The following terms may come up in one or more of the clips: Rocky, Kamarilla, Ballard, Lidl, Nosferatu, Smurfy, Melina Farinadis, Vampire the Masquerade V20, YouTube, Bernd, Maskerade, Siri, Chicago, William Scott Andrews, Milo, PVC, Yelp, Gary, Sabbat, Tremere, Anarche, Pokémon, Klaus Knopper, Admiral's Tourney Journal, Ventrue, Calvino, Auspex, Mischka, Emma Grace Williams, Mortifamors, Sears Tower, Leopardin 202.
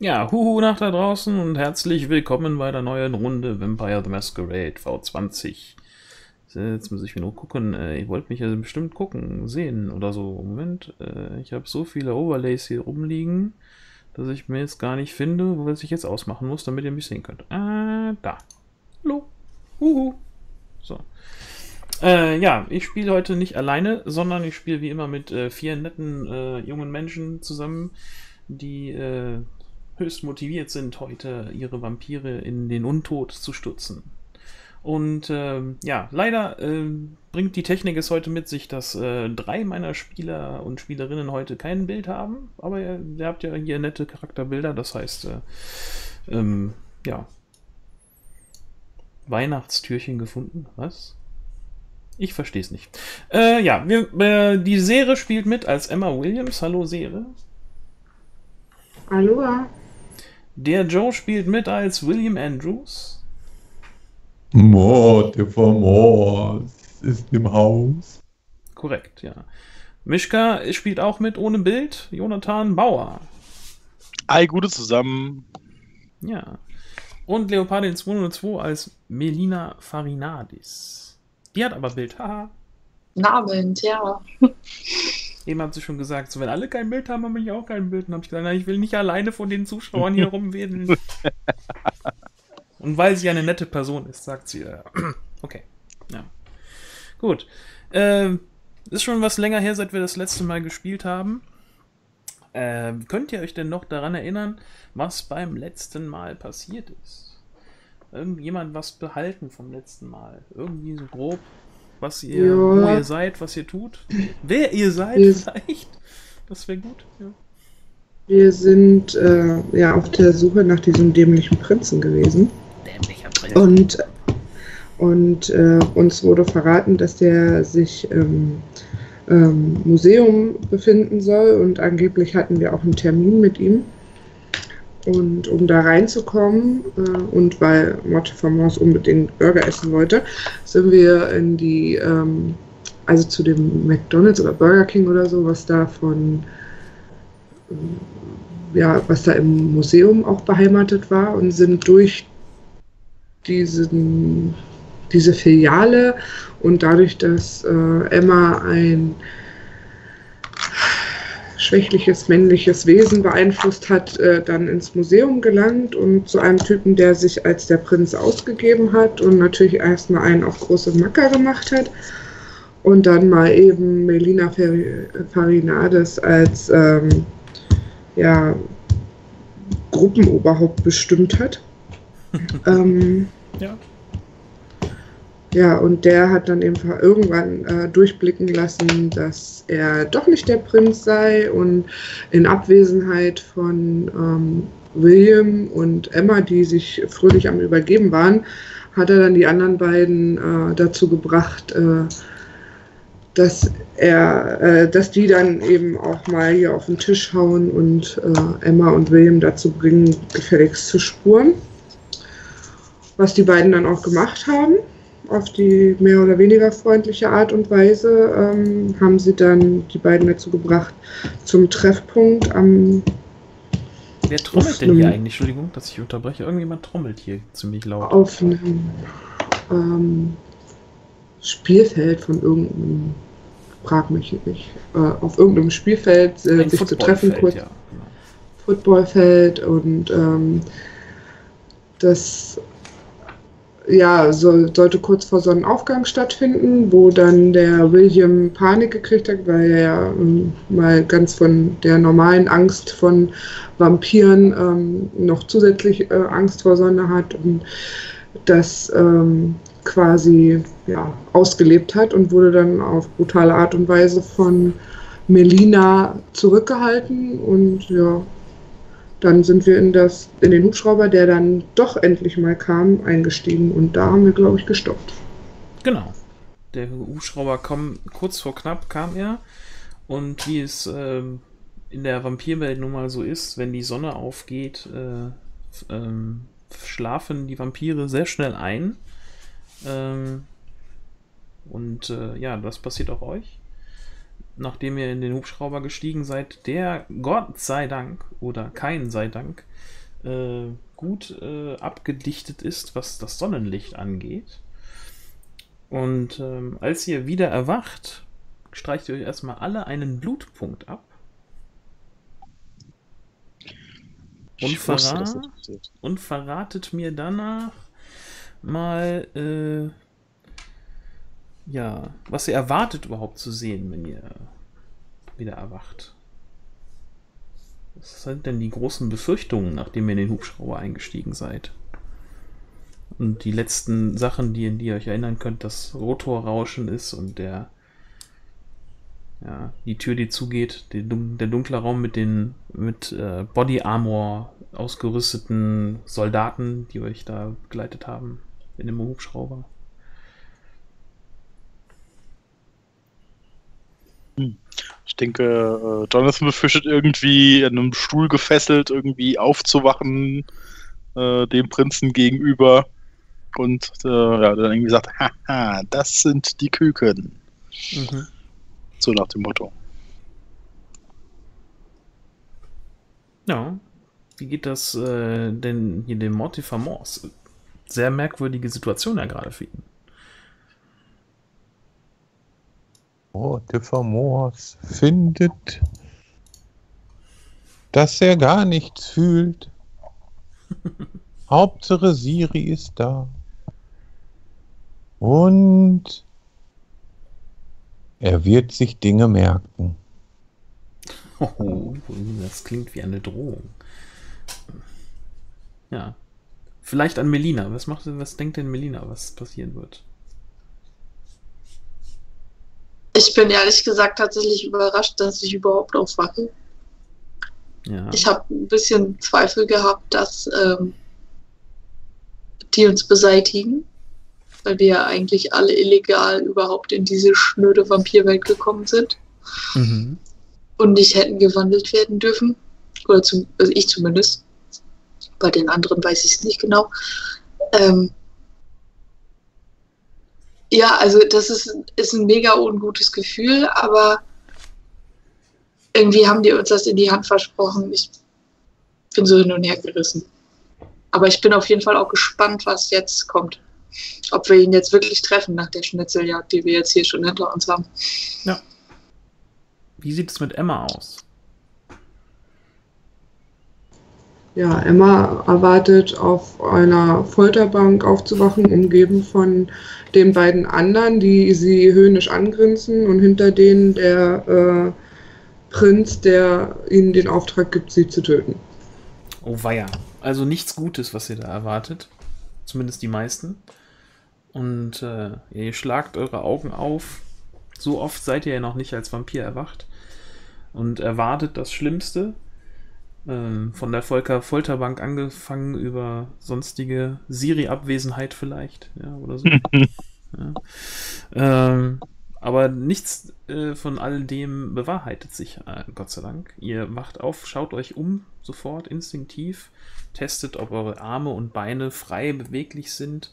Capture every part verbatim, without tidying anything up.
Ja, huhu nach da draußen und herzlich willkommen bei der neuen Runde Vampire the Masquerade V zwanzig. Jetzt muss ich mir nur gucken, ich wollte mich ja bestimmt gucken, sehen oder so. Moment, ich habe so viele Overlays hier rumliegen, dass ich mir jetzt gar nicht finde, was ich jetzt ausmachen muss, damit ihr mich sehen könnt. Ah, da. Hallo. Huhu. So. Äh, ja, ich spiele heute nicht alleine, sondern ich spiele wie immer mit äh, vier netten äh, jungen Menschen zusammen, die... Äh, höchst motiviert sind, heute ihre Vampire in den Untod zu stürzen. Und äh, ja, leider äh, bringt die Technik es heute mit sich, dass äh, drei meiner Spieler und Spielerinnen heute kein Bild haben, aber ihr, ihr habt ja hier nette Charakterbilder, das heißt, äh, ähm, ja, Weihnachtstürchen gefunden, was? Ich verstehe es nicht. Äh, ja, wir, äh, die Serie spielt mit als Emma Williams. Hallo Serie. Hallo. Der Joe spielt mit als William Andrews. Mord, der Vermord ist im Haus. Korrekt, ja. Mischka spielt auch mit ohne Bild. Jonathan Bauer. Ei, gute zusammen. Ja. Und Leopardin zwei null zwei als Melina Farinadis. Die hat aber Bild, haha. Guten Abend, ja. Eben hat sie schon gesagt, so, wenn alle kein Bild haben, habe ich auch kein Bild. Und habe ich gesagt, na, ich will nicht alleine von den Zuschauern hier rumwedeln. Und weil sie eine nette Person ist, sagt sie, äh, okay, ja. Gut. Äh, ist schon was länger her, seit wir das letzte Mal gespielt haben. Äh, könnt ihr euch denn noch daran erinnern, was beim letzten Mal passiert ist? Irgendjemand was behalten vom letzten Mal? Irgendwie so grob. Was ihr, ja. Wo ihr seid, was ihr tut. Wer ihr seid, wir vielleicht. Das wäre gut. Ja. Wir sind äh, ja auf der Suche nach diesem dämlichen Prinzen gewesen. Dämlicher Prinz. Und, und äh, uns wurde verraten, dass der sich im ähm, ähm, Museum befinden soll. Und angeblich hatten wir auch einen Termin mit ihm. Und um da reinzukommen äh, und weil Motte vom Haus unbedingt Burger essen wollte, sind wir in die, ähm, also zu dem McDonald's oder Burger King oder so, was da von, äh, ja, was da im Museum auch beheimatet war, und sind durch diesen, diese Filiale und dadurch, dass äh, Emma ein schwächliches männliches Wesen beeinflusst hat, äh, dann ins Museum gelangt und zu einem Typen, der sich als der Prinz ausgegeben hat und natürlich erstmal einen auf große Macker gemacht hat und dann mal eben Melina Farinadis als ähm, ja, Gruppenoberhaupt bestimmt hat. ähm, ja. Ja, und der hat dann eben irgendwann äh, durchblicken lassen, dass er doch nicht der Prinz sei, und in Abwesenheit von ähm, William und Emma, die sich fröhlich am Übergeben waren, hat er dann die anderen beiden äh, dazu gebracht, äh, dass, er, äh, dass die dann eben auch mal hier auf den Tisch hauen und äh, Emma und William dazu bringen, gefälligst zu spuren, was die beiden dann auch gemacht haben. Auf die mehr oder weniger freundliche Art und Weise ähm, haben sie dann die beiden dazu gebracht, zum Treffpunkt am... Wer trommelt denn hier eigentlich? Entschuldigung, dass ich unterbreche. Irgendjemand trommelt hier ziemlich laut. Auf einem ähm, Spielfeld von irgendeinem... Frag mich nicht. Äh, auf irgendeinem Spielfeld äh, sich zu treffen. Kurz, ja. Genau. Footballfeld und ähm, das... Ja, soll, sollte kurz vor Sonnenaufgang stattfinden, wo dann der William Panik gekriegt hat, weil er ja ähm, mal ganz von der normalen Angst von Vampiren ähm, noch zusätzlich äh, Angst vor Sonne hat und das ähm, quasi ja, ausgelebt hat und wurde dann auf brutale Art und Weise von Melina zurückgehalten und ja. Dann sind wir in, das, in den Hubschrauber, der dann doch endlich mal kam, eingestiegen. Und da haben wir, glaube ich, gestoppt. Genau. Der Hubschrauber kam kurz vor knapp, kam er. Und wie es äh, in der Vampirwelt nun mal so ist, wenn die Sonne aufgeht, äh, ähm, schlafen die Vampire sehr schnell ein. Ähm, und äh, ja, das passiert auch euch. nachdem ihr in den Hubschrauber gestiegen seid, der Gott sei Dank oder kein sei Dank äh, gut äh, abgedichtet ist, was das Sonnenlicht angeht. Und ähm, als ihr wieder erwacht, streicht ihr euch erstmal alle einen Blutpunkt ab. Und, verra wusste, das und verratet mir danach mal, äh, ja, was ihr erwartet überhaupt zu sehen, wenn ihr wieder erwacht. Was sind denn die großen Befürchtungen, nachdem ihr in den Hubschrauber eingestiegen seid? Und die letzten Sachen, die, in die ihr euch erinnern könnt, das Rotorrauschen ist und der, ja, die Tür, die zugeht, der, der dunkle Raum mit den mit äh, Body Armor ausgerüsteten Soldaten, die euch da begleitet haben in dem Hubschrauber. Ich denke, Jonathan befürchtet irgendwie, an einem Stuhl gefesselt, irgendwie aufzuwachen, äh, dem Prinzen gegenüber, und äh, ja, dann irgendwie sagt, haha, das sind die Küken. Mhm. So nach dem Motto. Ja, wie geht das äh, denn hier dem Mortifamors? Sehr merkwürdige Situation ja gerade für ihn. Mortifamors findet, dass er gar nichts fühlt. Hauptsache Siri ist da. Und er wird sich Dinge merken. Oh, das klingt wie eine Drohung. Ja. Vielleicht an Melina. Was macht, was denkt denn Melina, was passieren wird? Ich bin ehrlich gesagt tatsächlich überrascht, dass ich überhaupt aufwache. Ja. Ich habe ein bisschen Zweifel gehabt, dass ähm, die uns beseitigen, weil wir ja eigentlich alle illegal überhaupt in diese schnöde Vampirwelt gekommen sind. Mhm. Und nicht hätten gewandelt werden dürfen. Oder zum, also ich zumindest. Bei den anderen weiß ich es nicht genau. Ähm, ja, also das ist, ist ein mega ungutes Gefühl, aber irgendwie haben die uns das in die Hand versprochen. Ich bin so hin und her gerissen. Aber ich bin auf jeden Fall auch gespannt, was jetzt kommt. Ob wir ihn jetzt wirklich treffen nach der Schnitzeljagd, die wir jetzt hier schon hinter uns haben. Ja. Wie sieht es mit Emma aus? Ja, Emma erwartet, auf einer Folterbank aufzuwachen, umgeben von den beiden anderen, die sie höhnisch angrinsen, und hinter denen der äh, Prinz, der ihnen den Auftrag gibt, sie zu töten. Oh weia. Also nichts Gutes, was ihr da erwartet. Zumindest die meisten. Und äh, ihr schlagt eure Augen auf. So oft seid ihr ja noch nicht als Vampir erwacht. Und erwartet das Schlimmste. Ähm, von der Volker Folterbank angefangen über sonstige Siri-Abwesenheit vielleicht. Ja, oder so. Ja. Ähm, aber nichts äh, von all dem bewahrheitet sich, äh, Gott sei Dank. Ihr wacht auf, schaut euch um, sofort, instinktiv. Testet, ob eure Arme und Beine frei beweglich sind.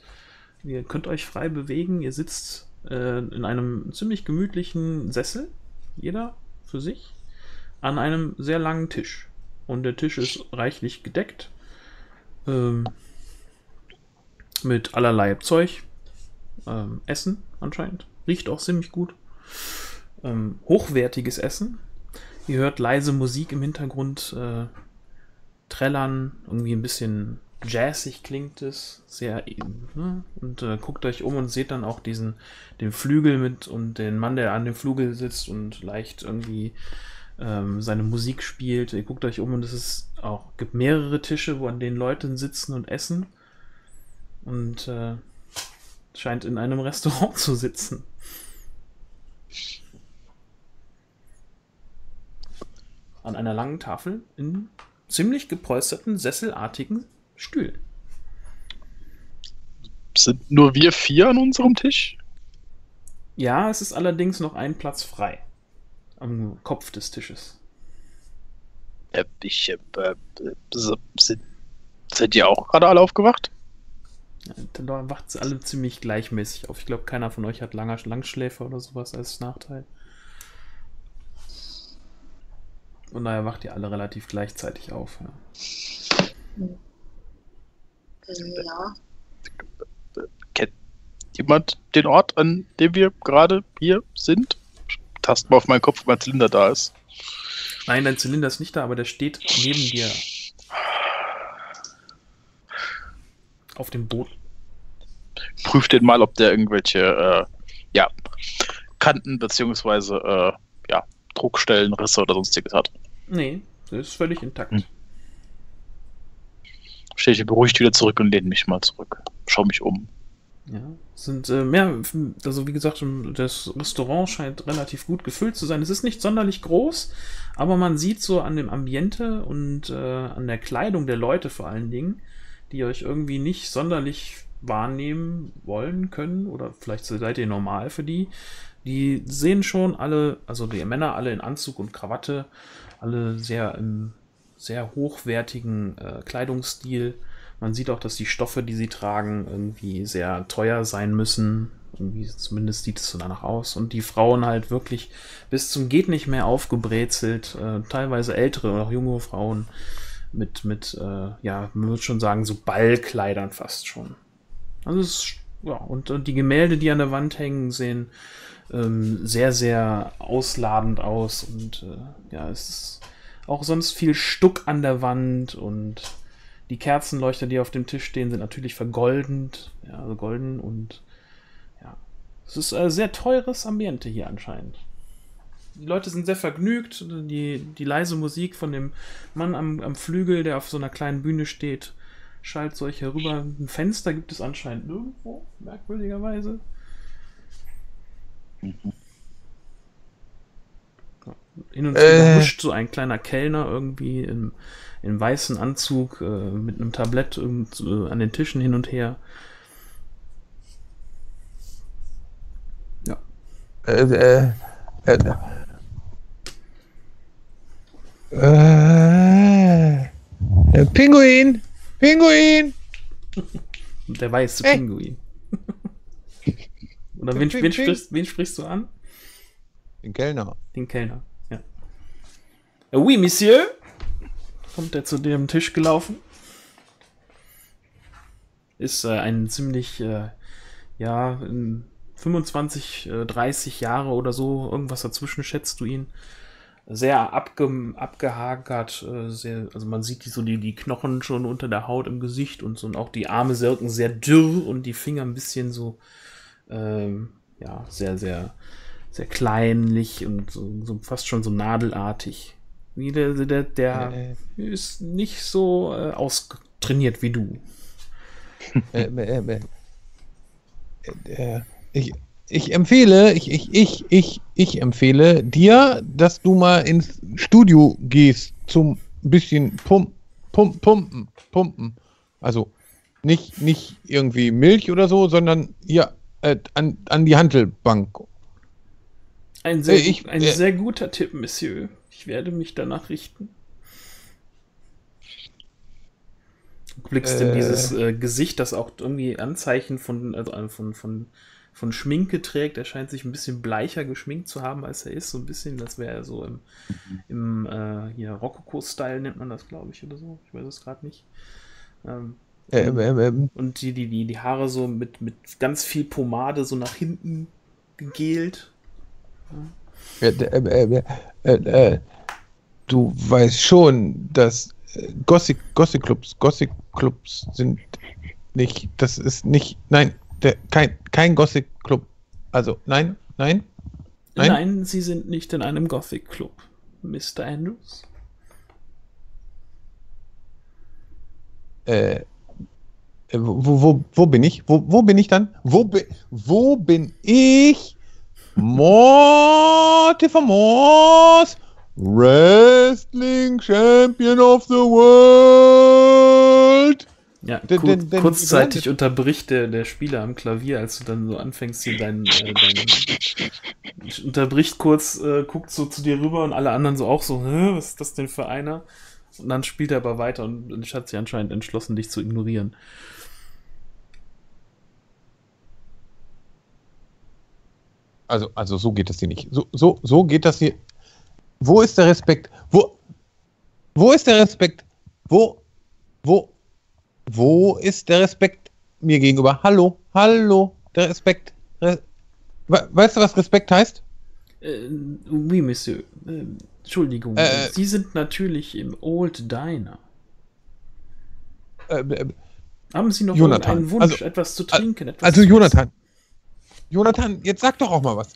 Ihr könnt euch frei bewegen. Ihr sitzt äh, in einem ziemlich gemütlichen Sessel, jeder für sich, an einem sehr langen Tisch. Und der Tisch ist reichlich gedeckt ähm, mit allerlei Zeug. Ähm, Essen anscheinend. Riecht auch ziemlich gut. Ähm, hochwertiges Essen. Ihr hört leise Musik im Hintergrund äh, trällern. Irgendwie ein bisschen jazzig klingt es, sehr eben, ne? Und äh, guckt euch um und seht dann auch diesen, den Flügel mit und den Mann, der an dem Flügel sitzt und leicht irgendwie ähm, seine Musik spielt. Ihr guckt euch um und es ist auch, gibt mehrere Tische, wo an denen Leute sitzen und essen, und äh, scheint in einem Restaurant zu sitzen. An einer langen Tafel in ziemlich gepolsterten, sesselartigen Stühl. Sind nur wir vier an unserem Tisch? Ja, es ist allerdings noch ein Platz frei. Am Kopf des Tisches. Ich, äh, sind, sind die auch gerade alle aufgewacht? Ja, da wacht es alle ziemlich gleichmäßig auf. Ich glaube, keiner von euch hat langer Langschläfer oder sowas als Nachteil. Und naja, wacht ihr alle relativ gleichzeitig auf. Ja. Ja. Kennt jemand den Ort, an dem wir gerade hier sind? Tast mal auf meinen Kopf, ob mein Zylinder da ist. Nein, dein Zylinder ist nicht da, aber der steht neben dir. Auf dem Boden. Prüf den mal, ob der irgendwelche äh, ja, Kanten beziehungsweise äh, ja, Druckstellen, Risse oder sonstiges hat. Nee, das ist völlig intakt. Hm. Stehe ich beruhigt wieder zurück und lehne mich mal zurück. Schau mich um. Ja, sind äh, mehr, also wie gesagt, das Restaurant scheint relativ gut gefüllt zu sein. Es ist nicht sonderlich groß, aber man sieht so an dem Ambiente und äh, an der Kleidung der Leute vor allen Dingen, die euch irgendwie nicht sonderlich wahrnehmen wollen können, oder vielleicht seid ihr normal für die, die sehen schon alle, also die Männer alle in Anzug und Krawatte, alle sehr im sehr hochwertigen äh, Kleidungsstil. Man sieht auch, dass die Stoffe, die sie tragen, irgendwie sehr teuer sein müssen. Irgendwie zumindest sieht es so danach aus. Und die Frauen halt wirklich bis zum geht nicht mehr aufgebrezelt, äh, teilweise ältere oder auch junge Frauen mit, mit äh, ja, man würde schon sagen, so Ballkleidern fast schon. Also es, ja, und, und die Gemälde, die an der Wand hängen, sehen ähm, sehr, sehr ausladend aus. Und äh, ja, es ist auch sonst viel Stuck an der Wand, und die Kerzenleuchter, die auf dem Tisch stehen, sind natürlich vergoldend, ja, also golden, und ja, es ist ein sehr teures Ambiente hier anscheinend. Die Leute sind sehr vergnügt, die, die leise Musik von dem Mann am, am Flügel, der auf so einer kleinen Bühne steht, schallt so euch herüber. Ein Fenster gibt es anscheinend nirgendwo, merkwürdigerweise. Mhm. Hin und wieder huscht so ein kleiner Kellner irgendwie im, im weißen Anzug äh, mit einem Tablett irgend, äh, an den Tischen hin und her. Ja. Äh, äh, äh, äh, Pinguin! Pinguin! Der weiße hey. Pinguin. Oder wen, wen, sprichst, wen sprichst du an? Den Kellner. Den Kellner. Oui, Monsieur! Kommt er zu dem Tisch gelaufen. Ist äh, ein ziemlich, äh, ja, fünfundzwanzig, äh, dreißig Jahre oder so, irgendwas dazwischen schätzt du ihn. Sehr abge abgehagert, äh, sehr, also man sieht die, so die, die Knochen schon unter der Haut im Gesicht und so, und auch die Arme wirken sehr dürr und die Finger ein bisschen so, ähm, ja, sehr, sehr, sehr kleinlich und so, so fast schon so nadelartig. Der, der, der äh, ist nicht so äh, austrainiert wie du. Äh, äh, äh, ich, ich empfehle, ich, ich, ich, ich, ich empfehle dir, dass du mal ins Studio gehst zum bisschen pump, pump, pumpen, pumpen. Also nicht, nicht irgendwie Milch oder so, sondern ja, äh, an, an die Hantelbank. Ein sehr, äh, ich, ein äh, sehr guter Tipp, Monsieur. Ich werde mich danach richten. Du blickst äh, in dieses äh, Gesicht, das auch irgendwie Anzeichen von, also von, von, von Schminke trägt. Er scheint sich ein bisschen bleicher geschminkt zu haben, als er ist. So ein bisschen, das wäre so im, im äh, hier Rokoko-Style nennt man das, glaube ich, oder so. Ich weiß es gerade nicht. Ähm, äh, äh, äh, und die, die, die, die Haare so mit, mit ganz viel Pomade so nach hinten gegelt. Ja. Äh, äh, äh, äh, du weißt schon, dass Gothic, Gothic Clubs, Gothic Clubs sind nicht, das ist nicht, nein, der, kein, kein Gothic Club. Also, nein, nein, nein. Nein, sie sind nicht in einem Gothic Club, Mister Andrews. Äh, wo, wo, wo bin ich? Wo, wo bin ich dann? Wo, be, wo bin ich? Morty von Mors, Wrestling Champion of the World. Ja, den, kur den, den, kurzzeitig den, unterbricht der, der Spieler am Klavier, als du dann so anfängst hier deinen... Äh, dein, unterbricht kurz, äh, guckt so zu dir rüber und alle anderen so auch so, hä, was ist das denn für einer? Und dann spielt er aber weiter und, und hat sich anscheinend entschlossen, dich zu ignorieren. Also, also so geht das hier nicht. So, so, so geht das hier. Wo ist der Respekt? Wo, Wo ist der Respekt? Wo, wo, wo ist der Respekt mir gegenüber? Hallo, hallo, der Respekt. Re- We- weißt du, was Respekt heißt? Äh, oui, Monsieur. Äh, Entschuldigung, äh, Sie sind natürlich im Old Diner. Äh, äh, Haben Sie noch Jonathan, einen Wunsch, also, etwas zu trinken? Etwas also zu Jonathan, Jonathan, jetzt sag doch auch mal was.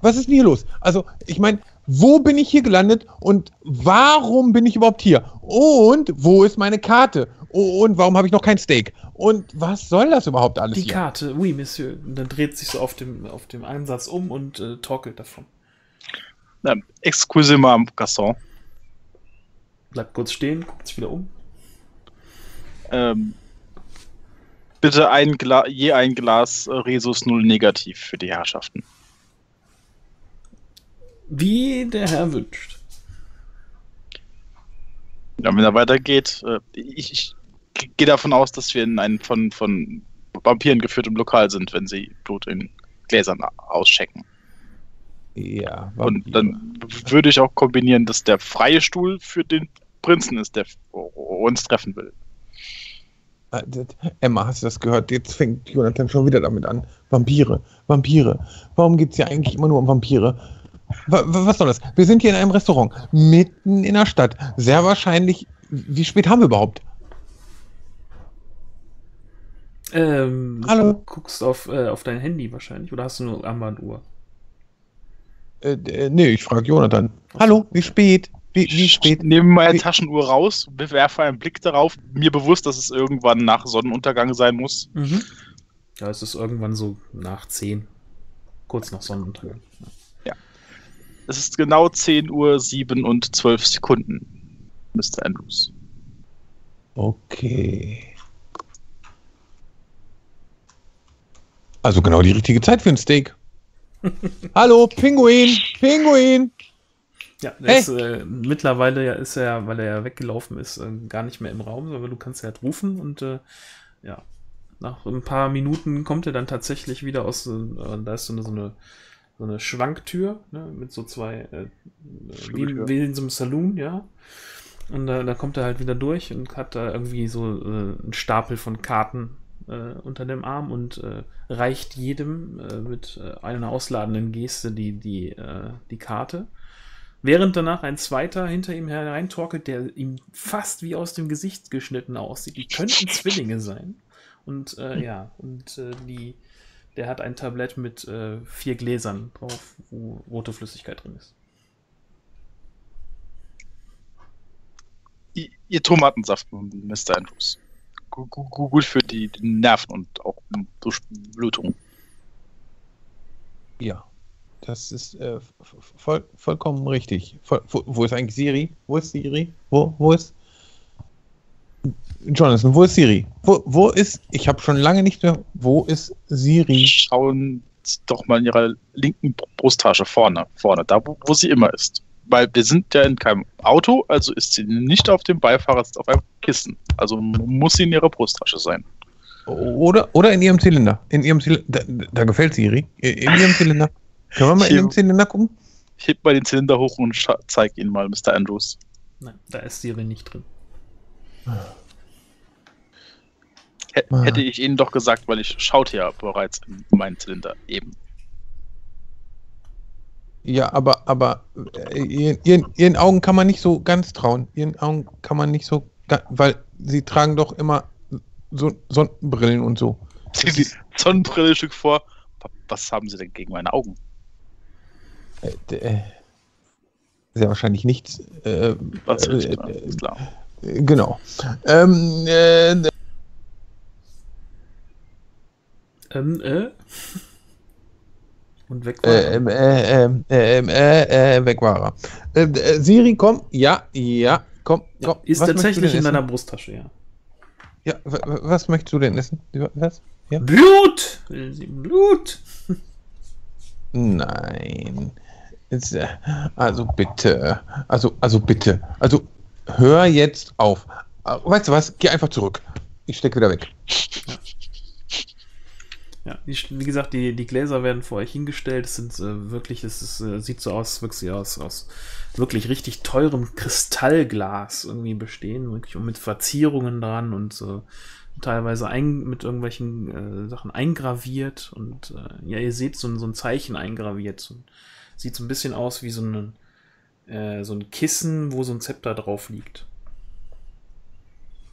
Was ist denn hier los? Also, ich meine, wo bin ich hier gelandet und warum bin ich überhaupt hier? Und wo ist meine Karte? Und warum habe ich noch kein Steak? Und was soll das überhaupt alles hier? Die Karte, oui, Monsieur. Und dann dreht sich so auf dem, auf dem einen Satz um und äh, torkelt davon. Na, excusez-moi, Gaston. Bleibt kurz stehen, guckt sich wieder um. Ähm... Bitte ein Gla- je ein Glas Resus null negativ für die Herrschaften. Wie der Herr wünscht. Ja, wenn er weitergeht, ich, ich gehe davon aus, dass wir in einem von, von Vampiren geführtem Lokal sind, wenn sie Blut in Gläsern ausschecken. Ja. Vampire. Und dann würde ich auch kombinieren, dass der freie Stuhl für den Prinzen ist, der uns treffen will. Emma, hast du das gehört? Jetzt fängt Jonathan schon wieder damit an. Vampire, Vampire. Warum geht es hier eigentlich immer nur um Vampire? W- was soll das? Wir sind hier in einem Restaurant, mitten in der Stadt. Sehr wahrscheinlich, wie spät haben wir überhaupt? Ähm, Hallo? Du guckst auf, äh, auf dein Handy wahrscheinlich, oder hast du nur Armbanduhr? Äh, äh, nee, ich frage Jonathan. Hallo, wie spät? Wie, wie spät? Ich nehme meine wie? Taschenuhr raus, werfe einen Blick darauf, mir bewusst, dass es irgendwann nach Sonnenuntergang sein muss. Mhm. Ja, es ist irgendwann so nach zehn, kurz nach Sonnenuntergang. Ja, es ist genau zehn Uhr sieben und zwölf Sekunden, Mister Andrews. Okay. Also genau die richtige Zeit für ein Steak. Hallo, Pinguin, Pinguin! Ja, hey. Ist, äh, mittlerweile ist er, weil er ja weggelaufen ist, äh, gar nicht mehr im Raum, aber du kannst ja halt rufen und äh, ja, nach ein paar Minuten kommt er dann tatsächlich wieder aus, äh, da ist so eine, so eine, so eine Schwanktür, ne, mit so zwei, äh, wie, wie in so einem Saloon, ja, und äh, da kommt er halt wieder durch und hat da irgendwie so äh, einen Stapel von Karten äh, unter dem Arm und äh, reicht jedem äh, mit äh, einer ausladenden Geste die, die, äh, die Karte. Während danach ein zweiter hinter ihm hereintorkelt, der ihm fast wie aus dem Gesicht geschnitten aussieht. Die könnten Zwillinge sein. Und äh, ja, und äh, die, der hat ein Tablett mit äh, vier Gläsern drauf, wo rote Flüssigkeit drin ist. Ihr Tomatensaft, Mister Andrews. Gut für die Nerven und auch Durchblutung. Ja. Das ist äh, voll, vollkommen richtig. Voll, wo, wo ist eigentlich Siri? Wo ist Siri? Wo, wo ist... Jonathan, wo ist Siri? Wo, wo ist... Ich habe schon lange nicht mehr... Wo ist Siri? Schauen Sie doch mal in Ihrer linken Brusttasche vorne. Vorne, da wo, wo sie immer ist. Weil wir sind ja in keinem Auto, also ist sie nicht auf dem Beifahrersitz, auf einem Kissen. Also muss sie in ihrer Brusttasche sein. Oder, oder in ihrem Zylinder. In ihrem Zylinder. Da, da gefällt Siri. In ihrem Zylinder. Können wir mal in den Zylinder gucken? Ich heb mal den Zylinder hoch und scha- zeig ihn mal, Mister Andrews. Nein, da ist Siri nicht drin. H- ah. Hätte ich Ihnen doch gesagt, weil ich schaute ja bereits in meinen Zylinder eben. Ja, aber, aber äh, ihren, ihren Augen kann man nicht so ganz trauen. Ihren Augen kann man nicht so, ga- weil sie tragen doch immer so Sonnenbrillen und so. Sie Sonnenbrille Stück vor. Was haben Sie denn gegen meine Augen? Sehr wahrscheinlich nichts. Äh, Was äh, äh, ist klar. Genau. Ähm, äh, ähm, äh? Und weg war er. Ähm, äh, äh, äh, äh, weg war er. Äh, Siri, komm. Ja, ja, komm. komm. Ist was tatsächlich in deiner Brusttasche, ja. Ja, w- w- was möchtest du denn essen? Was? Ja? Blut! Will sie Blut? Nein. Also bitte. Also, also bitte. Also hör jetzt auf. Weißt du was? Geh einfach zurück. Ich stecke wieder weg. Ja, die, wie gesagt, die, die Gläser werden vor euch hingestellt. Es sind äh, wirklich, es ist, äh, sieht so aus, wirklich aus, aus wirklich richtig teurem Kristallglas irgendwie bestehen, wirklich und mit Verzierungen dran und äh, teilweise ein, mit irgendwelchen äh, Sachen eingraviert und äh, ja, ihr seht so, so ein Zeichen eingraviert. So, sieht so ein bisschen aus wie so ein, äh, so ein Kissen, wo so ein Zepter drauf liegt.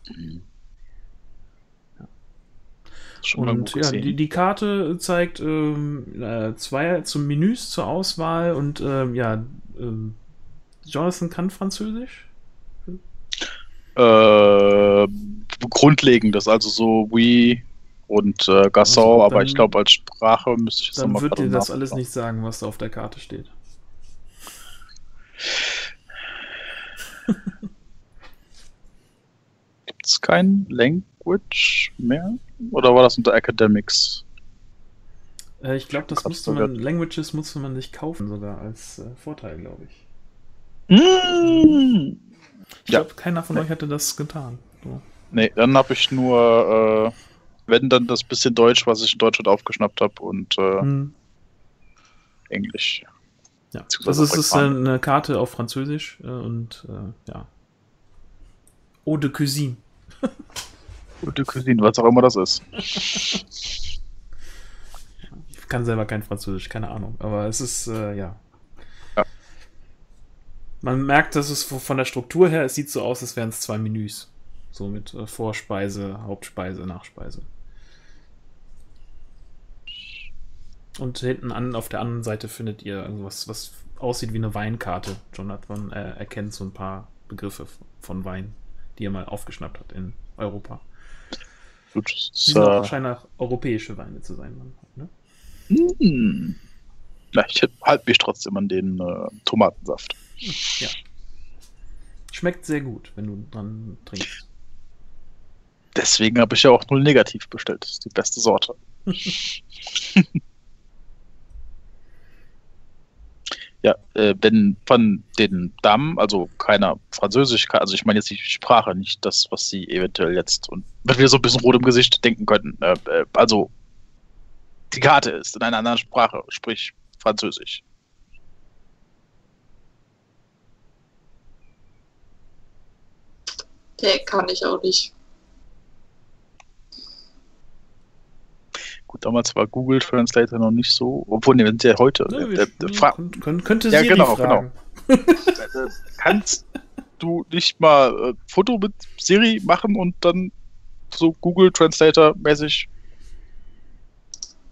Mhm. Und ja, die, die Karte zeigt ähm, äh, zwei zum Menüs zur Auswahl und ähm, ja, ähm, Jonathan kann Französisch? Äh, grundlegendes, also so oui und äh, Gasson, also aber ich glaube als Sprache müsste ich es nochmal verraten. Dann wird dir das alles nicht sagen, was da auf der Karte steht. Gibt es keinen Language mehr? Oder war das unter Academics? Äh, ich glaube, das musste man, Languages musste man nicht kaufen, sogar als äh, Vorteil, glaube ich. Mm. Ich ja. glaube, keiner von nee. euch hätte das getan. So. Nee, dann habe ich nur, äh, wenn dann das bisschen Deutsch, was ich in Deutschland aufgeschnappt habe, und äh, hm. Englisch. Ja. Das ist, ist eine Karte auf Französisch äh, und äh, ja. Eau de Cuisine. Gute Cuisine, was auch immer das ist. Ich kann selber kein Französisch, keine Ahnung. Aber es ist, äh, ja. ja. Man merkt, dass es von der Struktur her, es sieht so aus, als wären es zwei Menüs. So mit äh, Vorspeise, Hauptspeise, Nachspeise. Und hinten an, auf der anderen Seite findet ihr irgendwas, was aussieht wie eine Weinkarte. Jonathan äh, erkennt so ein paar Begriffe von Wein, die er mal aufgeschnappt hat in Europa. Die sind auch wahrscheinlich europäische Weine zu sein. Ne? Mm. Na, ich halte mich trotzdem an den äh, Tomatensaft. Ja. Schmeckt sehr gut, wenn du dran trinkst. Deswegen habe ich ja auch null negativ bestellt. Das ist die beste Sorte. Ja, äh, wenn von den Damen, also keiner Französisch kann, also ich meine jetzt die Sprache, nicht das, was sie eventuell jetzt, und wenn wir so ein bisschen rot im Gesicht denken könnten, äh, äh, also die Karte ist in einer anderen Sprache, sprich Französisch. Der kann ich auch nicht. Gut, damals war Google Translator noch nicht so, obwohl, ne, wenn sie ja heute... Ja, äh, äh, könnte, könnte, könnte Siri ja, genau, fragen. Genau. Kannst du nicht mal ein äh, Foto mit Siri machen und dann so Google Translator-mäßig...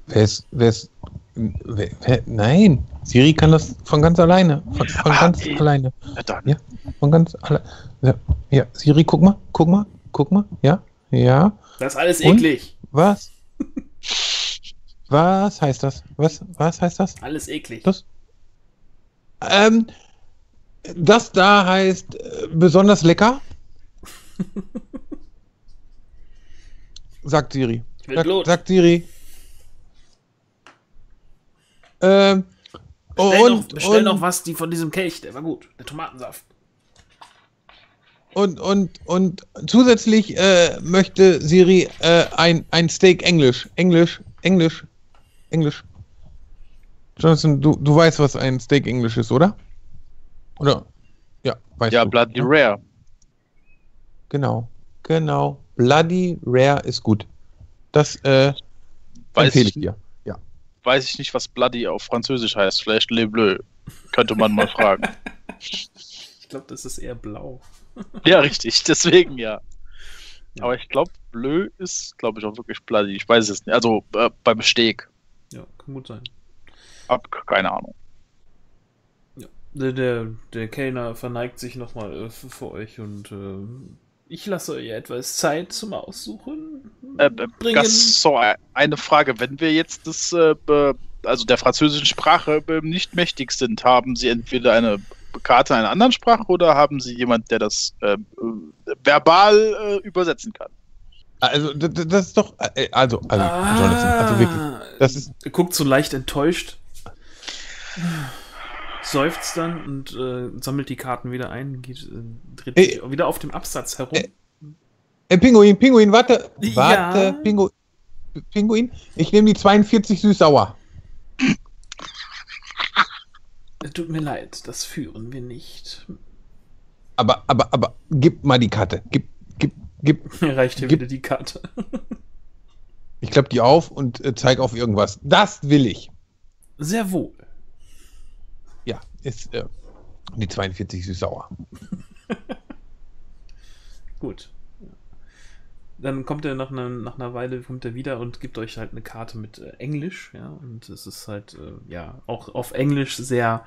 Wer ist, wer ist, wer, wer, nein, Siri kann das von ganz alleine. Von, von ah, ganz ey. alleine. Ja, ja, von ganz alleine. Ja, ja, Siri, guck mal, guck mal, guck mal, ja, ja. Das ist alles und? Eklig. Was? Was heißt das? Was, was heißt das? Alles eklig. Das, ähm, das da heißt äh, besonders lecker. Sagt Siri. Ich will Sag, Blut. Sagt Siri. Ähm, bestell und, noch, bestell und, noch was, die von diesem Kelch, der war gut. Der Tomatensaft. Und, und, und zusätzlich äh, möchte Siri äh, ein, ein Steak Englisch. Englisch. Englisch. Englisch. Jonathan, du, du weißt, was ein Steak Englisch ist, oder? Oder? Ja, weißt ja, du. Ja, Bloody Rare. Genau. Genau. Bloody Rare ist gut. Das äh, weiß empfehle ich dir. Ja. Weiß ich nicht, was Bloody auf Französisch heißt. Vielleicht Le Bleu. Könnte man mal fragen. Ich glaube, das ist eher blau. Ja, richtig, deswegen ja. ja. Aber ich glaube, Bleu ist, glaube ich, auch wirklich Bloody. Ich weiß es nicht. Also äh, beim Steak. Ja, kann gut sein. Ab, keine Ahnung. Ja. Der, der, der Kellner verneigt sich nochmal äh, vor euch und äh, ich lasse euch etwas Zeit zum Aussuchen. Äh, äh, Gaston, eine Frage. Wenn wir jetzt das, äh, also der französischen Sprache äh, nicht mächtig sind, haben Sie entweder eine Karte in einer anderen Sprache oder haben Sie jemanden, der das äh, verbal äh, übersetzen kann? Also, das, das ist doch. Äh, also, also, ah, Jonathan, also wirklich. Das ist guckt so leicht enttäuscht, seufzt dann und äh, sammelt die Karten wieder ein, geht, äh, dreht sich äh, wieder auf dem Absatz herum. Äh, äh, Pinguin, Pinguin, warte! Warte, ja. Pinguin. Pinguin. Ich nehme die zweiundvierzig süß-sauer. Tut mir leid, das führen wir nicht. Aber, aber, aber, gib mal die Karte. Gib, gib, gib. Mir reicht hier gib. wieder die Karte. Ich klappe die auf und äh, zeige auf irgendwas. Das will ich. Sehr wohl. Ja, ist äh, die zweiundvierzig süß-sauer. Gut. Dann kommt er nach, ne, nach einer Weile kommt er wieder und gibt euch halt eine Karte mit äh, Englisch, ja, und es ist halt äh, ja auch auf Englisch sehr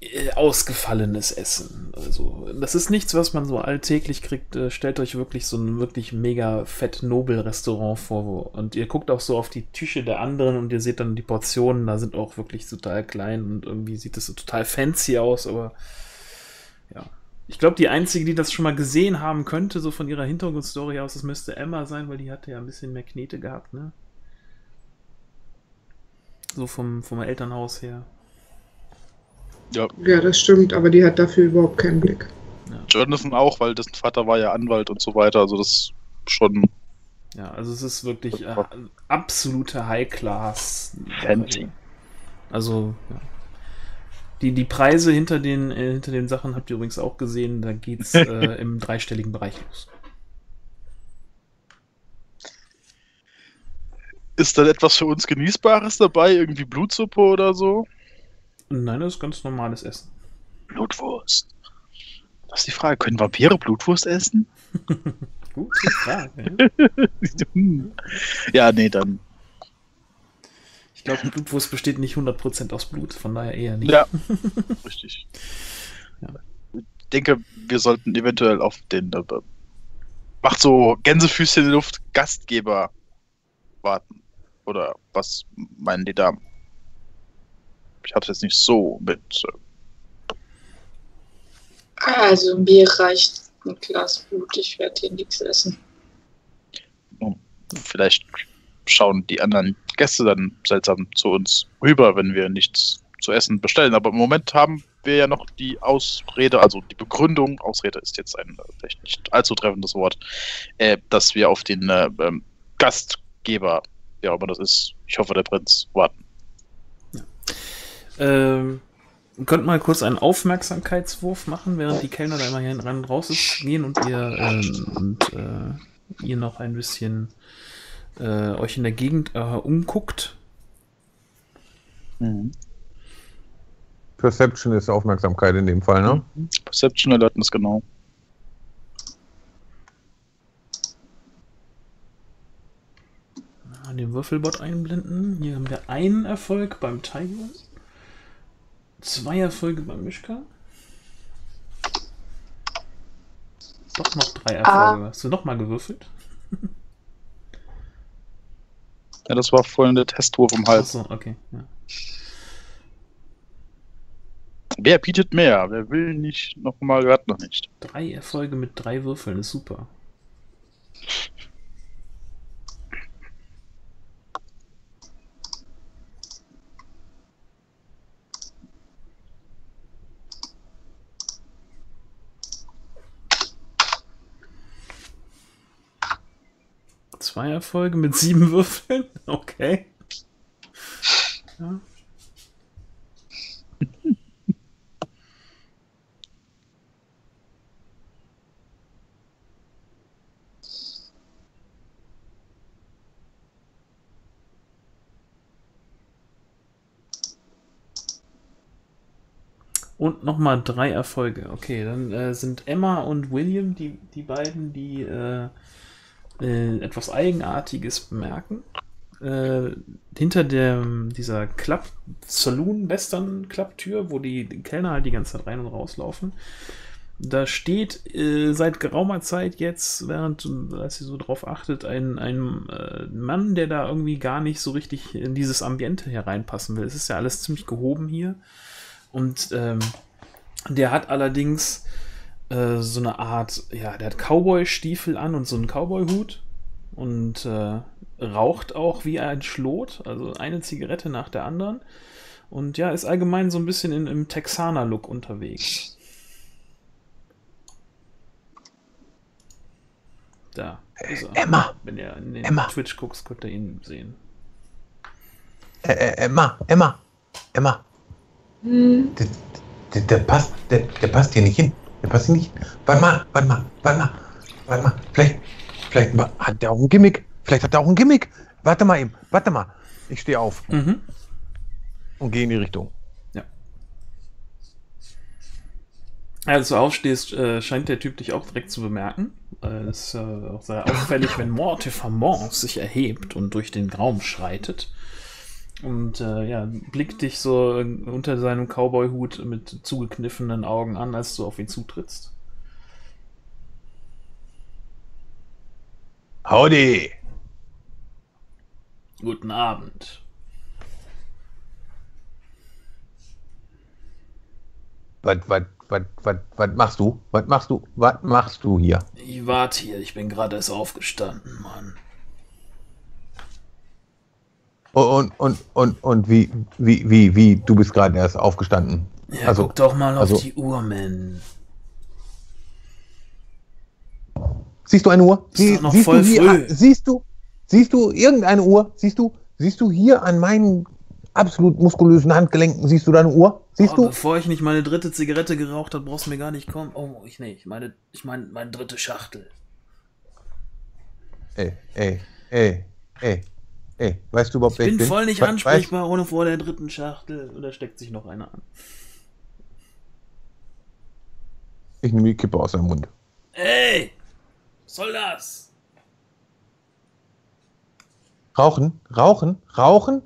äh, ausgefallenes Essen. Also das ist nichts, was man so alltäglich kriegt. Äh, stellt euch wirklich so ein wirklich mega fett Nobel Restaurant vor, wo, und ihr guckt auch so auf die Tische der anderen und ihr seht dann die Portionen, da sind auch wirklich total klein und irgendwie sieht das so total fancy aus, aber ja. Ich glaube, die Einzige, die das schon mal gesehen haben könnte, so von ihrer Hintergrundstory aus, das müsste Emma sein, weil die hatte ja ein bisschen mehr Knete gehabt, ne? So vom, vom Elternhaus her. Ja. Ja, das stimmt, aber die hat dafür überhaupt keinen Blick. Ja. Jonathan auch, weil dessen Vater war ja Anwalt und so weiter, also das schon... Ja, also es ist wirklich äh, absolute High-Class. Also, ja. Die, die Preise hinter den, äh, hinter den Sachen habt ihr übrigens auch gesehen, da geht es äh, im dreistelligen Bereich los. Ist dann etwas für uns Genießbares dabei? Irgendwie Blutsuppe oder so? Nein, das ist ganz normales Essen. Blutwurst. Das ist die Frage, können Vampire Blutwurst essen? Gute Frage. Ja, nee, dann... Ich glaube, Blutwurst besteht nicht hundert Prozent aus Blut, von daher eher nicht. Ja, richtig. Ja. Ich denke, wir sollten eventuell auf den... Äh, macht so Gänsefüßchen in die Luft, Gastgeber warten. Oder was meinen die Damen? Ich hab's jetzt nicht so mit... Äh also mir reicht ein Glas Blut, ich werde hier nichts essen. Oh, vielleicht... schauen die anderen Gäste dann seltsam zu uns rüber, wenn wir nichts zu essen bestellen. Aber im Moment haben wir ja noch die Ausrede, also die Begründung, Ausrede ist jetzt ein vielleicht nicht allzu treffendes Wort, äh, dass wir auf den äh, ähm, Gastgeber, ja, aber das ist, ich hoffe, der Prinz, warten. Ja. Ähm, ihr könnt mal kurz einen Aufmerksamkeitswurf machen, während die Kellner da immer hier rein und raus ist, gehen und ihr, ähm, und, äh, ihr noch ein bisschen... Äh, euch in der Gegend äh, umguckt. Mhm. Perception ist Aufmerksamkeit in dem Fall, ne? Mhm. Perception Alertness, genau. Na, den Würfelbot einblenden. Hier haben wir einen Erfolg beim Tiger. Zwei Erfolge beim Mischka. Doch noch drei Erfolge. Ah. Hast du nochmal gewürfelt? Ja, das war vorhin der Testwurf um halb. Achso, okay. Ja. Wer bietet mehr? Wer will nicht nochmal, wer hat noch nicht. Drei Erfolge mit drei Würfeln, ist super. Zwei Erfolge mit sieben Würfeln? Okay. Ja. Und nochmal drei Erfolge. Okay, dann äh, sind Emma und William die, die beiden, die... Äh, etwas Eigenartiges bemerken. Äh, hinter der, dieser Club Saloon Western Club Tür, wo die Kellner halt die ganze Zeit rein und rauslaufen, da steht äh, seit geraumer Zeit jetzt, während als ihr so drauf achtet, ein, ein äh, Mann, der da irgendwie gar nicht so richtig in dieses Ambiente hereinpassen will. Es ist ja alles ziemlich gehoben hier. Und ähm, der hat allerdings so eine Art, ja, der hat Cowboy-Stiefel an und so einen Cowboy-Hut und äh, raucht auch wie ein Schlot, also eine Zigarette nach der anderen und ja, ist allgemein so ein bisschen in, im Texaner-Look unterwegs. Da. Also, Emma! Wenn ihr in den Emma. Twitch guckst, könnt ihr ihn sehen. Äh, äh, Emma, Emma, Emma. Hm. Der, der, der, passt, der, der passt hier nicht hin. Der passt hier nicht hin. Warte mal, warte mal, warte mal, warte mal. Vielleicht, vielleicht hat der auch ein Gimmick. Vielleicht hat er auch ein Gimmick. Warte mal eben, warte mal. Ich stehe auf. Mhm. Und gehe in die Richtung. Ja. Als du aufstehst, scheint der Typ dich auch direkt zu bemerken. Es ist auch sehr auffällig, wenn Mortiferment sich erhebt und durch den Raum schreitet. Und äh, ja, blickt dich so unter seinem Cowboy-Hut mit zugekniffenen Augen an, als du auf ihn zutrittst. Howdy! Guten Abend. Was, was, was, was, was machst du? Was machst du? Was machst du hier? Ich warte hier, ich bin gerade erst aufgestanden, Mann. Und, und, und, und wie, wie, wie, wie, du bist gerade erst aufgestanden. Ja, also, guck doch mal auf also, die Uhr, Mann. Siehst du eine Uhr? Ist Sie, doch noch siehst, voll du hier, früh. siehst du, siehst du irgendeine Uhr? Siehst du, siehst du hier an meinen absolut muskulösen Handgelenken, siehst du deine Uhr? Siehst oh, du? Bevor ich nicht meine dritte Zigarette geraucht habe, brauchst du mir gar nicht kommen. Oh, ich nicht. Meine, ich meine, meine dritte Schachtel. Ey, ey, ey, ey. Ey, weißt du überhaupt, ich bin, bin voll nicht We ansprechbar, ohne vor der dritten Schachtel. Und da steckt sich noch einer an. Ich nehme die Kippe aus seinem Mund. Ey! Was soll das? Rauchen, rauchen, rauchen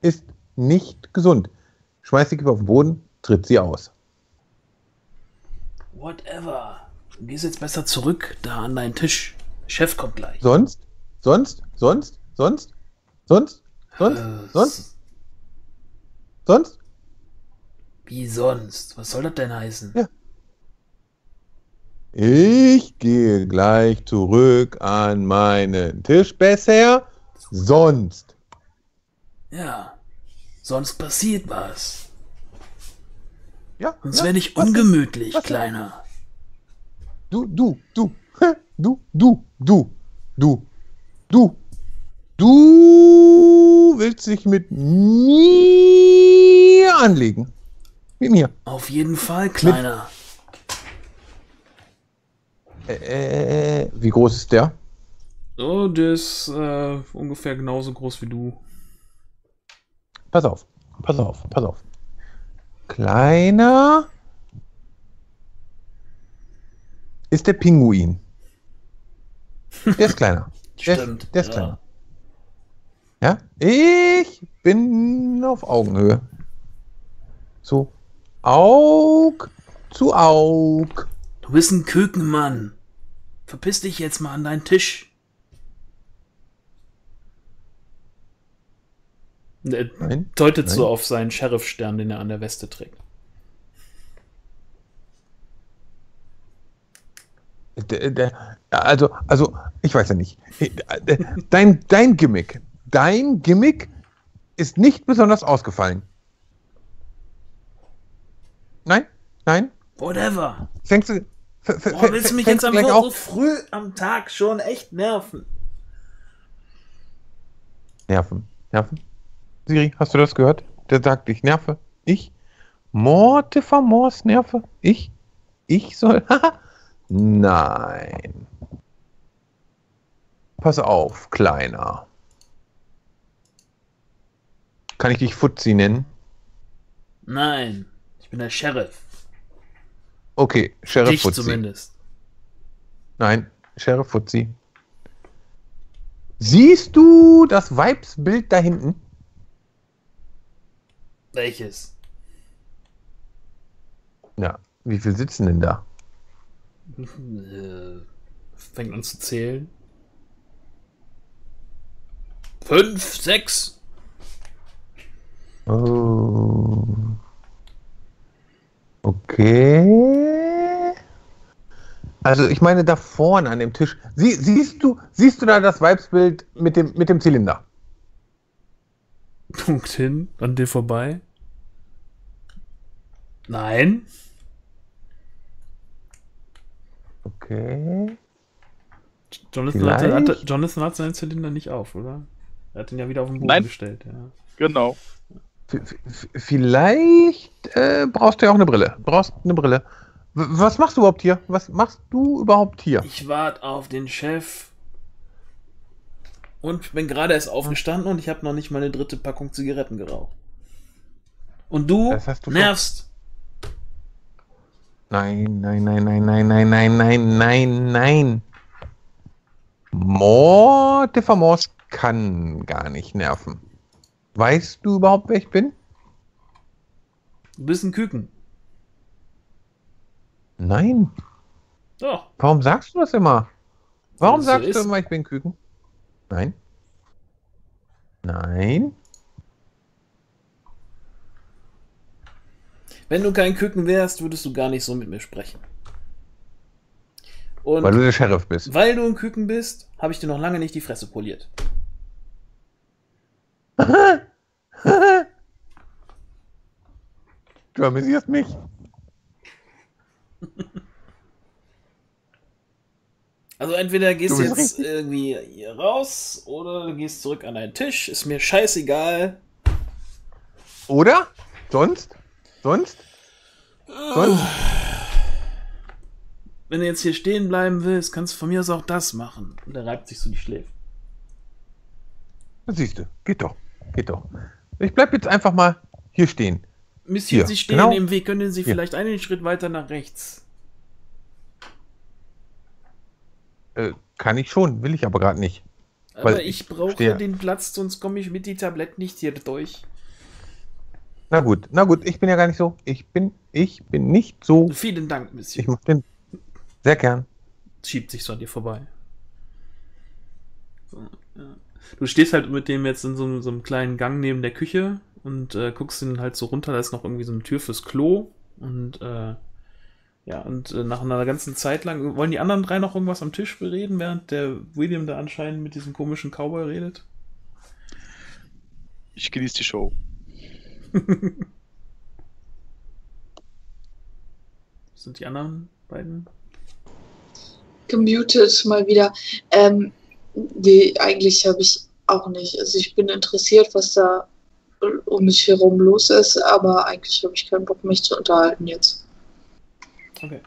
ist nicht gesund. Schmeiß die Kippe auf den Boden, tritt sie aus. Whatever. Du gehst jetzt besser zurück, da an deinen Tisch. Der Chef kommt gleich. Sonst, sonst, sonst, sonst. Sonst? Sonst? Sonst? Sonst? Wie sonst? Was soll das denn heißen? Ja. Ich gehe gleich zurück an meinen Tisch, besser. Sonst. Ja. Sonst passiert was. Ja. Sonst ja, wäre ich ungemütlich, was? Kleiner. Du, du, du. Du, du, du. Du. Du. Du willst dich mit mir anlegen. Mit mir. Auf jeden Fall, Kleiner. Mit, äh, wie groß ist der? Oh, der ist äh, ungefähr genauso groß wie du. Pass auf, pass auf, pass auf. Kleiner ist der Pinguin. Der ist kleiner. Der, stimmt. Der ist ja. kleiner. Ja, ich bin auf Augenhöhe. So, Aug zu Aug. Du bist ein Kükenmann. Verpiss dich jetzt mal an deinen Tisch. Er nein, deutet nein. so auf seinen Sheriff-Stern, den er an der Weste trägt. Also, also, ich weiß ja nicht. Dein, dein Gimmick. Dein Gimmick ist nicht besonders ausgefallen. Nein, nein. Whatever. Fängst du, oh, willst du mich jetzt am so früh am Tag schon echt nerven? Nerven, nerven. Siri, hast du das gehört? Der sagt, ich nerve. Ich? Mortifermors nerve? Ich? Ich soll? Nein. Pass auf, Kleiner. Kann ich dich Fuzzi nennen? Nein, ich bin der Sheriff. Okay, Sheriff dich Fuzzi. Zumindest. Nein, Sheriff Fuzzi. Siehst du das Weibsbild da hinten? Welches? Ja, wie viel sitzen denn da? Fängt an zu zählen. Fünf, sechs. Oh. Okay. Also ich meine da vorne an dem Tisch. Sie, siehst du, siehst du da das Weibsbild mit dem, mit dem Zylinder? Punkt hin, an dir vorbei. Nein. Okay. Jonathan hatte, hatte, Jonathan hat seinen Zylinder nicht auf, oder? Er hat ihn ja wieder auf den Boden Nein. gestellt. Ja. Genau. V vielleicht äh, brauchst du ja auch eine Brille. Brauchst eine Brille. W was machst du überhaupt hier? Was machst du überhaupt hier? Ich warte auf den Chef und bin gerade erst aufgestanden und ich habe noch nicht mal eine dritte Packung Zigaretten geraucht. Und du, du nervst. Nein, nein, nein, nein, nein, nein, nein, nein, nein, nein. Morte Famors kann gar nicht nerven. Weißt du überhaupt, wer ich bin? Du bist ein Küken. Nein. Doch. Warum sagst du das immer? Warum sagst du immer, ich bin Küken? Nein. Nein. Wenn du kein Küken wärst, würdest du gar nicht so mit mir sprechen. Und weil du der Sheriff bist. Weil du ein Küken bist, habe ich dir noch lange nicht die Fresse poliert. Du amüsierst mich. Also entweder gehst du jetzt richtig. irgendwie hier raus oder du gehst zurück an deinen Tisch. Ist mir scheißegal. Oder? Sonst? Sonst? Sonst? Wenn du jetzt hier stehen bleiben willst, kannst du von mir aus auch das machen. Und er reibt sich so die Schläfen. Das siehst du. Geht doch. Geht doch. Ich bleib jetzt einfach mal hier stehen. Monsieur, hier. Sie stehen genau. im Weg. Können Sie hier. vielleicht einen Schritt weiter nach rechts? Äh, kann ich schon. Will ich aber gerade nicht. Aber weil ich brauche stehe. den Platz, sonst komme ich mit die Tabletten nicht hier durch. Na gut, na gut, ich bin ja gar nicht so. Ich bin, ich bin nicht so. Vielen Dank, Monsieur. Ich mach den sehr gern. Schiebt sich so an dir vorbei. So, ja. Du stehst halt mit dem jetzt in so, so einem kleinen Gang neben der Küche und äh, guckst ihn halt so runter. Da ist noch irgendwie so eine Tür fürs Klo. Und äh, ja, und äh, nach einer ganzen Zeit lang wollen die anderen drei noch irgendwas am Tisch bereden, während der William da anscheinend mit diesem komischen Cowboy redet. Ich genieße die Show. Was sind die anderen beiden? Gemutet mal wieder. Ähm, nee, eigentlich habe ich auch nicht. Also ich bin interessiert, was da um mich herum los ist, aber eigentlich habe ich keinen Bock, mich zu unterhalten jetzt. Okay.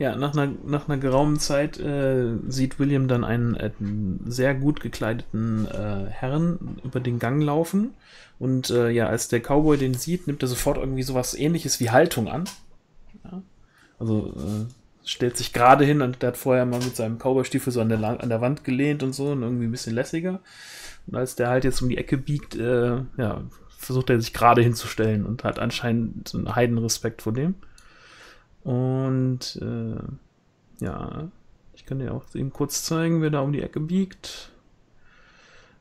Ja, nach einer, nach einer geraumen Zeit äh, sieht William dann einen, einen sehr gut gekleideten äh, Herrn über den Gang laufen. Und äh, ja, als der Cowboy den sieht, nimmt er sofort irgendwie sowas Ähnliches wie Haltung an. Ja. Also äh, stellt sich gerade hin und der hat vorher mal mit seinem Cowboy-Stiefel so an der, an der Wand gelehnt und so und irgendwie ein bisschen lässiger. Und als der halt jetzt um die Ecke biegt, äh, ja, versucht er sich gerade hinzustellen und hat anscheinend so einen Heidenrespekt vor dem. Und äh, ja, ich kann dir auch eben kurz zeigen, wer da um die Ecke biegt.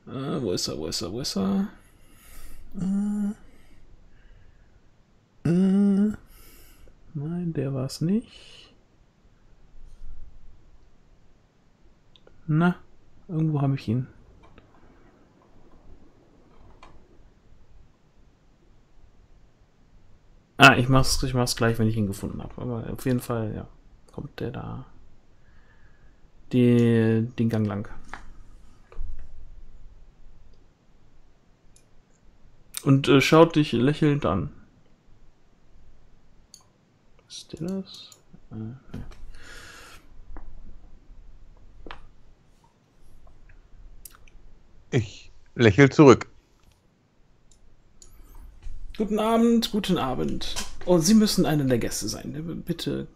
Äh, wo ist er, wo ist er, wo ist er? Äh, äh, nein, der war es nicht. Na, irgendwo habe ich ihn. Ah, ich mach's, ich mach's gleich, wenn ich ihn gefunden habe. Aber auf jeden Fall, ja, kommt der da die, den Gang lang. Und äh, schaut dich lächelnd an. Ist der das? Äh, ja. Ich lächel zurück. Guten Abend, guten Abend. Oh, Sie müssen einer der Gäste sein. Bitte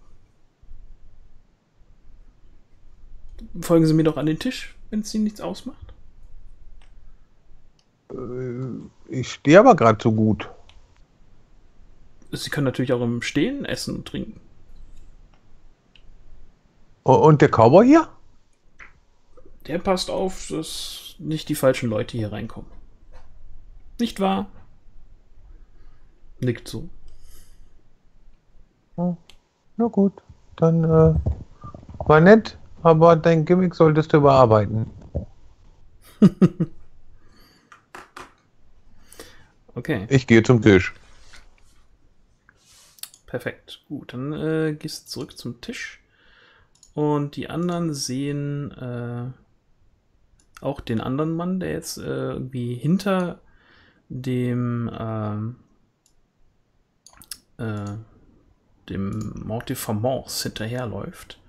folgen Sie mir doch an den Tisch, wenn es Ihnen nichts ausmacht. Ich stehe aber gerade so gut. Sie können natürlich auch im Stehen essen und trinken. Und der Cowboy hier? Der passt auf, dass nicht die falschen Leute hier reinkommen. Nicht wahr? Nickt so. Oh, na gut, dann äh, war nett, aber dein Gimmick solltest du überarbeiten. Okay. Ich gehe zum Tisch. Perfekt, gut, dann äh, gehst du zurück zum Tisch und die anderen sehen äh, auch den anderen Mann, der jetzt äh, irgendwie hinter dem äh, äh, dem Mort de Famance hinterherläuft.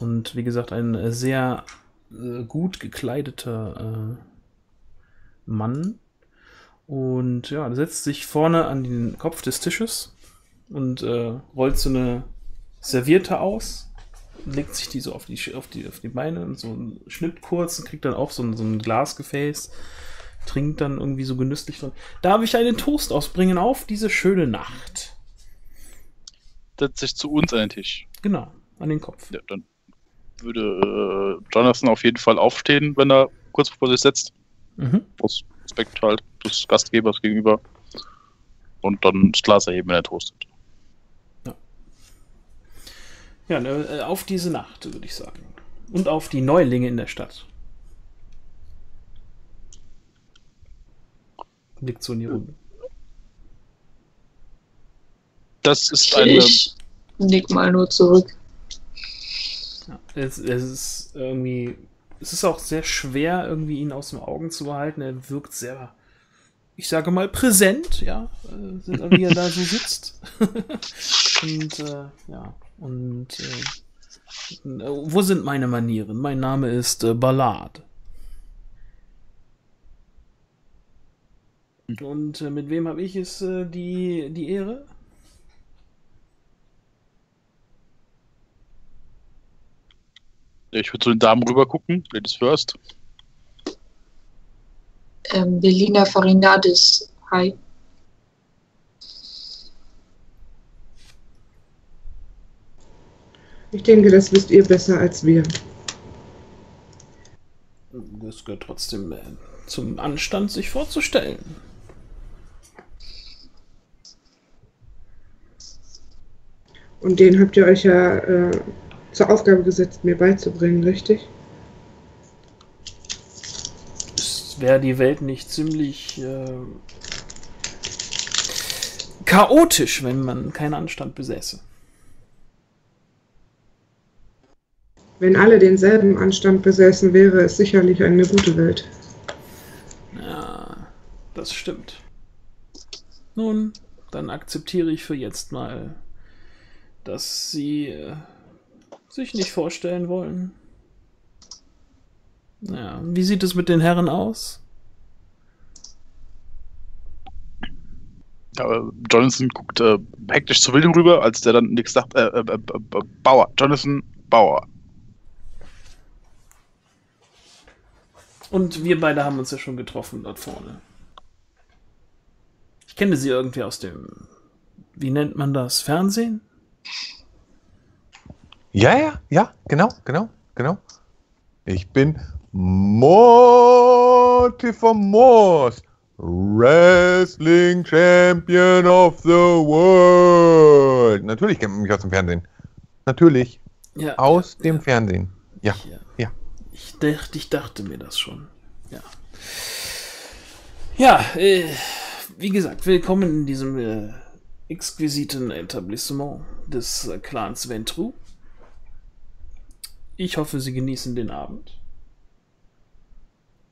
Und wie gesagt, ein sehr äh, gut gekleideter äh, Mann. Und ja, der setzt sich vorne an den Kopf des Tisches und äh, rollt so eine Serviette aus, legt sich die so auf die, auf die, auf die Beine und so schnippt kurz und kriegt dann auch so ein, so ein Glasgefäß, trinkt dann irgendwie so genüsslich dran. Darf ich einen Toast ausbringen auf diese schöne Nacht? Setzt sich zu uns an den Tisch. Genau, an den Kopf. Ja, dann würde äh, Jonathan auf jeden Fall aufstehen, wenn er kurz bevor sich setzt. Mhm. Aus Respekt halt des Gastgebers gegenüber. Und dann das Glas erheben, wenn er toastet. Ja, ja, auf diese Nacht, würde ich sagen. Und auf die Neulinge in der Stadt. Blickt so in die Runde. Das ist eine... Ich nick mal nur zurück. Ja, es, es ist irgendwie... Es ist auch sehr schwer, irgendwie ihn aus den Augen zu behalten. Er wirkt sehr, ich sage mal, präsent, ja, wie er da so sitzt. Und, äh, ja, und, äh, wo sind meine Manieren? Mein Name ist äh, Ballard. Und äh, mit wem habe ich es äh, die, die Ehre? Ich würde zu den Damen rüber gucken. Ladies first. Ähm, Melina Farinadis. Hi. Ich denke, das wisst ihr besser als wir. Das gehört trotzdem äh, zum Anstand, sich vorzustellen. Und den habt ihr euch ja... Äh zur Aufgabe gesetzt, mir beizubringen, richtig? Wäre die Welt nicht ziemlich äh, chaotisch, wenn man keinen Anstand besäße? Wenn alle denselben Anstand besäßen, wäre es sicherlich eine gute Welt. Ja, das stimmt. Nun, dann akzeptiere ich für jetzt mal, dass Sie... Äh, sich nicht vorstellen wollen. Ja, wie sieht es mit den Herren aus? Ja, Jonathan guckt äh, hektisch zu William rüber, als der dann nichts sagt. Äh, äh, äh, äh, Bauer, Jonathan Bauer. Und wir beide haben uns ja schon getroffen dort vorne. Ich kenne sie irgendwie aus dem, wie nennt man das, Fernsehen? Ja, ja, ja, genau, genau, genau. Ich bin Mort de Famance, Wrestling Champion of the World. Natürlich kennt man mich aus dem Fernsehen. Natürlich. Ja, aus ja, dem ja. Fernsehen. Ja, ja, ja. Ich dachte, ich dachte mir das schon. Ja, ja äh, wie gesagt, willkommen in diesem äh, exquisiten Etablissement des äh, Clans Ventrue. Ich hoffe, Sie genießen den Abend.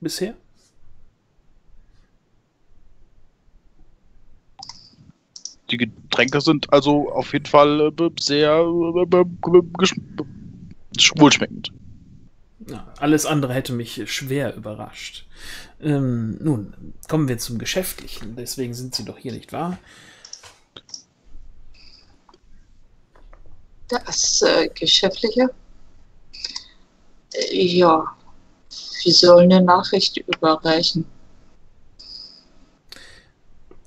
Bisher. Die Getränke sind also auf jeden Fall sehr wohlschmeckend. Ja, alles andere hätte mich schwer überrascht. Ähm, nun, kommen wir zum Geschäftlichen. Deswegen sind Sie doch hier, nicht wahr? Das äh, Geschäftliche? Ja, wir sollen eine Nachricht überreichen.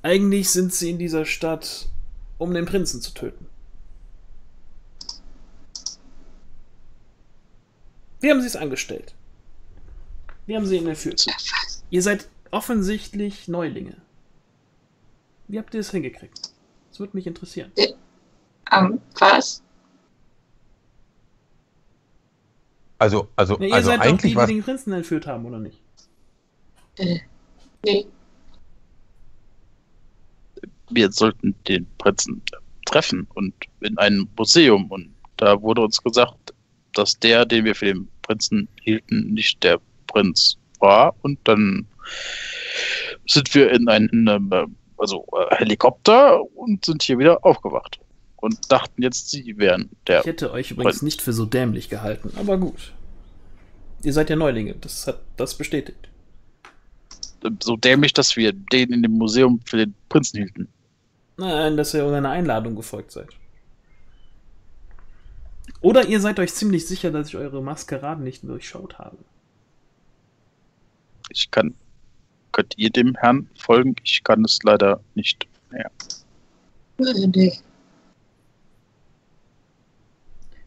Eigentlich sind sie in dieser Stadt, um den Prinzen zu töten. Wie haben sie es angestellt? Wie haben sie ihn entführt? Ihr seid offensichtlich Neulinge. Wie habt ihr es hingekriegt? Das würde mich interessieren. Ähm, was? Also, also, ja, ihr also seid eigentlich doch die, die den Prinzen entführt haben, oder nicht? Äh, nee. Wir sollten den Prinzen treffen und in einem Museum. Und da wurde uns gesagt, dass der, den wir für den Prinzen hielten, nicht der Prinz war. Und dann sind wir in einem also, äh, Helikopter und sind hier wieder aufgewacht. Und dachten jetzt, sie wären der... Ich hätte euch übrigens Freund. nicht für so dämlich gehalten, aber gut. Ihr seid ja Neulinge, das hat das bestätigt. So dämlich, dass wir den in dem Museum für den Prinzen hielten. Nein, dass ihr einer Einladung gefolgt seid. Oder ihr seid euch ziemlich sicher, dass ich eure Maskeraden nicht durchschaut habe. Ich kann... Könnt ihr dem Herrn folgen? Ich kann es leider nicht mehr. Nee.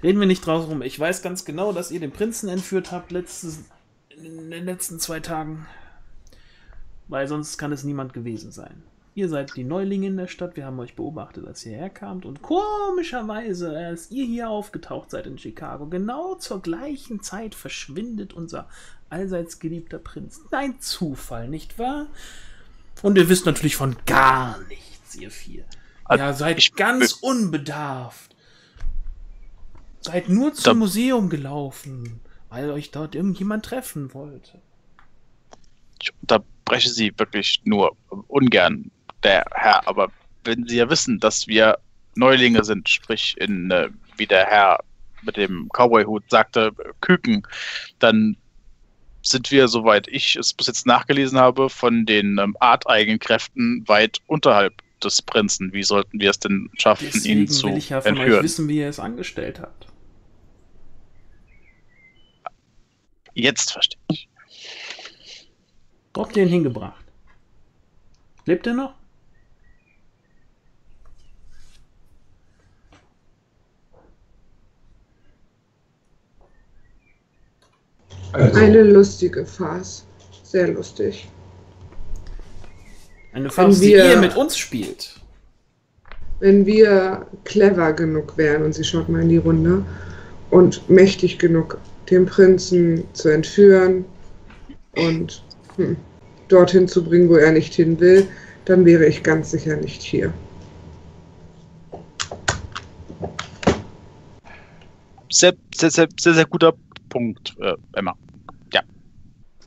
Reden wir nicht draus rum. Ich weiß ganz genau, dass ihr den Prinzen entführt habt letztes, in den letzten zwei Tagen. Weil sonst kann es niemand gewesen sein. Ihr seid die Neulinge in der Stadt. Wir haben euch beobachtet, als ihr herkamt. Und komischerweise, als ihr hier aufgetaucht seid in Chicago, genau zur gleichen Zeit verschwindet unser allseits geliebter Prinz. Nein, Zufall, nicht wahr? Und ihr wisst natürlich von gar nichts, ihr vier. Also ja, seid ich ganz unbedarft. Seid nur zum Museum gelaufen, weil euch dort irgendjemand treffen wollte. Ich unterbreche Sie wirklich nur ungern, der Herr. Aber wenn Sie ja wissen, dass wir Neulinge sind, sprich in, äh, wie der Herr mit dem Cowboy-Hut sagte, Küken, dann sind wir, soweit ich es bis jetzt nachgelesen habe, von den ähm, arteigenen Kräften weit unterhalb des Prinzen. Wie sollten wir es denn schaffen, Deswegen ihn zu entführen? Deswegen will ich ja von entführen. euch wissen, wie ihr es angestellt habt. Jetzt verstehe ich. Wo habt ihr ihn hingebracht? Lebt er noch? Eine lustige Farce. Sehr lustig. Eine Farce, die ihr mit uns spielt. Wenn wir clever genug wären, und sie schaut mal in die Runde, und mächtig genug, den Prinzen zu entführen und hm, dorthin zu bringen, wo er nicht hin will, dann wäre ich ganz sicher nicht hier. Sehr, sehr, sehr, sehr, sehr guter Punkt, äh, Emma. Ja,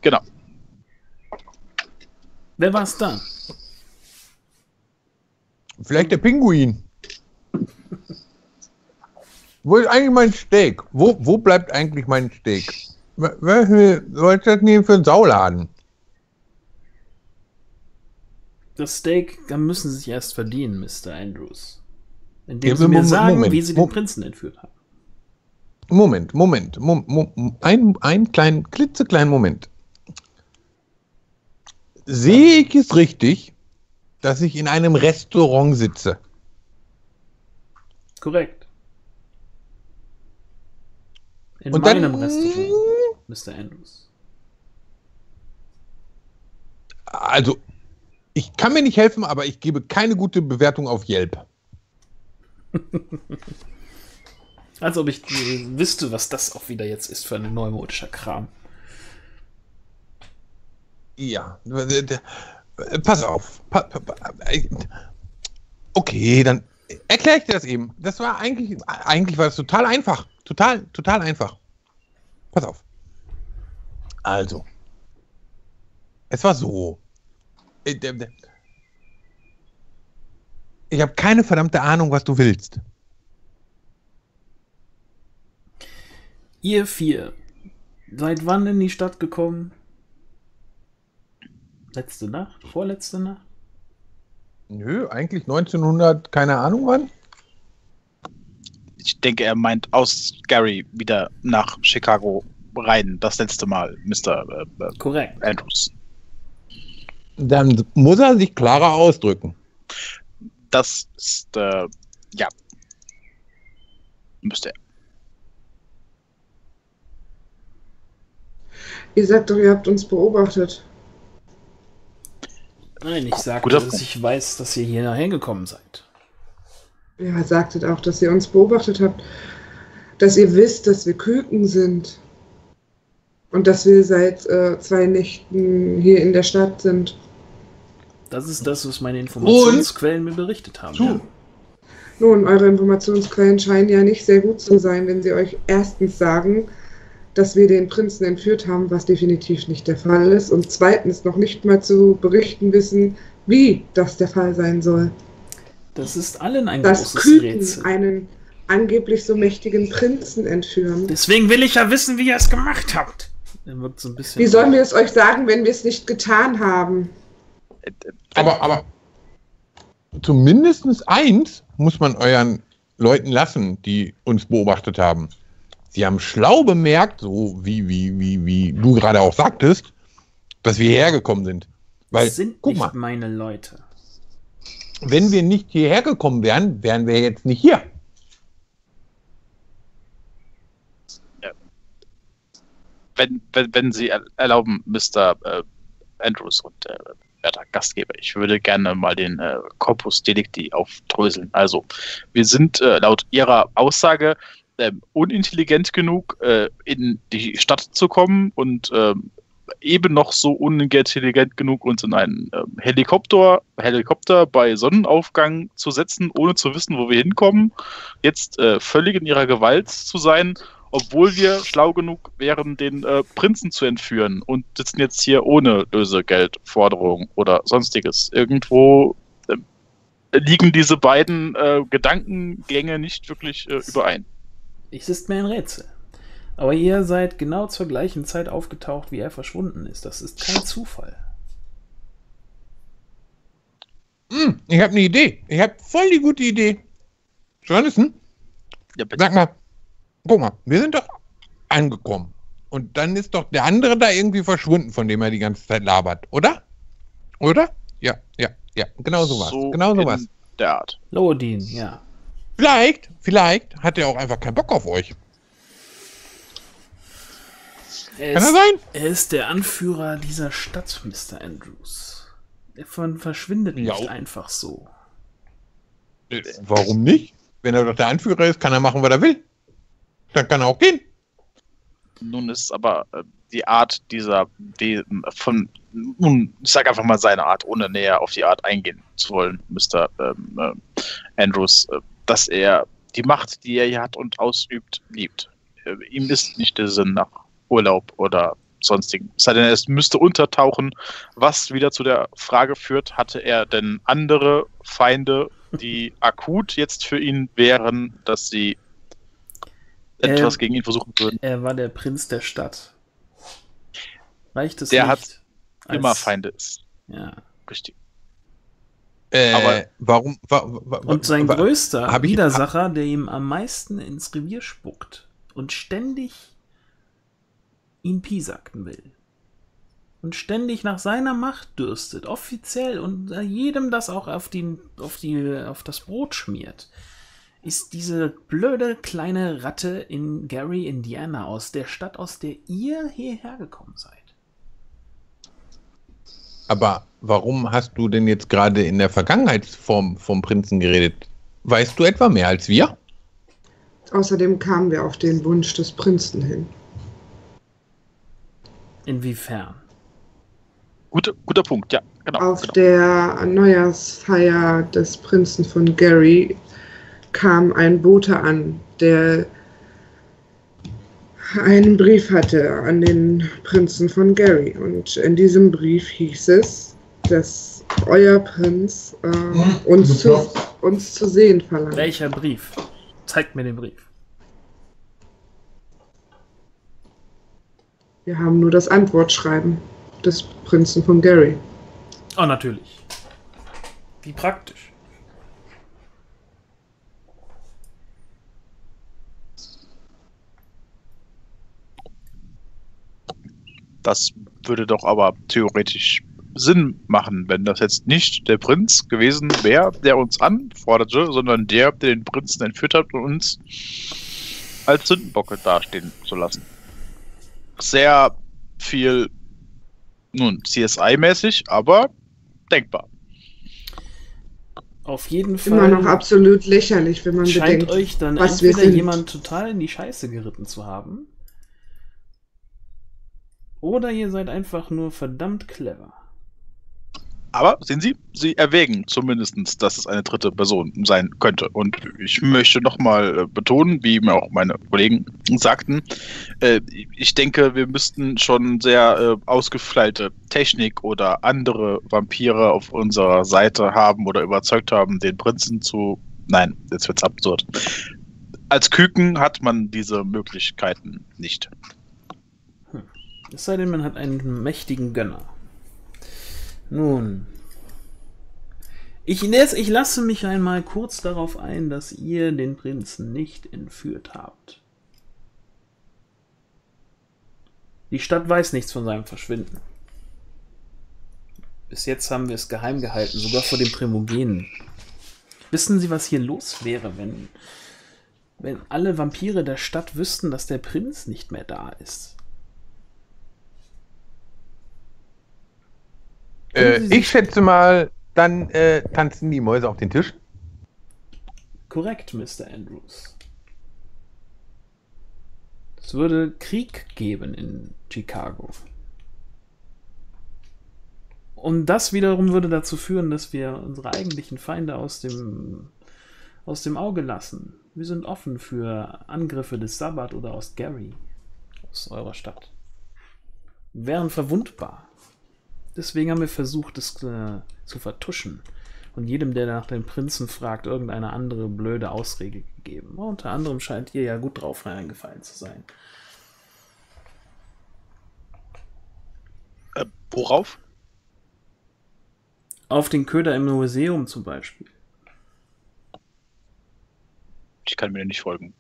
genau. Wer war es dann? Vielleicht der Pinguin. Wo ist eigentlich mein Steak? Wo, wo bleibt eigentlich mein Steak? Was sollst du das nehmen für einen Sauladen? Das Steak müssen Sie sich erst verdienen, Mister Andrews. Indem ja, Sie mir Moment, sagen, Moment, wie Sie Moment, den Prinzen entführt haben. Moment, Moment. Moment ein, ein kleinen, klitzekleinen Moment. Sehe ich es richtig, dass ich in einem Restaurant sitze? Korrekt. In Und meinem dann, Restaurant, Mister Andrews. Also, ich kann mir nicht helfen, aber ich gebe keine gute Bewertung auf Yelp. Als ob ich wüsste, was das auch wieder jetzt ist für ein neumodischer Kram. Ja, pass auf. Okay, dann erkläre ich dir das eben. Das war eigentlich, eigentlich war das total einfach. Total, total einfach. Pass auf. Also. Es war so. Ich habe keine verdammte Ahnung, was du willst. Ihr vier, seit wann in die Stadt gekommen? Letzte Nacht? Vorletzte Nacht? Nö, eigentlich neunzehnhundert, keine Ahnung wann. Ich denke, er meint aus Gary wieder nach Chicago rein, das letzte Mal, Mister Äh, Korrekt. Andrews. Dann muss er sich klarer ausdrücken. Das ist, äh, ja. Müsste er. Ihr sagt doch, ihr habt uns beobachtet. Nein, ich sagte, dass ich weiß, dass ihr hier nachher gekommen seid. Ja, sagtet auch, dass ihr uns beobachtet habt. Dass ihr wisst, dass wir Küken sind. Und dass wir seit äh, zwei Nächten hier in der Stadt sind. Das ist das, was meine Informationsquellen mir berichtet haben. Ja. Nun, eure Informationsquellen scheinen ja nicht sehr gut zu sein, wenn sie euch erstens sagen, dass wir den Prinzen entführt haben, was definitiv nicht der Fall ist. Und zweitens noch nicht mal zu berichten wissen, wie das der Fall sein soll. Das ist allen ein das großes Küken Rätsel. Einen angeblich so mächtigen Prinzen entführen. Deswegen will ich ja wissen, wie ihr es gemacht habt. Dann wirkt so ein bisschen wie sollen wir es euch sagen, wenn wir es nicht getan haben? Aber, aber zumindest eins muss man euren Leuten lassen, die uns beobachtet haben. Sie haben schlau bemerkt, so wie, wie, wie, wie du gerade auch sagtest, dass wir hergekommen sind. Weil, das sind guck mal, nicht meine Leute. Wenn wir nicht hierher gekommen wären, wären wir jetzt nicht hier. Wenn, wenn, wenn Sie erlauben, Mister Andrews und äh, werter Gastgeber, ich würde gerne mal den äh, Corpus Delicti aufdröseln. Also, wir sind äh, laut Ihrer Aussage äh, unintelligent genug, äh, in die Stadt zu kommen und äh, eben noch so unintelligent genug, uns in einen äh, Helikopter, Helikopter bei Sonnenaufgang zu setzen, ohne zu wissen, wo wir hinkommen, jetzt äh, völlig in Ihrer Gewalt zu sein, obwohl wir schlau genug wären, den äh, Prinzen zu entführen und sitzen jetzt hier ohne Lösegeldforderung oder sonstiges. Irgendwo äh, liegen diese beiden äh, Gedankengänge nicht wirklich äh, überein. Es ist mir ein Rätsel. Aber ihr seid genau zur gleichen Zeit aufgetaucht, wie er verschwunden ist. Das ist kein Zufall. Hm, ich habe eine Idee. Ich habe voll die gute Idee. Jonathan? Ja, bitte. Sag mal. Guck mal, wir sind doch angekommen. Und dann ist doch der andere da irgendwie verschwunden, von dem er die ganze Zeit labert, oder? Oder? Ja, ja, ja. Genau so was. Genau so was. Der Art. Lodin, ja. Vielleicht, vielleicht hat er auch einfach keinen Bock auf euch. Er Kann ist, er sein? Er ist der Anführer dieser Stadt, Mister Andrews. Er verschwindet ja. nicht einfach so. Warum nicht? Wenn er doch der Anführer ist, kann er machen, was er will. Dann kann er auch gehen. Nun ist aber äh, die Art dieser, die, von, nun, ich sag einfach mal seine Art, ohne näher auf die Art eingehen zu wollen, Mister Ähm, äh, Andrews, äh, dass er die Macht, die er hier hat und ausübt, liebt. Äh, ihm ist nicht der Sinn nach Urlaub oder sonstigen. Es sei denn, er müsste untertauchen, was wieder zu der Frage führt, hatte er denn andere Feinde, die akut jetzt für ihn wären, dass sie etwas er, gegen ihn versuchen würden. Er war der Prinz der Stadt. Reicht es der nicht? Der hat als, immer Feinde. Ist. Ja. Richtig. Äh, Aber warum? Wa, wa, wa, und sein wa, größter Widersacher, der ihm am meisten ins Revier spuckt und ständig ihn piesakten will. Und ständig nach seiner Macht dürstet, offiziell und jedem das auch auf, den, auf, die, auf das Brot schmiert. Ist diese blöde kleine Ratte in Gary, Indiana, aus der Stadt, aus der ihr hierher gekommen seid. Aber warum hast du denn jetzt gerade in der Vergangenheitsform vom Prinzen geredet? Weißt du etwa mehr als wir? Außerdem kamen wir auf den Wunsch des Prinzen hin. Inwiefern? Guter, guter Punkt, ja. Genau, auf genau. der Neujahrsfeier des Prinzen von Gary kam ein Bote an, der einen Brief hatte an den Prinzen von Gary. Und in diesem Brief hieß es, dass euer Prinz äh, hm? uns, zu, uns zu sehen verlangt. Welcher Brief? Zeigt mir den Brief. Wir haben nur das Antwortschreiben des Prinzen von Gary. Oh, natürlich. Wie praktisch. Das würde doch aber theoretisch Sinn machen, wenn das jetzt nicht der Prinz gewesen wäre, der uns anforderte, sondern der, der den Prinzen entführt hat und uns als Sündenbocke dastehen zu lassen. Sehr viel, nun, C S I-mäßig, aber denkbar. Auf jeden Fall. Immer noch absolut lächerlich, wenn man bedenkt, was wir sind. Scheint euch dann entweder jemand total in die Scheiße geritten zu haben. Oder ihr seid einfach nur verdammt clever. Aber sehen Sie, Sie erwägen zumindest, dass es eine dritte Person sein könnte. Und ich möchte nochmal betonen, wie mir auch meine Kollegen sagten, äh, ich denke, wir müssten schon sehr äh, ausgefeilte Technik oder andere Vampire auf unserer Seite haben oder überzeugt haben, den Prinzen zu... Nein, jetzt wird's absurd. Als Küken hat man diese Möglichkeiten nicht. Hm. Es sei denn, man hat einen mächtigen Gönner. Nun, ich, ich lasse mich einmal kurz darauf ein, dass ihr den Prinzen nicht entführt habt. Die Stadt weiß nichts von seinem Verschwinden. Bis jetzt haben wir es geheim gehalten, sogar vor dem Primogenen. Wissen Sie, was hier los wäre, wenn, wenn alle Vampire der Stadt wüssten, dass der Prinz nicht mehr da ist? Äh, ich schätze mal, dann äh, tanzen die Mäuse auf den Tisch. Korrekt, Mister Andrews. Es würde Krieg geben in Chicago. Und das wiederum würde dazu führen, dass wir unsere eigentlichen Feinde aus dem, aus dem Auge lassen. Wir sind offen für Angriffe des Sabbat oder aus Gary, aus eurer Stadt. Wir wären verwundbar. Deswegen haben wir versucht, es äh, zu vertuschen. Und jedem, der nach dem Prinzen fragt, irgendeine andere blöde Ausrede gegeben. Unter anderem scheint ihr ja gut drauf reingefallen zu sein. Äh, worauf? Auf den Köder im Museum zum Beispiel. Ich kann mir nicht folgen.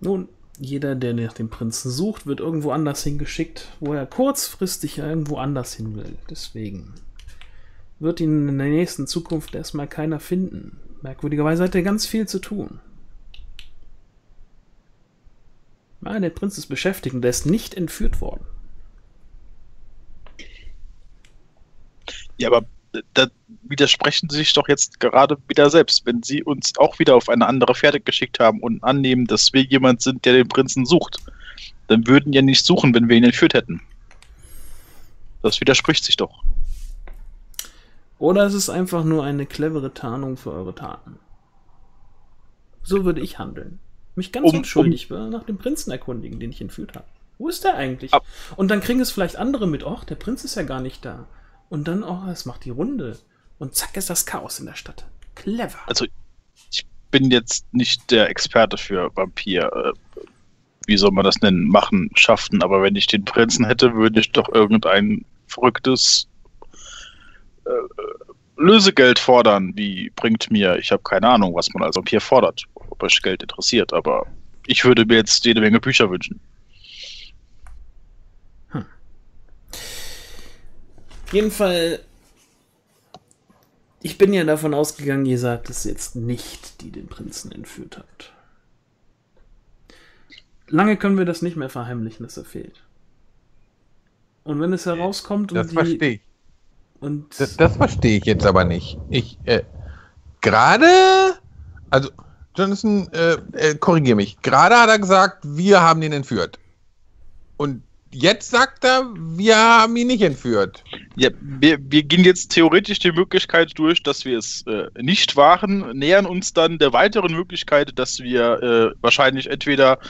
Nun... Jeder, der nach dem Prinzen sucht, wird irgendwo anders hingeschickt, wo er kurzfristig irgendwo anders hin will. Deswegen wird ihn in der nächsten Zukunft erstmal keiner finden. Merkwürdigerweise hat er ganz viel zu tun. Nein, der Prinz ist beschäftigt und der ist nicht entführt worden. Ja, aber da widersprechen Sie sich doch jetzt gerade wieder selbst, wenn Sie uns auch wieder auf eine andere Fährte geschickt haben und annehmen, dass wir jemand sind, der den Prinzen sucht. Dann würden wir nicht suchen, wenn wir ihn entführt hätten. Das widerspricht sich doch. Oder es ist einfach nur eine clevere Tarnung für eure Taten. So würde ich handeln. Mich ganz um, unschuldig um, nach dem Prinzen erkundigen, den ich entführt habe. Wo ist der eigentlich? Ab. Und dann kriegen es vielleicht andere mit, och, der Prinz ist ja gar nicht da. Und dann, oh, es macht die Runde. Und zack, ist das Chaos in der Stadt. Clever. Also, ich bin jetzt nicht der Experte für Vampir. Äh, wie soll man das nennen? Machen, schaffen. Aber wenn ich den Prinzen hätte, würde ich doch irgendein verrücktes äh, Lösegeld fordern. Wie bringt mir, ich habe keine Ahnung, was man als Vampir fordert. Ob euch Geld interessiert. Aber ich würde mir jetzt jede Menge Bücher wünschen. Auf jeden Fall, ich bin ja davon ausgegangen, ihr sagt es jetzt nicht, die den Prinzen entführt habt. Lange können wir das nicht mehr verheimlichen, dass er fehlt. Und wenn es herauskommt... Das verstehe ich. Und das das verstehe ich jetzt aber nicht. Ich, äh, gerade, also, Jonathan, äh, äh, korrigiere mich. Gerade hat er gesagt, wir haben ihn entführt. Und jetzt sagt er, wir haben ihn nicht entführt. Ja, wir, wir gehen jetzt theoretisch die Möglichkeit durch, dass wir es äh, nicht waren, nähern uns dann der weiteren Möglichkeit, dass wir äh, wahrscheinlich entweder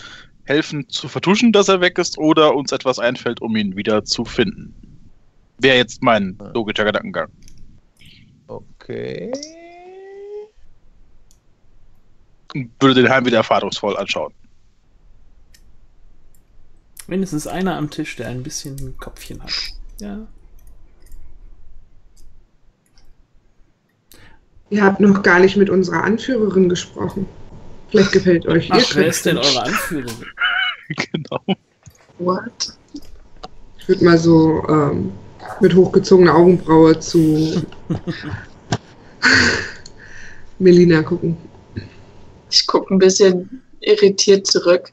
helfen zu vertuschen, dass er weg ist, oder uns etwas einfällt, um ihn wieder zu finden. Wäre jetzt mein logischer Gedankengang. Okay. Würde den Heim wieder erfahrungsvoll anschauen. Mindestens einer am Tisch, der ein bisschen ein Kopfchen hat. Ja. Ihr habt noch gar nicht mit unserer Anführerin gesprochen. Vielleicht gefällt euch ihr. Wer ist denn eure Anführerin? Genau. What? Ich würde mal so ähm, mit hochgezogener Augenbraue zu Melina gucken. Ich gucke ein bisschen irritiert zurück.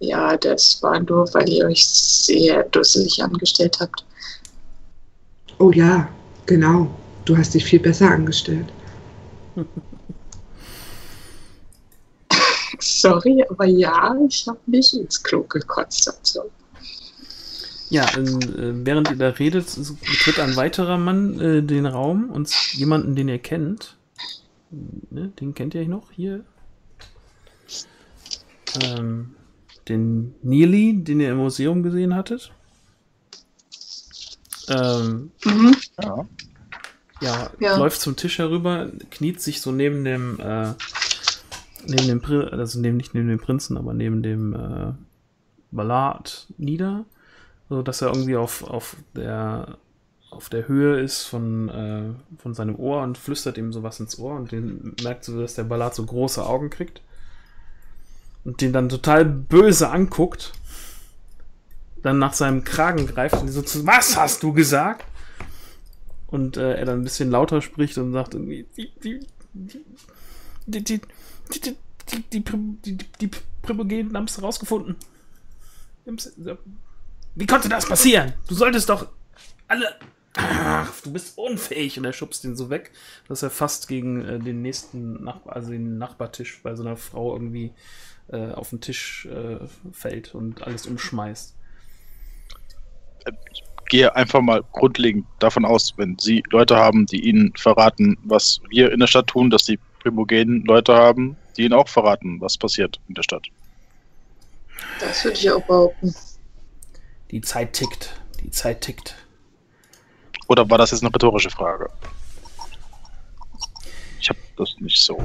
Ja, das war nur, weil ihr euch sehr dusselig angestellt habt. Oh ja, genau. Du hast dich viel besser angestellt. Sorry, aber ja, ich habe mich ins Klo gekotzt. Also. Ja, äh, während ihr da redet, betritt ein weiterer Mann äh, den Raum, und jemanden, den ihr kennt. Ne, den kennt ihr noch hier. Ähm, den Nelly, den ihr im Museum gesehen hattet. Ähm, mhm. ja. Ja, ja, läuft zum Tisch herüber, kniet sich so neben dem, äh, neben dem Pri- also neben, nicht neben dem Prinzen, aber neben dem äh, Ballard nieder, so dass er irgendwie auf, auf, der, auf der Höhe ist von, äh, von seinem Ohr und flüstert ihm sowas ins Ohr, und den merkt so, dass der Ballard so große Augen kriegt und den dann total böse anguckt, dann nach seinem Kragen greift und so zu, was hast du gesagt? Und äh, er dann ein bisschen lauter spricht und sagt irgendwie, die, die, die, die, die, die, die, die, die Primogenen haben es rausgefunden. Wie konnte das passieren? Du solltest doch alle... Ach, du bist unfähig. Und er schubst ihn so weg, dass er fast gegen äh, den nächsten Nachbar, also den Nachbartisch bei so einer Frau irgendwie äh, auf den Tisch äh, fällt und alles umschmeißt. Ich gehe einfach mal grundlegend davon aus, wenn Sie Leute haben, die Ihnen verraten, was wir in der Stadt tun, dass die Primogenen Leute haben, die Ihnen auch verraten, was passiert in der Stadt. Das würde ich auch behaupten. Die Zeit tickt. Die Zeit tickt. Oder war das jetzt eine rhetorische Frage? Ich habe das nicht so.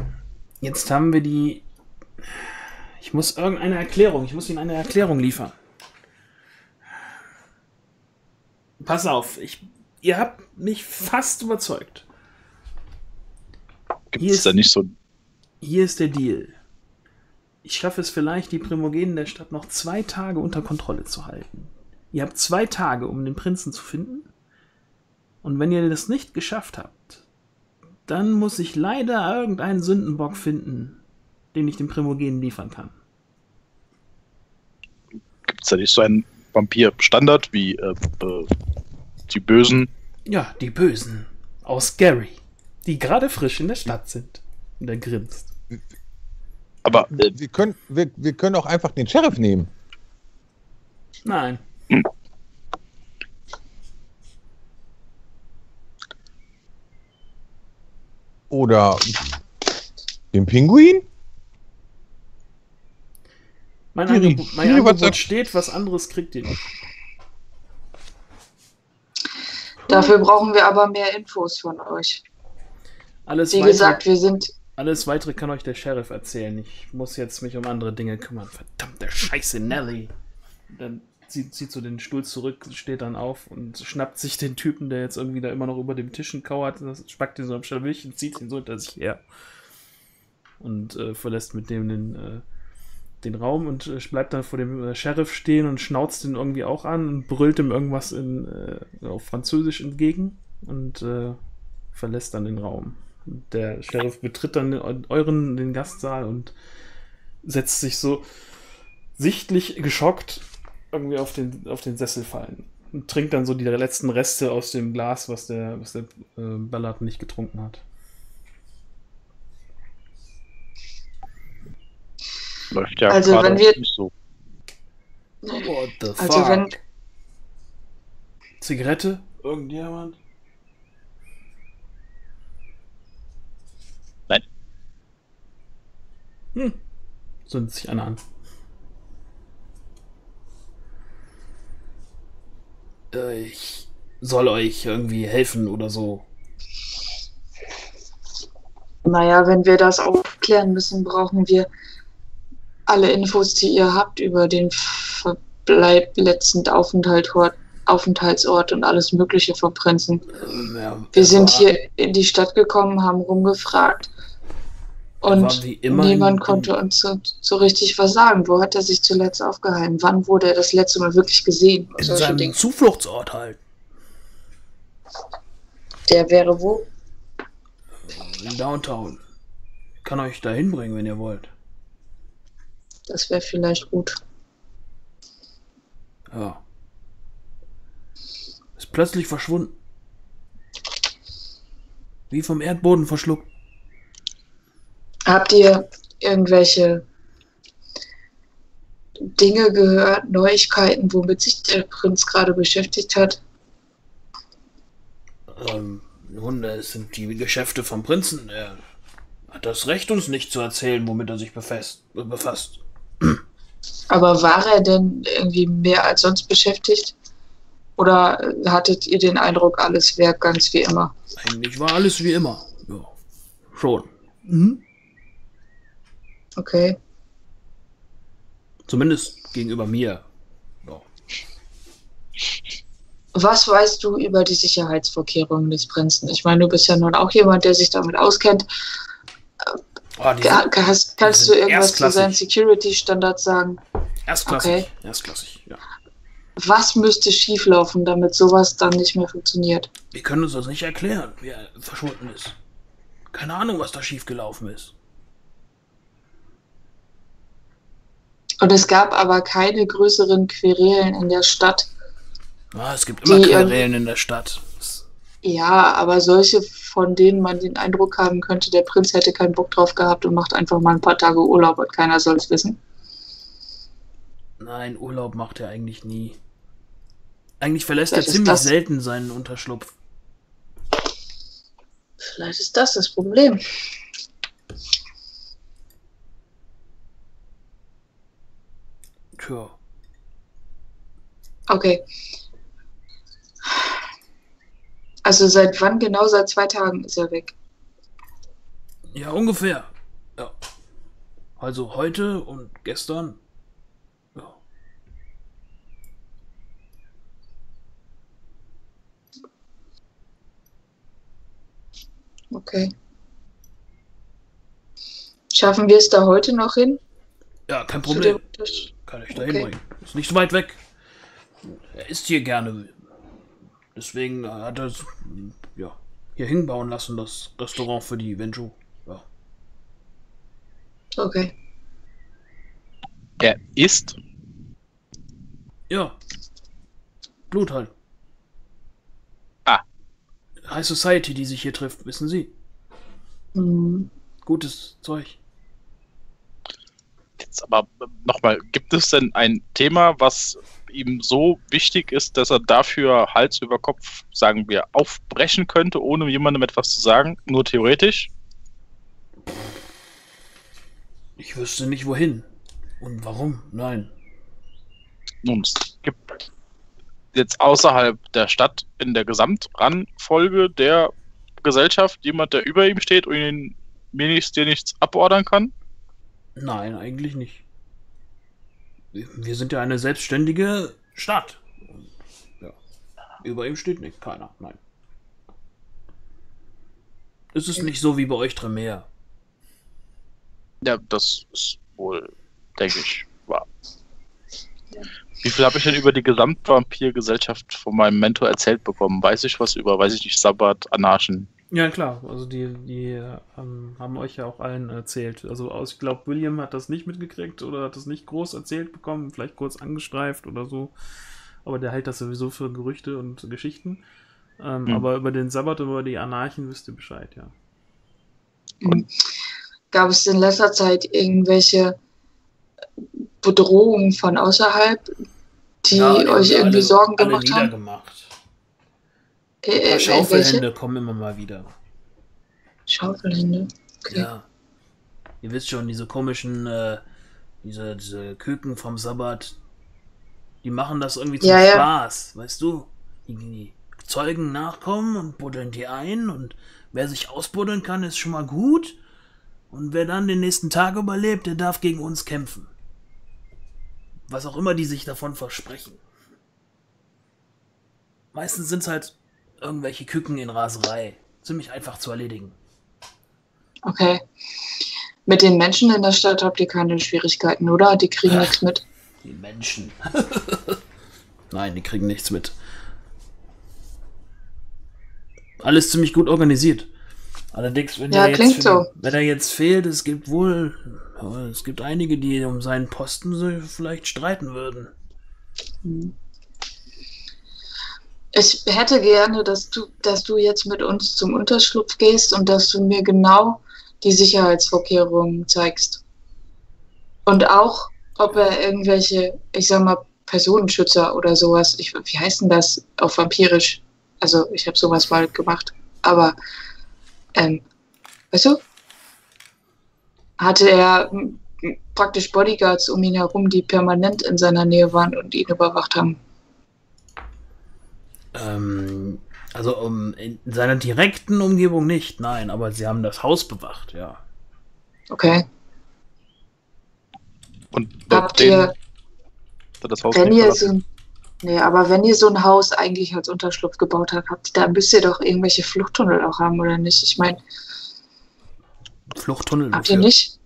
Jetzt haben wir die... Ich muss irgendeine Erklärung, ich muss Ihnen eine Erklärung liefern. Pass auf, ich, ihr habt mich fast überzeugt. Gibt es da nicht so... Hier ist der Deal. Ich schaffe es vielleicht, die Primogenen der Stadt noch zwei Tage unter Kontrolle zu halten. Ihr habt zwei Tage, um den Prinzen zu finden. Und wenn ihr das nicht geschafft habt, dann muss ich leider irgendeinen Sündenbock finden, den ich den Primogenen liefern kann. Gibt es da nicht so einen Vampir-Standard wie äh, äh, die Bösen? Ja, die Bösen aus Gary, die gerade frisch in der Stadt sind. Und er grinst. Aber äh, wir, können, wir, wir können auch einfach den Sheriff nehmen. Nein. Oder den Pinguin? Mein, Angebot, mein Angebot steht, was anderes kriegt ihr nicht. Dafür brauchen wir aber mehr Infos von euch. Alles Wie weiter, gesagt, wir sind... Alles Weitere kann euch der Sheriff erzählen. Ich muss jetzt mich um andere Dinge kümmern. Verdammte Scheiße, Nelly! Dann zieht sie zu den Stuhl zurück, steht dann auf und schnappt sich den Typen, der jetzt irgendwie da immer noch über dem Tisch kauert, spackt ihn so am Schlawisch und zieht ihn so hinter sich her. Und äh, verlässt mit dem den... Äh, den Raum und bleibt dann vor dem äh, Sheriff stehen und schnauzt ihn irgendwie auch an und brüllt ihm irgendwas in, äh, auf Französisch entgegen und äh, verlässt dann den Raum. Und der Sheriff betritt dann den, euren, den Gastsaal und setzt sich so sichtlich geschockt irgendwie auf den, auf den Sessel fallen und trinkt dann so die letzten Reste aus dem Glas, was der, was der äh, Ballard nicht getrunken hat. Läuft ja also wenn wir nicht so. What the fuck? Also wenn Zigarette? Irgendjemand? Nein. Hm. Zündet sich einer an. Äh, ich soll euch irgendwie helfen oder so. Naja, wenn wir das aufklären müssen, brauchen wir alle Infos, die ihr habt über den Verbleib, letzten Aufenthalt, Aufenthaltsort und alles Mögliche vom Prinzen. Ja, wir sind hier in die Stadt gekommen, haben rumgefragt und niemand konnte uns so, so richtig was sagen. Wo hat er sich zuletzt aufgehalten? Wann wurde er das letzte Mal wirklich gesehen? In seinem Dinge. Zufluchtsort halt. Der wäre wo? In Downtown. Ich kann euch da hinbringen, wenn ihr wollt. Das wäre vielleicht gut. Ja. Ist plötzlich verschwunden. Wie vom Erdboden verschluckt. Habt ihr irgendwelche Dinge gehört, Neuigkeiten, womit sich der Prinz gerade beschäftigt hat? Ähm, nun, es sind die Geschäfte vom Prinzen. Er hat das Recht, uns nicht zu erzählen, womit er sich befasst. befasst. Aber war er denn irgendwie mehr als sonst beschäftigt? Oder hattet ihr den Eindruck, alles wäre ganz wie immer? Eigentlich war alles wie immer. Ja, schon. Mhm. Okay. Zumindest gegenüber mir. Ja. Was weißt du über die Sicherheitsvorkehrungen des Prinzen? Ich meine, du bist ja nun auch jemand, der sich damit auskennt. Oh, die hast, kannst die du irgendwas zu seinen Security-Standards sagen? Erstklassig. Okay. Erstklassig, ja. Was müsste schieflaufen, damit sowas dann nicht mehr funktioniert? Wir können uns das nicht erklären, wie er verschwunden ist. Keine Ahnung, was da schiefgelaufen ist. Und es gab aber keine größeren Querelen in der Stadt. Ah, es gibt immer die, Querelen ähm, in der Stadt. Ja, aber solche, von denen man den Eindruck haben könnte, der Prinz hätte keinen Bock drauf gehabt und macht einfach mal ein paar Tage Urlaub und keiner soll es wissen. Nein, Urlaub macht er eigentlich nie. Eigentlich verlässt er ziemlich selten seinen Unterschlupf. Vielleicht ist das das Problem. Tja. Okay. Also seit wann genau? Seit zwei Tagen ist er weg. Ja, ungefähr. Ja. Also heute und gestern. Ja. Okay. Schaffen wir es da heute noch hin? Ja, kein Problem. Kann ich da hinbringen. Okay. Ist nicht so weit weg. Er ist hier gerne. Deswegen hat er es ja, hier hinbauen lassen, das Restaurant für die Ventrue. Ja. Okay. Er isst? Ja. Blut halt. Ah. High Society, die sich hier trifft, wissen Sie. Mhm. Gutes Zeug. Jetzt aber nochmal, gibt es denn ein Thema, was ihm so wichtig ist, dass er dafür Hals über Kopf, sagen wir, aufbrechen könnte, ohne jemandem etwas zu sagen? Nur theoretisch? Ich wüsste nicht, wohin. Und warum? Nein. Nun, es gibt jetzt außerhalb der Stadt in der Gesamtrangfolge der Gesellschaft jemand, der über ihm steht und ihn, mir nichts, dir nichts abordern kann? Nein, eigentlich nicht. Wir sind ja eine selbstständige Stadt. Und, ja, über ihm steht nicht keiner, nein. Es ist nicht so wie bei euch Tremere. Ja, das ist wohl, denke ich, wahr. Ja. Wie viel habe ich denn über die Gesamtvampirgesellschaft von meinem Mentor erzählt bekommen? Weiß ich was über, weiß ich nicht, Sabbat, Anarchen? Ja, klar. Also die, die ähm, haben euch ja auch allen erzählt. Also aus, ich glaube, William hat das nicht mitgekriegt oder hat das nicht groß erzählt bekommen, vielleicht kurz angestreift oder so. Aber der hält das sowieso für Gerüchte und Geschichten. Ähm, mhm. Aber über den Sabbat und über die Anarchen wisst ihr Bescheid, ja. Und? Gab es in letzter Zeit irgendwelche Bedrohungen von außerhalb, die ja, euch irgendwie alle, Sorgen gemacht alle haben? Äh, Schaufelhände welche? Kommen immer mal wieder. Schaufelhände? Okay. Ja. Ihr wisst schon, diese komischen, äh, diese, diese Küken vom Sabbat, die machen das irgendwie zum ja, Spaß, ja. Weißt du? Die, die Zeugen nachkommen und buddeln die ein und wer sich ausbuddeln kann, ist schon mal gut und wer dann den nächsten Tag überlebt, der darf gegen uns kämpfen. Was auch immer die sich davon versprechen. Meistens sind es halt irgendwelche Küken in Raserei. Ziemlich einfach zu erledigen. Okay. Mit den Menschen in der Stadt habt ihr keine Schwierigkeiten, oder? Die kriegen Ach, nichts mit. Die Menschen. Nein, die kriegen nichts mit. Alles ziemlich gut organisiert. Allerdings, wenn, ja, er, klingt jetzt, so. wenn er jetzt fehlt, es gibt wohl... Es gibt einige, die um seinen Posten vielleicht streiten würden. Hm. Ich hätte gerne, dass du, dass du jetzt mit uns zum Unterschlupf gehst und dass du mir genau die Sicherheitsvorkehrungen zeigst. Und auch, ob er irgendwelche, ich sag mal, Personenschützer oder sowas, ich, wie heißt denn das auf vampirisch? Also ich habe sowas mal gemacht, aber ähm, weißt du, hatte er praktisch Bodyguards um ihn herum, die permanent in seiner Nähe waren und ihn überwacht haben. Ähm, also um, in seiner direkten Umgebung nicht, nein, aber sie haben das Haus bewacht, ja. Okay. Und habt ihr, das Haus wenn ihr so ein, nee, aber wenn ihr so ein Haus eigentlich als Unterschlupf gebaut habt, habt ihr, da müsst ihr doch irgendwelche Fluchttunnel auch haben, oder nicht? Ich meine, Fluchttunnel habt ihr nicht?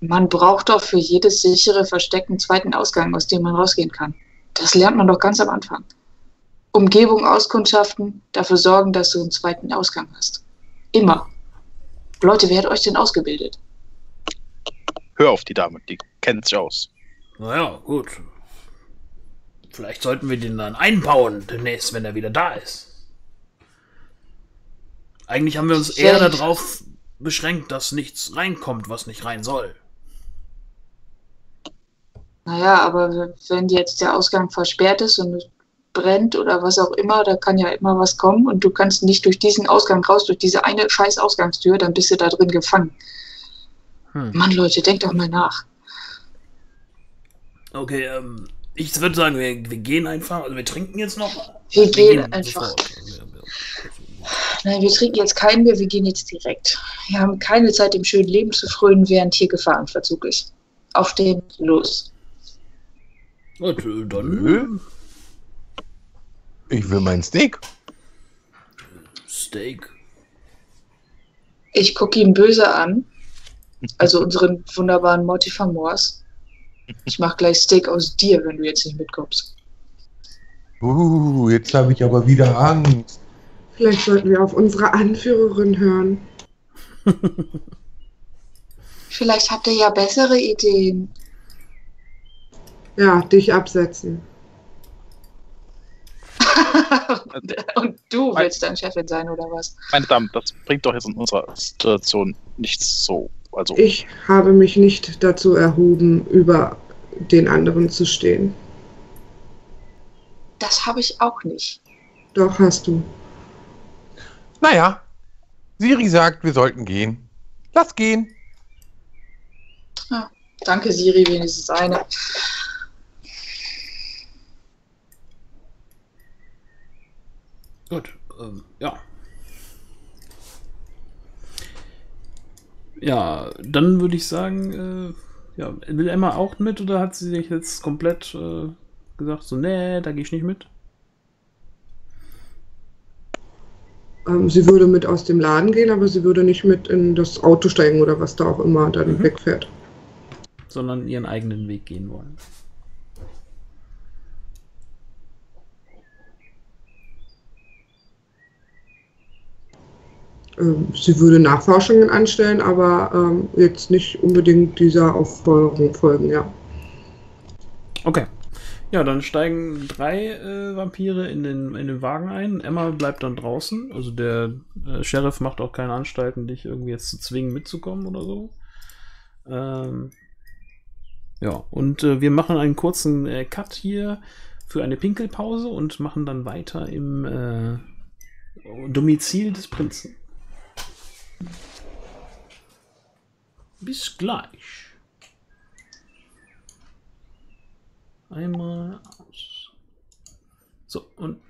Man braucht doch für jedes sichere Versteck einen zweiten Ausgang, aus dem man rausgehen kann. Das lernt man doch ganz am Anfang. Umgebung auskundschaften, dafür sorgen, dass du einen zweiten Ausgang hast. Immer. Leute, wer hat euch denn ausgebildet? Hör auf die Dame, die kennt sich aus. Naja, gut. Vielleicht sollten wir den dann einbauen demnächst, wenn er wieder da ist. Eigentlich haben wir uns eher darauf beschränkt, dass nichts reinkommt, was nicht rein soll. Naja, aber wenn jetzt der Ausgang versperrt ist und es brennt oder was auch immer, da kann ja immer was kommen und du kannst nicht durch diesen Ausgang raus, durch diese eine scheiß Ausgangstür, dann bist du da drin gefangen. Hm. Mann, Leute, denkt doch mal nach. Okay, ähm, ich würde sagen, wir, wir gehen einfach, also wir trinken jetzt noch. Wir, wir gehen, gehen einfach. Sofort. Nein, wir trinken jetzt keinen mehr, wir gehen jetzt direkt. Wir haben keine Zeit, dem schönen Leben zu frönen, während hier Gefahr im Verzug ist. Aufstehen, los. Na, dann. Ich will mein Steak. Steak. Ich gucke ihn böse an. Also unseren wunderbaren Mortifamors. Ich mache gleich Steak aus dir, wenn du jetzt nicht mitkommst. Uh, jetzt habe ich aber wieder Angst. Vielleicht sollten wir auf unsere Anführerin hören. Vielleicht habt ihr ja bessere Ideen. Ja, dich absetzen. und, und du willst dann Chefin sein, oder was? Meine Damen, das bringt doch jetzt in unserer Situation nichts so. Also. Ich habe mich nicht dazu erhoben, über den anderen zu stehen. Das habe ich auch nicht. Doch, hast du. Naja, Siri sagt, wir sollten gehen. Lass gehen. Ja, danke, Siri, wenigstens eine. Gut, ähm, ja. Ja, dann würde ich sagen, äh, ja, will Emma auch mit oder hat sie sich jetzt komplett äh, gesagt, so, nee, da gehe ich nicht mit? Sie würde mit aus dem Laden gehen, aber sie würde nicht mit in das Auto steigen oder was da auch immer dann mhm. wegfährt. Sondern ihren eigenen Weg gehen wollen. Sie würde Nachforschungen anstellen, aber ähm, jetzt nicht unbedingt dieser Aufforderung folgen, ja. Okay. Ja, dann steigen drei äh, Vampire in den, in den Wagen ein. Emma bleibt dann draußen. Also der äh, Sheriff macht auch keine Anstalten, dich irgendwie jetzt zu zwingen, mitzukommen oder so. Ähm, ja, und äh, wir machen einen kurzen äh, Cut hier für eine Pinkelpause und machen dann weiter im äh, Domizil des Prinzen. Bis gleich. Einmal aus. So, und...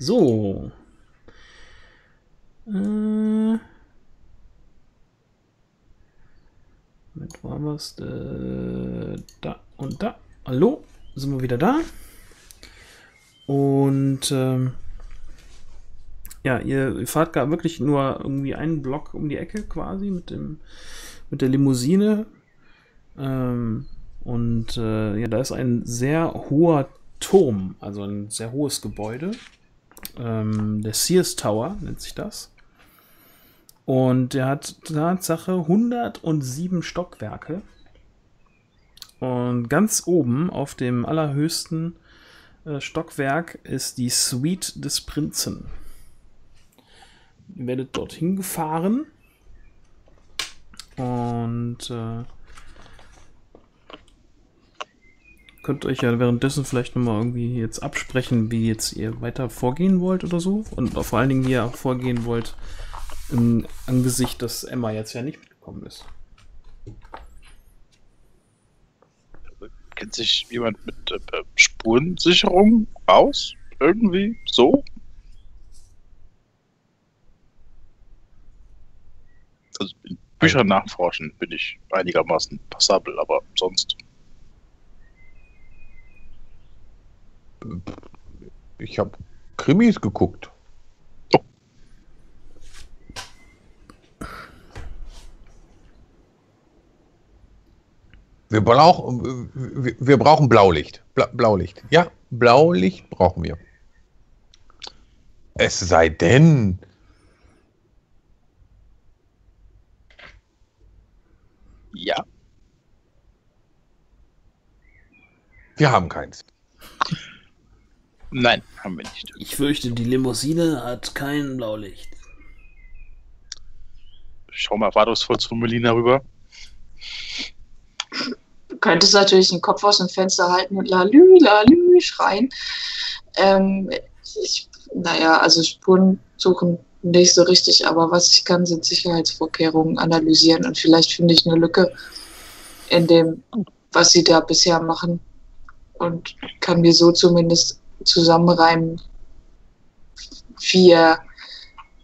So. Äh. Mit war was? Äh, da und da. Hallo? Sind wir wieder da? Und ähm, ja, ihr fahrt gar wirklich nur irgendwie einen Block um die Ecke quasi mit dem mit der Limousine. Ähm, und äh, ja, da ist ein sehr hoher Turm, also ein sehr hohes Gebäude. Ähm, der Sears Tower nennt sich das. Und der hat Tatsache hundertsieben Stockwerke. Und ganz oben auf dem allerhöchsten äh, Stockwerk ist die Suite des Prinzen. Ihr werdet dorthin gefahren. Und äh, könnt euch ja währenddessen vielleicht nochmal irgendwie jetzt absprechen, wie jetzt ihr weiter vorgehen wollt oder so. Und vor allen Dingen, wie ihr auch vorgehen wollt, im Angesicht, dass Emma jetzt ja nicht mitgekommen ist. Kennt sich jemand mit äh, Spurensicherung aus? Irgendwie so? Also in Büchern nachforschen bin ich einigermaßen passabel, aber sonst... Ich habe Krimis geguckt. Oh. Wir, brauch, wir, wir brauchen Blaulicht. Bla, Blaulicht. Ja, Blaulicht brauchen wir. Es sei denn... Ja. Wir haben keins. Nein, haben wir nicht. Ich fürchte, die Limousine hat kein Blaulicht. Schau mal erwartungsvoll zu Melina rüber. Du könntest natürlich den Kopf aus dem Fenster halten und lalü, lalü schreien. Ähm, ich, naja, also Spuren suchen nicht so richtig, aber was ich kann, sind Sicherheitsvorkehrungen analysieren und vielleicht finde ich eine Lücke in dem, was sie da bisher machen und kann mir so zumindest zusammenreimen, wie er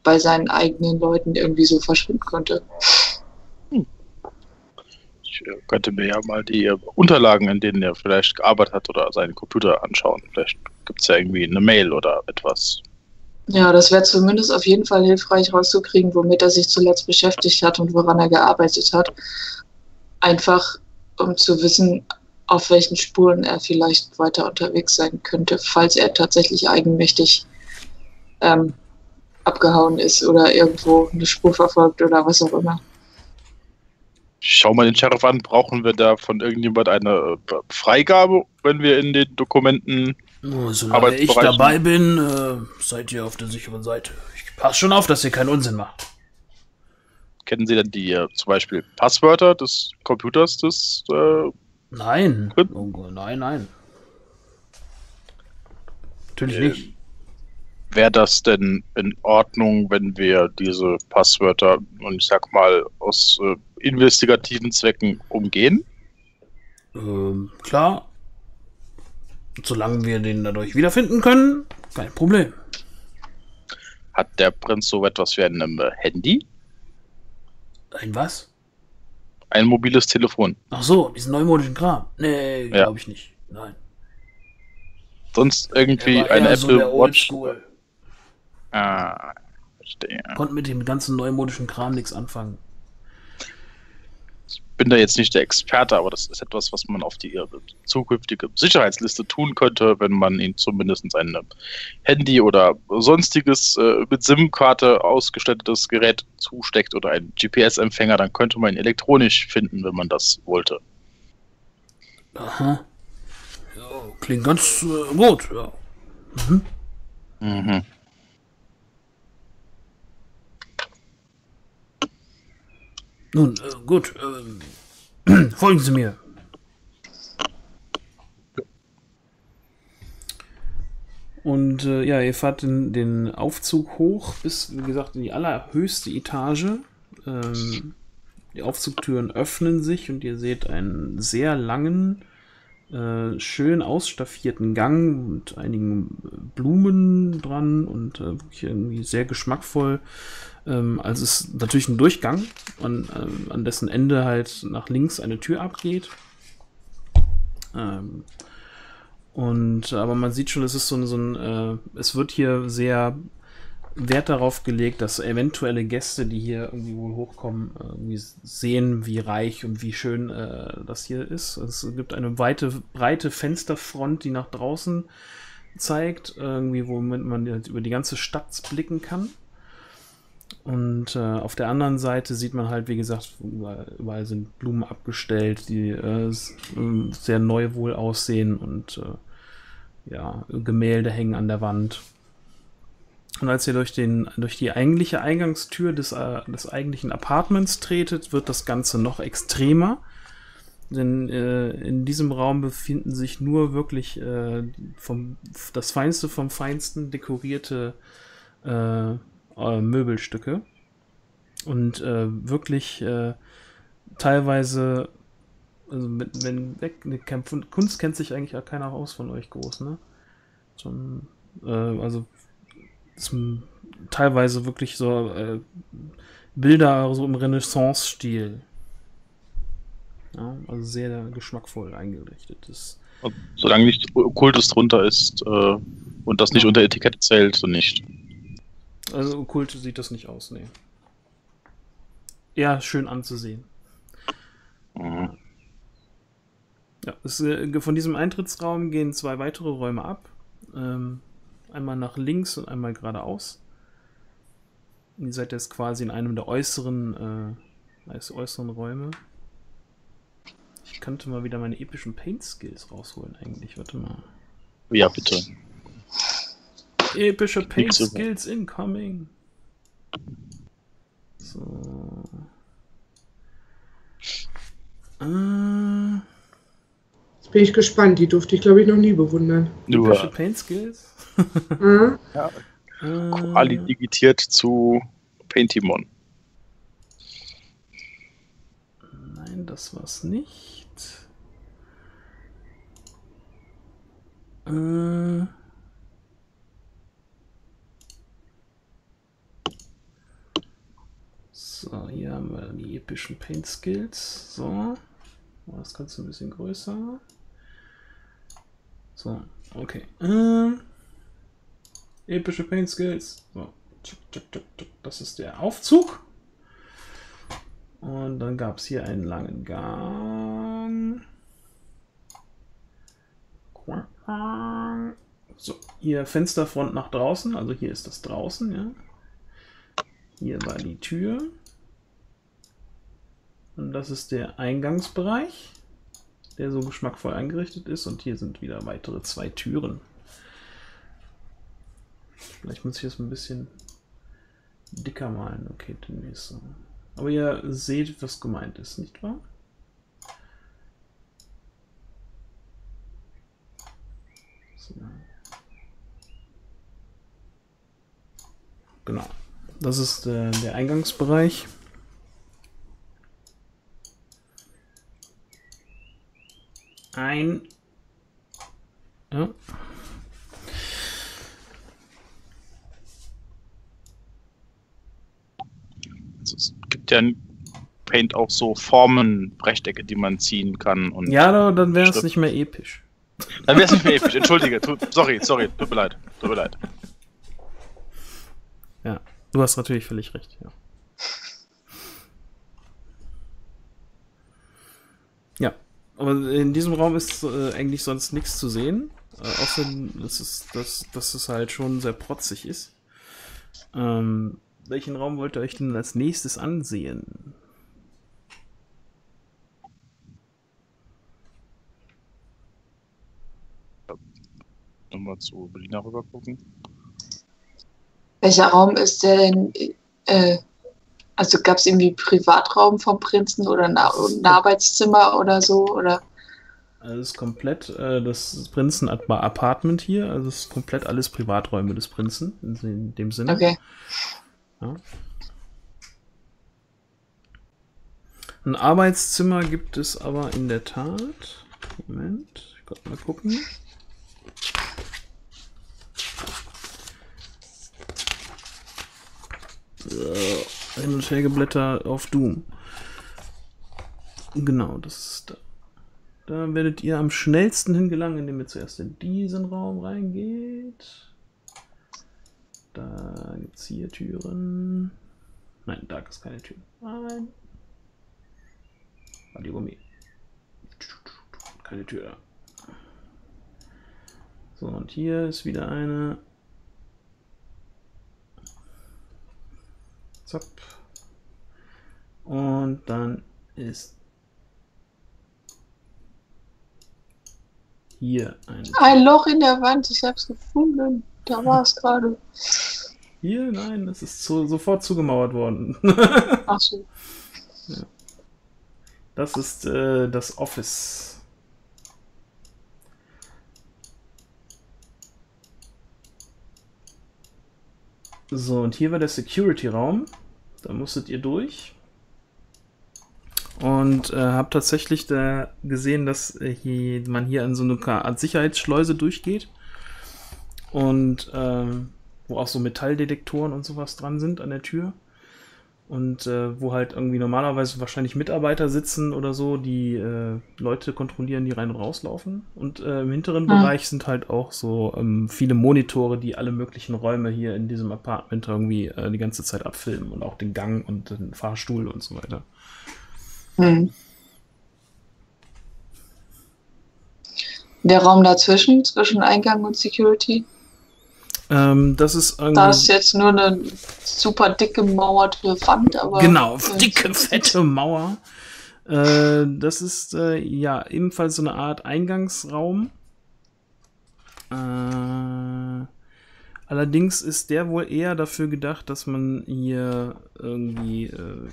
bei seinen eigenen Leuten irgendwie so verschwinden konnte. Hm. Ich äh, könnte mir ja mal die äh, Unterlagen, in denen er vielleicht gearbeitet hat, oder seinen Computer anschauen. Vielleicht gibt es ja irgendwie eine Mail oder etwas. Ja, das wäre zumindest auf jeden Fall hilfreich rauszukriegen, womit er sich zuletzt beschäftigt hat und woran er gearbeitet hat. Einfach, um zu wissen, auf welchen Spuren er vielleicht weiter unterwegs sein könnte, falls er tatsächlich eigenmächtig ähm, abgehauen ist oder irgendwo eine Spur verfolgt oder was auch immer. Schau mal den Sheriff an, brauchen wir da von irgendjemand eine äh, Freigabe, wenn wir in den Dokumenten oh, solange ich dabei bin, äh, seid ihr auf der sicheren Seite. Ich passe schon auf, dass ihr keinen Unsinn macht. Kennen Sie denn die äh, zum Beispiel Passwörter des Computers des äh, Nein, nein, nein. Natürlich äh, nicht. Wäre das denn in Ordnung, wenn wir diese Passwörter, und ich sag mal, aus äh, investigativen Zwecken umgehen? Ähm, klar. Solange wir den dadurch wiederfinden können, kein Problem. Hat der Prinz so etwas wie ein äh, Handy? Ein was? Ein mobiles Telefon. Ach so, diesen neumodischen Kram. Nee, ja. Glaube ich nicht. Nein. Sonst irgendwie eine Apple so der Watch. Oldschool. Ah, verstehe. Konnte mit dem ganzen neumodischen Kram nichts anfangen. Ich bin da jetzt nicht der Experte, aber das ist etwas, was man auf die zukünftige Sicherheitsliste tun könnte, wenn man ihm zumindest ein Handy oder sonstiges äh, mit SIM-Karte ausgestattetes Gerät zusteckt oder einen G P S-Empfänger, dann könnte man ihn elektronisch finden, wenn man das wollte. Aha. Ja, klingt ganz äh, gut, ja. Mhm. Mhm. Nun, äh, gut, äh, folgen Sie mir. Und äh, ja, ihr fahrt den, den Aufzug hoch bis, wie gesagt, in die allerhöchste Etage. Ähm, die Aufzugtüren öffnen sich und ihr seht einen sehr langen, äh, schön ausstaffierten Gang mit einigen Blumen dran und äh, wirklich irgendwie sehr geschmackvoll. Ähm, also es ist natürlich ein Durchgang, an, ähm, an dessen Ende halt nach links eine Tür abgeht. Ähm, und aber man sieht schon, es ist so ein, so ein äh, es wird hier sehr Wert darauf gelegt, dass eventuelle Gäste, die hier irgendwie wohl hochkommen, irgendwie sehen, wie reich und wie schön äh, das hier ist. Es gibt eine weite, breite Fensterfront, die nach draußen zeigt, irgendwie, womit man jetzt über die ganze Stadt blicken kann. Und äh, auf der anderen Seite sieht man halt, wie gesagt, überall sind Blumen abgestellt, die äh, sehr neu wohl aussehen und äh, ja, Gemälde hängen an der Wand. Und als ihr durch, den, durch die eigentliche Eingangstür des, äh, des eigentlichen Apartments tretet, wird das Ganze noch extremer. Denn äh, in diesem Raum befinden sich nur wirklich äh, vom, das Feinste vom Feinsten dekorierte äh, äh, Möbelstücke. Und äh, wirklich äh, teilweise, also mit, wenn weg, ne, Kunst kennt sich eigentlich auch keiner aus von euch groß, ne? So, äh, also zum, teilweise wirklich so äh, Bilder so im Renaissance-Stil. Ja, also sehr geschmackvoll eingerichtet ist. Solange nicht Okkultes drunter ist äh, und das nicht ja. unter Etikett zählt, so nicht. Also okkult sieht das nicht aus, nee. Ja, schön anzusehen. Mhm. Ja, es, äh, von diesem Eintrittsraum gehen zwei weitere Räume ab. Ähm, Einmal nach links und einmal geradeaus. Und ihr seid jetzt quasi in einem der äußeren, äh, äußeren Räume. Ich könnte mal wieder meine epischen Paint-Skills rausholen eigentlich. Warte mal. Ja, bitte. Epische Paint-Skills incoming. So. Äh. Jetzt bin ich gespannt. Die durfte ich, glaube ich, noch nie bewundern. Epische Paint-Skills? Mhm. Ja. Koali digitiert zu Paintimon. Nein, das war's nicht. Äh. So, hier haben wir die epischen Paint Skills. So, das kannst du ein bisschen größer. So, okay. Äh. Epische Paint Skills. So. Das ist der Aufzug. Und dann gab es hier einen langen Gang. So, hier Fensterfront nach draußen. Also hier ist das draußen, ja. Hier war die Tür. Und das ist der Eingangsbereich, der so geschmackvoll eingerichtet ist. Und hier sind wieder weitere zwei Türen. Vielleicht muss ich das ein bisschen dicker malen. Okay, demnächst. Aber ihr seht, was gemeint ist, nicht wahr? So. Genau. Das ist äh, der Eingangsbereich. Ein... Ja. Es gibt ja in Paint auch so Formen, Rechtecke, die man ziehen kann. Und ja, dann wäre es nicht mehr episch. Dann wäre es nicht mehr episch, entschuldige. Tu, sorry, sorry, tut mir leid, tut mir leid. Ja, du hast natürlich völlig recht, ja. Ja, aber in diesem Raum ist äh, eigentlich sonst nichts zu sehen. Äh, außer, dass es, dass, dass es halt schon sehr protzig ist. Ähm... Welchen Raum wollt ihr euch denn als nächstes ansehen? Nochmal zu Berliner rüber gucken. Welcher Raum ist denn? Äh, also gab es irgendwie Privatraum vom Prinzen oder ein, ein Arbeitszimmer oder so? Oder? Also es ist komplett äh, das Prinzen-Apartment hier. Also es ist komplett alles Privaträume des Prinzen in dem Sinne. Okay. Ja. Ein Arbeitszimmer gibt es aber in der Tat. Moment, ich kann mal gucken. äh, hin und her geblätter auf Doom. Genau, das ist da. Da werdet ihr am schnellsten hingelangen, indem ihr zuerst in diesen Raum reingeht. Da gibt es hier Türen. Nein, da gibt es keine Türen. Nein. Adigumi. Keine Tür da. So, und hier ist wieder eine. Zapp. Und dann ist hier ein, ein Loch in der Wand, ich hab's gefunden. Da war es gerade. Hier? Nein, es ist zu, sofort zugemauert worden. Ach so. Ja. Das ist äh, das Office. So, und hier war der Security-Raum. Da musstet ihr durch. Und äh, habe tatsächlich da gesehen, dass äh, hier, man hier an so eine Art Sicherheitsschleuse durchgeht. Und ähm, wo auch so Metalldetektoren und sowas dran sind an der Tür. Und äh, wo halt irgendwie normalerweise wahrscheinlich Mitarbeiter sitzen oder so, die äh, Leute kontrollieren, die rein und rauslaufen. Und äh, im hinteren ja. Bereich sind halt auch so ähm, viele Monitore, die alle möglichen Räume hier in diesem Apartment irgendwie äh, die ganze Zeit abfilmen. Und auch den Gang und den Fahrstuhl und so weiter. Hm. Der Raum dazwischen, zwischen Eingang und Security? Ähm, das ist irgendwie... Da ist jetzt nur eine super dicke gemauerte Wand, aber... Genau, dicke, fette Mauer. Äh, das ist, äh, ja, ebenfalls so eine Art Eingangsraum. Äh, allerdings ist der wohl eher dafür gedacht, dass man hier irgendwie... Äh,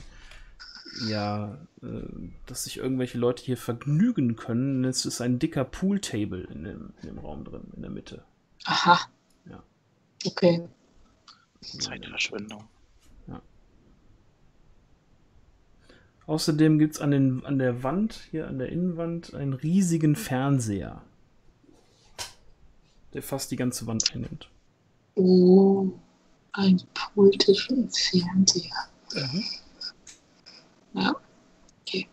ja, dass sich irgendwelche Leute hier vergnügen können. Es ist ein dicker Pool-Table in dem, in dem Raum drin, in der Mitte. Aha. Ja. Okay. Zeitverschwendung. Ja. Außerdem gibt es an, den, an der Wand, hier an der Innenwand, einen riesigen Fernseher, der fast die ganze Wand einnimmt. Oh, ein Pool-Tisch im Fernseher. Mhm. Ja, okay.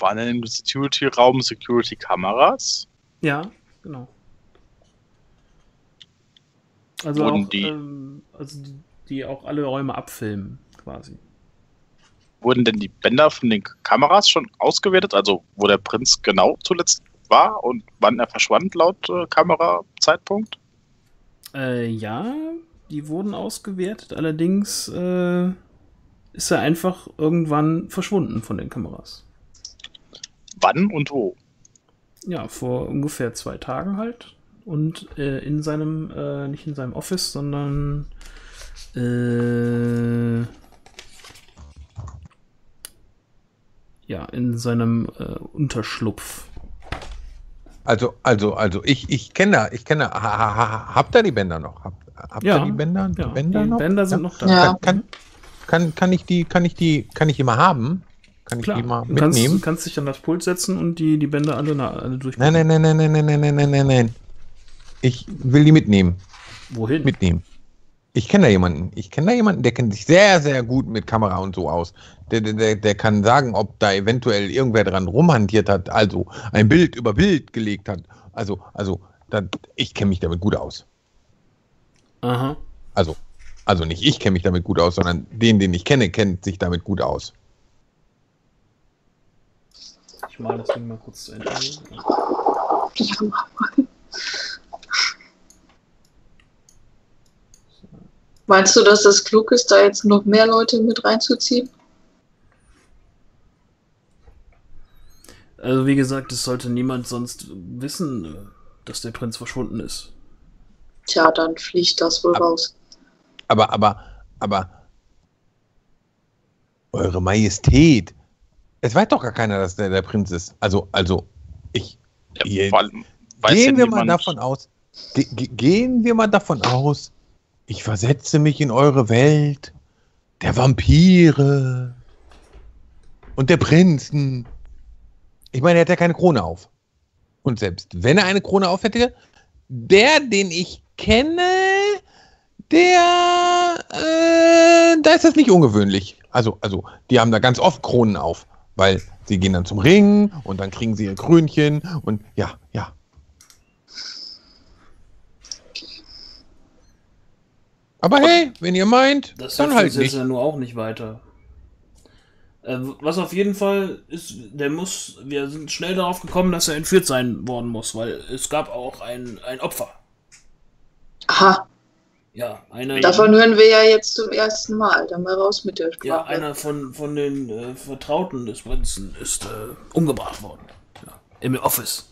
Waren denn im Security-Raum Security-Kameras? Ja, genau. Also, auch, die, ähm, also die, die auch alle Räume abfilmen, quasi. Wurden denn die Bänder von den Kameras schon ausgewertet? Also wo der Prinz genau zuletzt war und wann er verschwand laut äh, Kamerazeitpunkt? Äh, ja... Die wurden ausgewertet, allerdings äh, ist er einfach irgendwann verschwunden von den Kameras. Wann und wo? Ja, vor ungefähr zwei Tagen halt. Und äh, in seinem, äh, nicht in seinem Office, sondern äh, ja, in seinem äh, Unterschlupf. Also, also, also, ich, ich kenne da, ich kenne da, ha, ha, ha, habt ihr die Bänder noch? Habt, habt ja, ihr die Bänder, die ja, Bänder die noch? Bänder sind ja. noch da. Ja. Kann, kann, kann ich die, kann ich die, kann ich die mal haben? Kann Klar. ich die mal mitnehmen? Du kannst, kannst dich dann das Pult setzen und die, die Bänder alle, alle durchgehen. Nein, nein, nein, nein, nein, nein, nein, nein, nein, nein. Ich will die mitnehmen. Wohin? Mitnehmen. Ich kenne da jemanden. Ich kenne da jemanden, der kennt sich sehr, sehr gut mit Kamera und so aus. Der, der, der kann sagen, ob da eventuell irgendwer dran rumhantiert hat, also ein Bild über Bild gelegt hat. Also, also, das, ich kenne mich damit gut aus. Aha. Also, also nicht ich kenne mich damit gut aus, sondern den, den ich kenne, kennt sich damit gut aus. Ich male das Ding mal kurz zu Ende. Ja. Meinst du, dass das klug ist, da jetzt noch mehr Leute mit reinzuziehen? Also wie gesagt, es sollte niemand sonst wissen, dass der Prinz verschwunden ist. Tja, dann fliegt das wohl aber, raus. Aber, aber, aber... Eure Majestät! Es weiß doch gar keiner, dass der der Prinz ist. Also, also, ich... Ja, weil, gehen wir mal davon aus... Ge, ge, gehen wir mal davon aus... Ich versetze mich in eure Welt der Vampire und der Prinzen. Ich meine, er hat ja keine Krone auf. Und selbst wenn er eine Krone auf hätte, der, den ich kenne, der, äh, da ist das nicht ungewöhnlich. Also, also, die haben da ganz oft Kronen auf, weil sie gehen dann zum Ring und dann kriegen sie ihr Krönchen und ja, ja. Aber hey, wenn ihr meint, das dann halt nicht. Das hilft uns ja nur auch nicht weiter. Äh, was auf jeden Fall ist, der muss, wir sind schnell darauf gekommen, dass er entführt sein worden muss, weil es gab auch ein, ein Opfer. Aha. Ja, einer. Davon ja, hören wir ja jetzt zum ersten Mal. Dann mal raus mit der Sprache. Ja, einer von, von den äh, Vertrauten des Prinzen ist äh, umgebracht worden. Ja, im Office.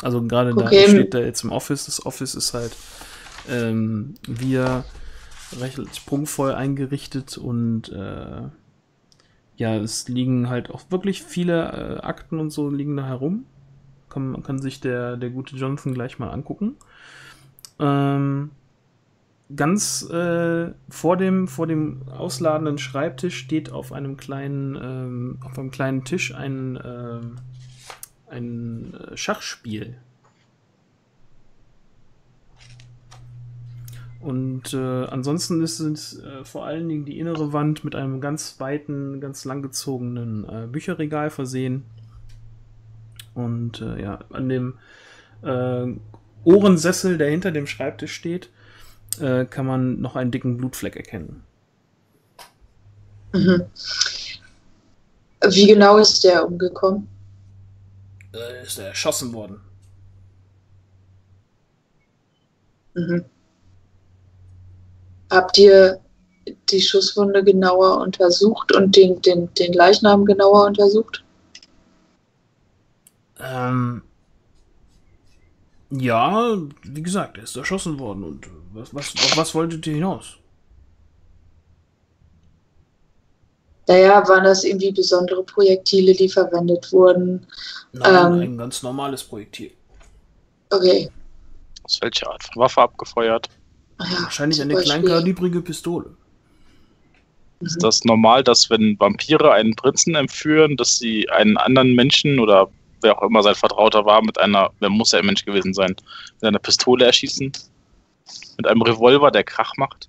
Also gerade okay. Da steht da jetzt im Office. Das Office ist halt ähm, wir recht sprungvoll eingerichtet und äh, ja, es liegen halt auch wirklich viele äh, Akten und so liegen da herum. Kann, kann sich der, der gute Jonathan gleich mal angucken. Ähm, ganz äh, vor dem, vor dem ausladenden Schreibtisch steht auf einem kleinen, ähm, auf einem kleinen Tisch ein äh, ein Schachspiel. Und äh, ansonsten ist es äh, vor allen Dingen die innere Wand mit einem ganz weiten, ganz langgezogenen äh, Bücherregal versehen. Und äh, ja, an dem äh, Ohrensessel, der hinter dem Schreibtisch steht, äh, kann man noch einen dicken Blutfleck erkennen. Mhm. Wie genau ist der umgekommen? Ist er erschossen worden. Mhm. Habt ihr die Schusswunde genauer untersucht und den, den, den Leichnam genauer untersucht? Ähm, ja, wie gesagt, er ist erschossen worden. Und was, was, auf was wolltet ihr hinaus? Naja, waren das irgendwie besondere Projektile, die verwendet wurden? Nein, ähm, ein ganz normales Projektil. Okay. Aus welcher Art von Waffe abgefeuert? Ja, wahrscheinlich eine kleinkalibrige Pistole. Ist mhm. das normal, dass wenn Vampire einen Prinzen entführen, dass sie einen anderen Menschen oder wer auch immer sein Vertrauter war, mit einer, wer muss ja ein Mensch gewesen sein, mit einer Pistole erschießen? Mit einem Revolver, der Krach macht?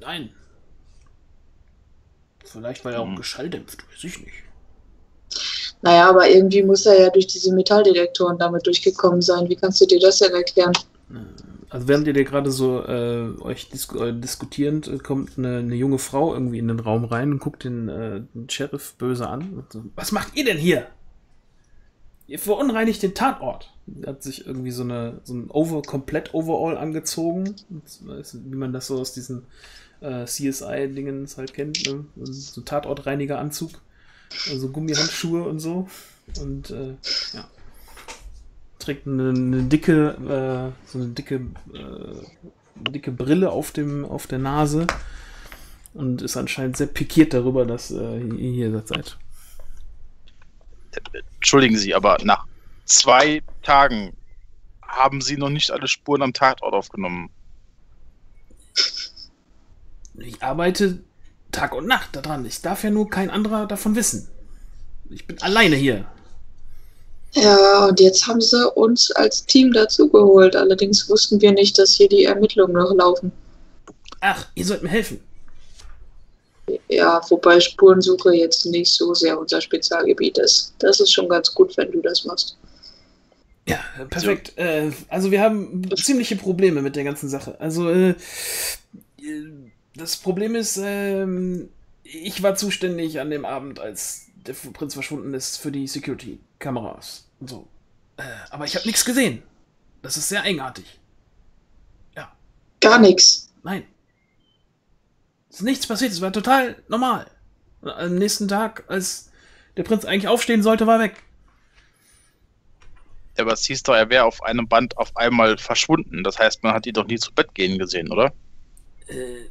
Nein. Vielleicht, weil er auch geschalldämpft, weiß ich nicht. Naja, aber irgendwie muss er ja durch diese Metalldetektoren damit durchgekommen sein. Wie kannst du dir das denn erklären? Also während ihr gerade so äh, euch disk äh, diskutierend, kommt eine, eine junge Frau irgendwie in den Raum rein und guckt den, äh, den Sheriff böse an. Und so, was macht ihr denn hier? Ihr verunreinigt den Tatort. Er hat sich irgendwie so, eine, so ein Over, komplett Overall angezogen. Ist, wie man das so aus diesen C S I-Dingen halt kennt, ne? So ein Tatortreiniger-Anzug, also Gummihandschuhe und so und äh, ja, trägt eine, eine dicke, äh, so eine dicke, äh, dicke Brille auf dem, auf der Nase und ist anscheinend sehr pikiert darüber, dass äh, ihr hier seid. Entschuldigen Sie, aber nach zwei Tagen haben Sie noch nicht alle Spuren am Tatort aufgenommen. Ich arbeite Tag und Nacht daran. Ich darf ja nur kein anderer davon wissen. Ich bin alleine hier. Ja, und jetzt haben sie uns als Team dazugeholt. Allerdings wussten wir nicht, dass hier die Ermittlungen noch laufen. Ach, ihr sollt mir helfen. Ja, wobei Spurensuche jetzt nicht so sehr unser Spezialgebiet ist. Das ist schon ganz gut, wenn du das machst. Ja, perfekt. So. Äh, also wir haben ziemliche Probleme mit der ganzen Sache. Also, äh... das Problem ist, ähm, ich war zuständig an dem Abend, als der Prinz verschwunden ist, für die Security-Kameras und so. Äh, aber ich habe nichts gesehen. Das ist sehr eigenartig. Ja. Gar nichts. Nein. Es ist nichts passiert. Es war total normal. Und am nächsten Tag, als der Prinz eigentlich aufstehen sollte, war er weg. Ja, aber es hieß doch, er wäre auf einem Band auf einmal verschwunden. Das heißt, man hat ihn doch nie zu Bett gehen gesehen, oder? Äh,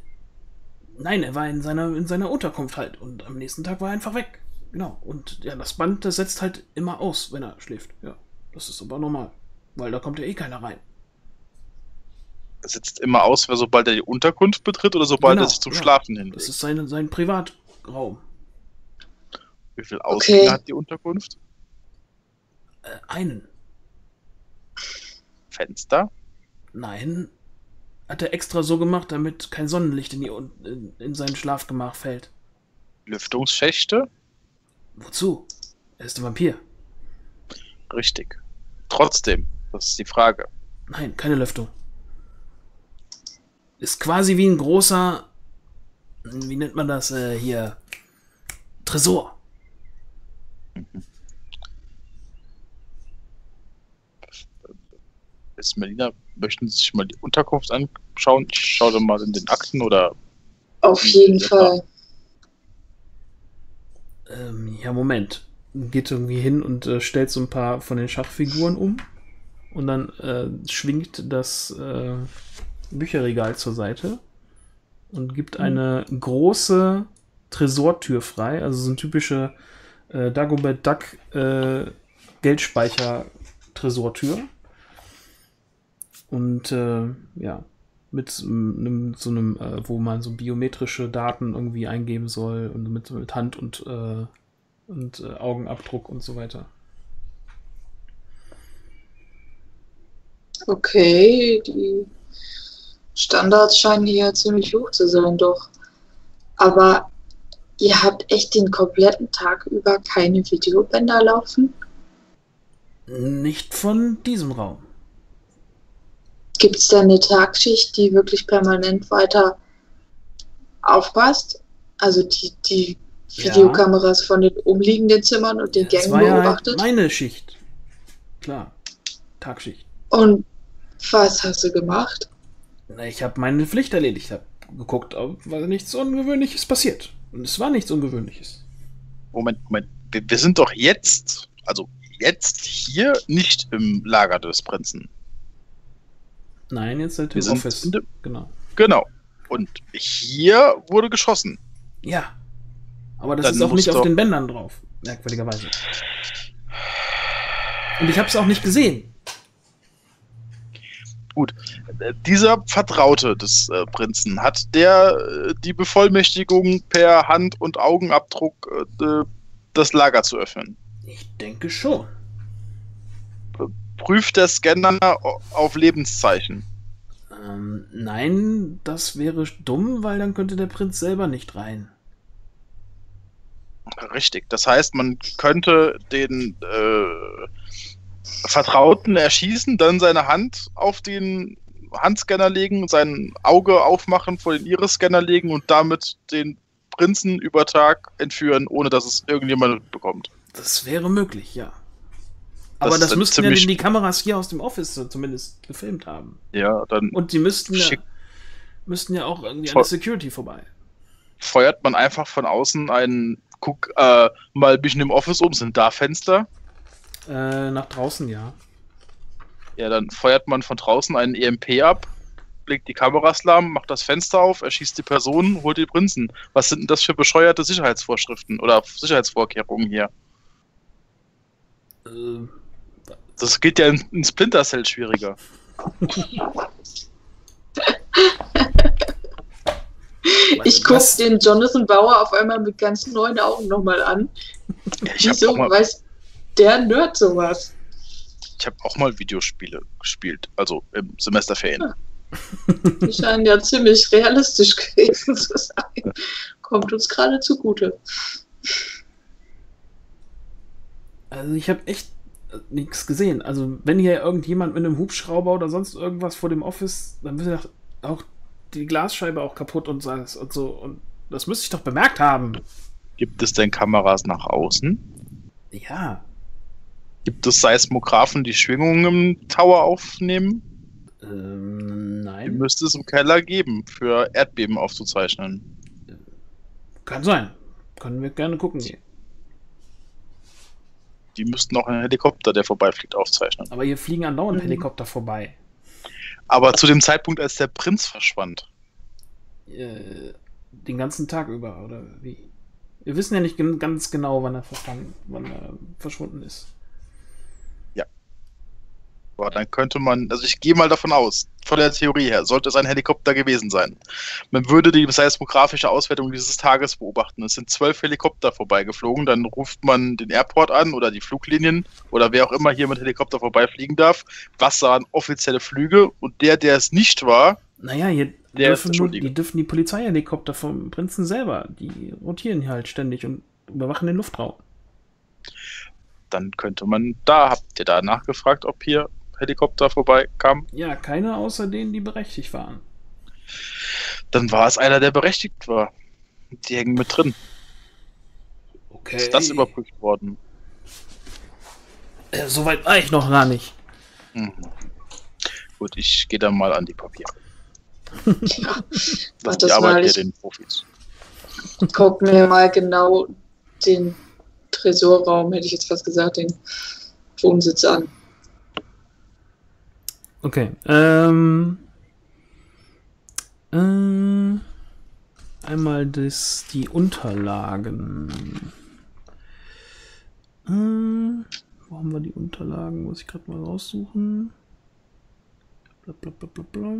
nein, er war in seiner, in seiner Unterkunft halt und am nächsten Tag war er einfach weg. Genau. Und ja, das Band, das setzt halt immer aus, wenn er schläft. Ja, das ist aber normal, weil da kommt ja eh keiner rein. Es setzt immer aus, sobald er die Unterkunft betritt oder sobald genau, er sich zum ja. Schlafen hinlegt. Das ist sein, sein Privatraum. Wie viel Ausgänge okay. hat die Unterkunft? Äh, einen. Fenster? Nein. Hat er extra so gemacht, damit kein Sonnenlicht in, die, in, in sein Schlafgemach fällt. Lüftungsschächte? Wozu? Er ist ein Vampir. Richtig. Trotzdem, das ist die Frage. Nein, keine Lüftung. Ist quasi wie ein großer, wie nennt man das äh, hier, Tresor. Mhm. Ist Melina, möchten Sie sich mal die Unterkunft anschauen? Ich schaue mal in den Akten oder... Auf jeden Fall. Ähm, ja, Moment. Geht irgendwie hin und äh, stellt so ein paar von den Schachfiguren um und dann äh, schwingt das äh, Bücherregal zur Seite und gibt eine große Tresortür frei, also so ein typische äh, Dagobert Duck äh, Geldspeicher-Tresortür. Und äh, ja, mit so einem, so einem äh, wo man so biometrische Daten irgendwie eingeben soll und mit, mit Hand und, äh, und äh, Augenabdruck und so weiter. Okay, die Standards scheinen hier ziemlich hoch zu sein, doch. Aber ihr habt echt den kompletten Tag über keine Videobänder laufen? Nicht von diesem Raum. Gibt es da eine Tagschicht, die wirklich permanent weiter aufpasst? Also die, die Videokameras ja. von den umliegenden Zimmern und den Gängen beobachtet? Das war ja meine Schicht. Klar, Tagschicht. Und was hast du gemacht? Na, ich habe meine Pflicht erledigt. Ich habe geguckt, ob nichts Ungewöhnliches passiert. Und es war nichts Ungewöhnliches. Moment, Moment. Wir, wir sind doch jetzt, also jetzt hier, nicht im Lager des Prinzen. Nein, jetzt halt im Office. Genau. Genau. Und hier wurde geschossen. Ja. Aber das Dann ist auch nicht auf den Bändern drauf. Merkwürdigerweise. Und ich habe es auch nicht gesehen. Gut. Dieser Vertraute des äh, Prinzen, hat der äh, die Bevollmächtigung per Hand- und Augenabdruck äh, das Lager zu öffnen? Ich denke schon. Prüft der Scanner auf Lebenszeichen? Ähm, nein, das wäre dumm, weil dann könnte der Prinz selber nicht rein. Richtig, das heißt, man könnte den äh, Vertrauten erschießen, dann seine Hand auf den Handscanner legen, sein Auge aufmachen, vor den Iris-Scanner legen und damit den Prinzen über Tag entführen, ohne dass es irgendjemand bekommt. Das wäre möglich, ja. Aber das, das müssten ja die Kameras hier aus dem Office zumindest gefilmt haben. Ja, dann. Und die müssten ja, müssten ja auch irgendwie an der Security vorbei. Feuert man einfach von außen einen, guck äh, mal ein bisschen im Office um, sind da Fenster? Äh, nach draußen, ja. Ja, dann feuert man von draußen einen E M P ab, legt die Kameras lahm, macht das Fenster auf, erschießt die Personen, holt die Prinzen. Was sind denn das für bescheuerte Sicherheitsvorschriften oder Sicherheitsvorkehrungen hier? Äh. Das geht ja in, in Splinter Cell schwieriger. Ich gucke den Jonathan Bauer auf einmal mit ganz neuen Augen nochmal an. Ja, ich Wieso mal, weiß der Nerd sowas? Ich habe auch mal Videospiele gespielt, also im Semesterferien. Ja. Die scheinen ja ziemlich realistisch gewesen zu sein. Kommt uns gerade zugute. Also ich habe echt nichts gesehen. Also wenn hier irgendjemand mit einem Hubschrauber oder sonst irgendwas vor dem Office, dann müsste auch die Glasscheibe auch kaputt und so. Und das müsste ich doch bemerkt haben. Gibt es denn Kameras nach außen? Ja. Gibt es Seismographen, die Schwingungen im Tower aufnehmen? Ähm, nein. Die müsste es im Keller geben, für Erdbeben aufzuzeichnen. Kann sein. Können wir gerne gucken gehen. Die müssten auch einen Helikopter, der vorbeifliegt, aufzeichnen. Aber hier fliegen andauernd mhm. Helikopter vorbei. Aber zu dem Zeitpunkt, als der Prinz verschwand. Äh, den ganzen Tag über, oder wie? Wir wissen ja nicht ganz genau, wann er, wann er verschwunden ist. Ja. war, dann könnte man, also ich gehe mal davon aus, von der Theorie her, sollte es ein Helikopter gewesen sein. Man würde die seismografische Auswertung dieses Tages beobachten. Es sind zwölf Helikopter vorbeigeflogen, dann ruft man den Airport an oder die Fluglinien oder wer auch immer hier mit Helikopter vorbeifliegen darf. Was sahen offizielle Flüge? Und der, der es nicht war, naja, hier der dürfen, nur, die dürfen die Polizeihelikopter vom Prinzen selber, die rotieren halt ständig und überwachen den Luftraum. Dann könnte man, da habt ihr da nachgefragt, ob hier Helikopter vorbeikamen? Ja, keiner außer denen, die berechtigt waren. Dann war es einer, der berechtigt war. Die hängen mit drin. Okay. Ist das überprüft worden? Äh, Soweit war ich noch gar nicht. Mhm. Gut, ich gehe dann mal an die Papiere. Das ist die Arbeit hier den Profis. Guck mir mal genau den Tresorraum, hätte ich jetzt fast gesagt, den Wohnsitz an. Okay. Ähm, ähm, einmal das, die Unterlagen. Ähm, wo haben wir die Unterlagen? Muss ich gerade mal raussuchen. Bla, bla, bla, bla, bla.